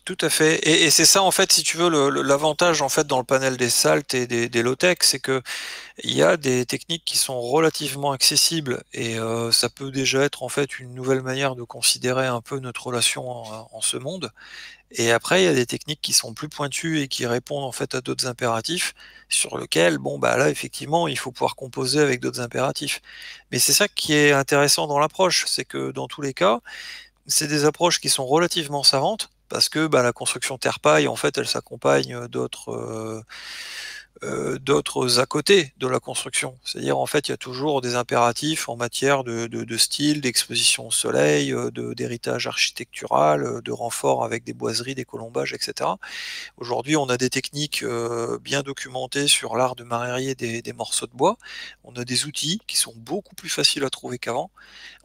Tout à fait. Et c'est ça, en fait, si tu veux, l'avantage en fait, dans le panel des SALT et des low-tech, c'est qu'il y a des techniques qui sont relativement accessibles et ça peut déjà être en fait une nouvelle manière de considérer un peu notre relation en ce monde. Et après, il y a des techniques qui sont plus pointues et qui répondent en fait à d'autres impératifs sur lesquels, bon, bah là, effectivement, il faut pouvoir composer avec d'autres impératifs. Mais c'est ça qui est intéressant dans l'approche, c'est que dans tous les cas, c'est des approches qui sont relativement savantes. Parce que bah, la construction terre-paille, en fait, elle s'accompagne d'autres à côté de la construction. C'est-à-dire, en fait, il y a toujours des impératifs en matière de style, d'exposition au soleil, d'héritage architectural, de renfort avec des boiseries, des colombages, etc. Aujourd'hui, on a des techniques bien documentées sur l'art de marrer des morceaux de bois. On a des outils qui sont beaucoup plus faciles à trouver qu'avant.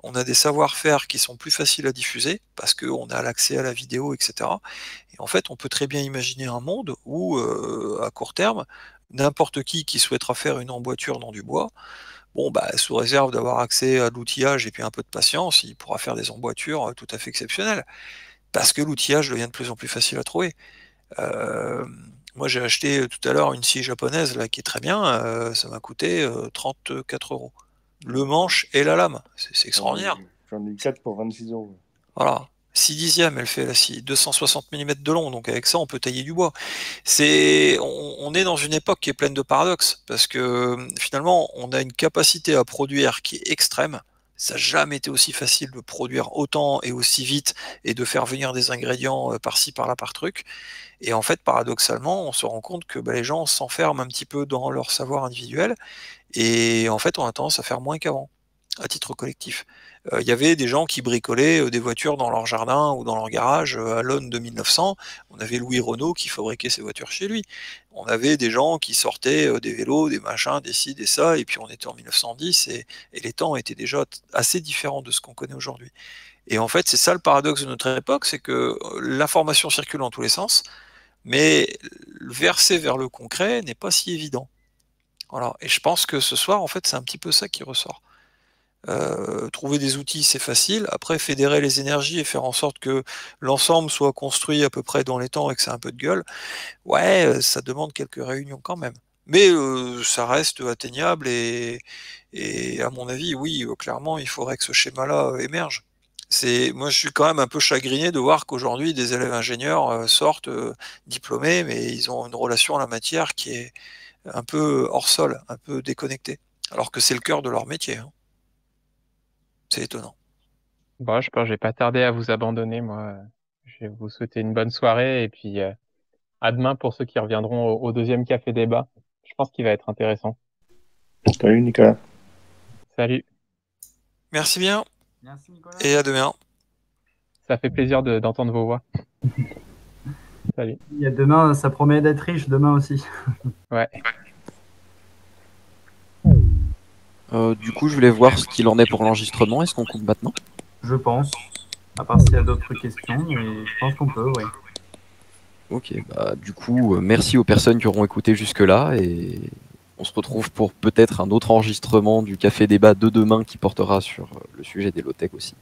On a des savoir-faire qui sont plus faciles à diffuser parce qu'on a l'accès à la vidéo, etc. Et en fait, on peut très bien imaginer un monde où, à court terme, n'importe qui souhaitera faire une emboîture dans du bois, bon, bah, sous réserve d'avoir accès à l'outillage et puis un peu de patience, il pourra faire des emboîtures tout à fait exceptionnelles. Parce que l'outillage devient de plus en plus facile à trouver. Moi, j'ai acheté tout à l'heure une scie japonaise là, qui est très bien, ça m'a coûté 34 €. Le manche et la lame, c'est extraordinaire. J'en ai 4 pour 26 €. Voilà, 6/10, elle fait la scie, 260 mm de long, donc avec ça on peut tailler du bois. On est dans une époque qui est pleine de paradoxes, parce que finalement on a une capacité à produire qui est extrême. Ça n'a jamais été aussi facile de produire autant et aussi vite et de faire venir des ingrédients par-ci, par-là, par truc. Et en fait, paradoxalement, on se rend compte que bah, les gens s'enferment un petit peu dans leur savoir individuel et en fait, on a tendance à faire moins qu'avant, à titre collectif. Il y avait des gens qui bricolaient des voitures dans leur jardin ou dans leur garage à l'aune de 1900. On avait Louis Renault qui fabriquait ses voitures chez lui. On avait des gens qui sortaient des vélos, des machins, des ci, des ça, et puis on était en 1910 et les temps étaient déjà assez différents de ce qu'on connaît aujourd'hui. Et en fait, c'est ça le paradoxe de notre époque, c'est que l'information circule dans tous les sens, mais verser vers le concret n'est pas si évident. Voilà. Et je pense que ce soir, en fait, c'est un petit peu ça qui ressort. Trouver des outils, c'est facile. Après, fédérer les énergies et faire en sorte que l'ensemble soit construit à peu près dans les temps et que ça a un peu de gueule, ouais, ça demande quelques réunions quand même. Mais ça reste atteignable et à mon avis, oui, clairement, il faudrait que ce schéma-là émerge. Moi, je suis quand même un peu chagriné de voir qu'aujourd'hui, des élèves ingénieurs sortent diplômés, mais ils ont une relation à la matière qui est un peu hors sol, un peu déconnectée, alors que c'est le cœur de leur métier. Hein. C'est étonnant. Bon, je pense que je vais pas tarder à vous abandonner, moi. Je vais vous souhaiter une bonne soirée et puis à demain pour ceux qui reviendront au deuxième café débat. Je pense qu'il va être intéressant. Salut Nicolas. Salut. Merci bien. Merci Nicolas. Et à demain. Ça fait plaisir d'entendre vos voix. Salut. Il y a demain, ça promet d'être riche demain aussi. Ouais. Du coup, je voulais voir ce qu'il en est pour l'enregistrement. Est-ce qu'on coupe maintenant? Je pense. À part s'il y a d'autres questions, mais je pense qu'on peut, oui. Ok, bah du coup, merci aux personnes qui auront écouté jusque-là et on se retrouve pour peut-être un autre enregistrement du Café Débat de demain qui portera sur le sujet des low-tech aussi.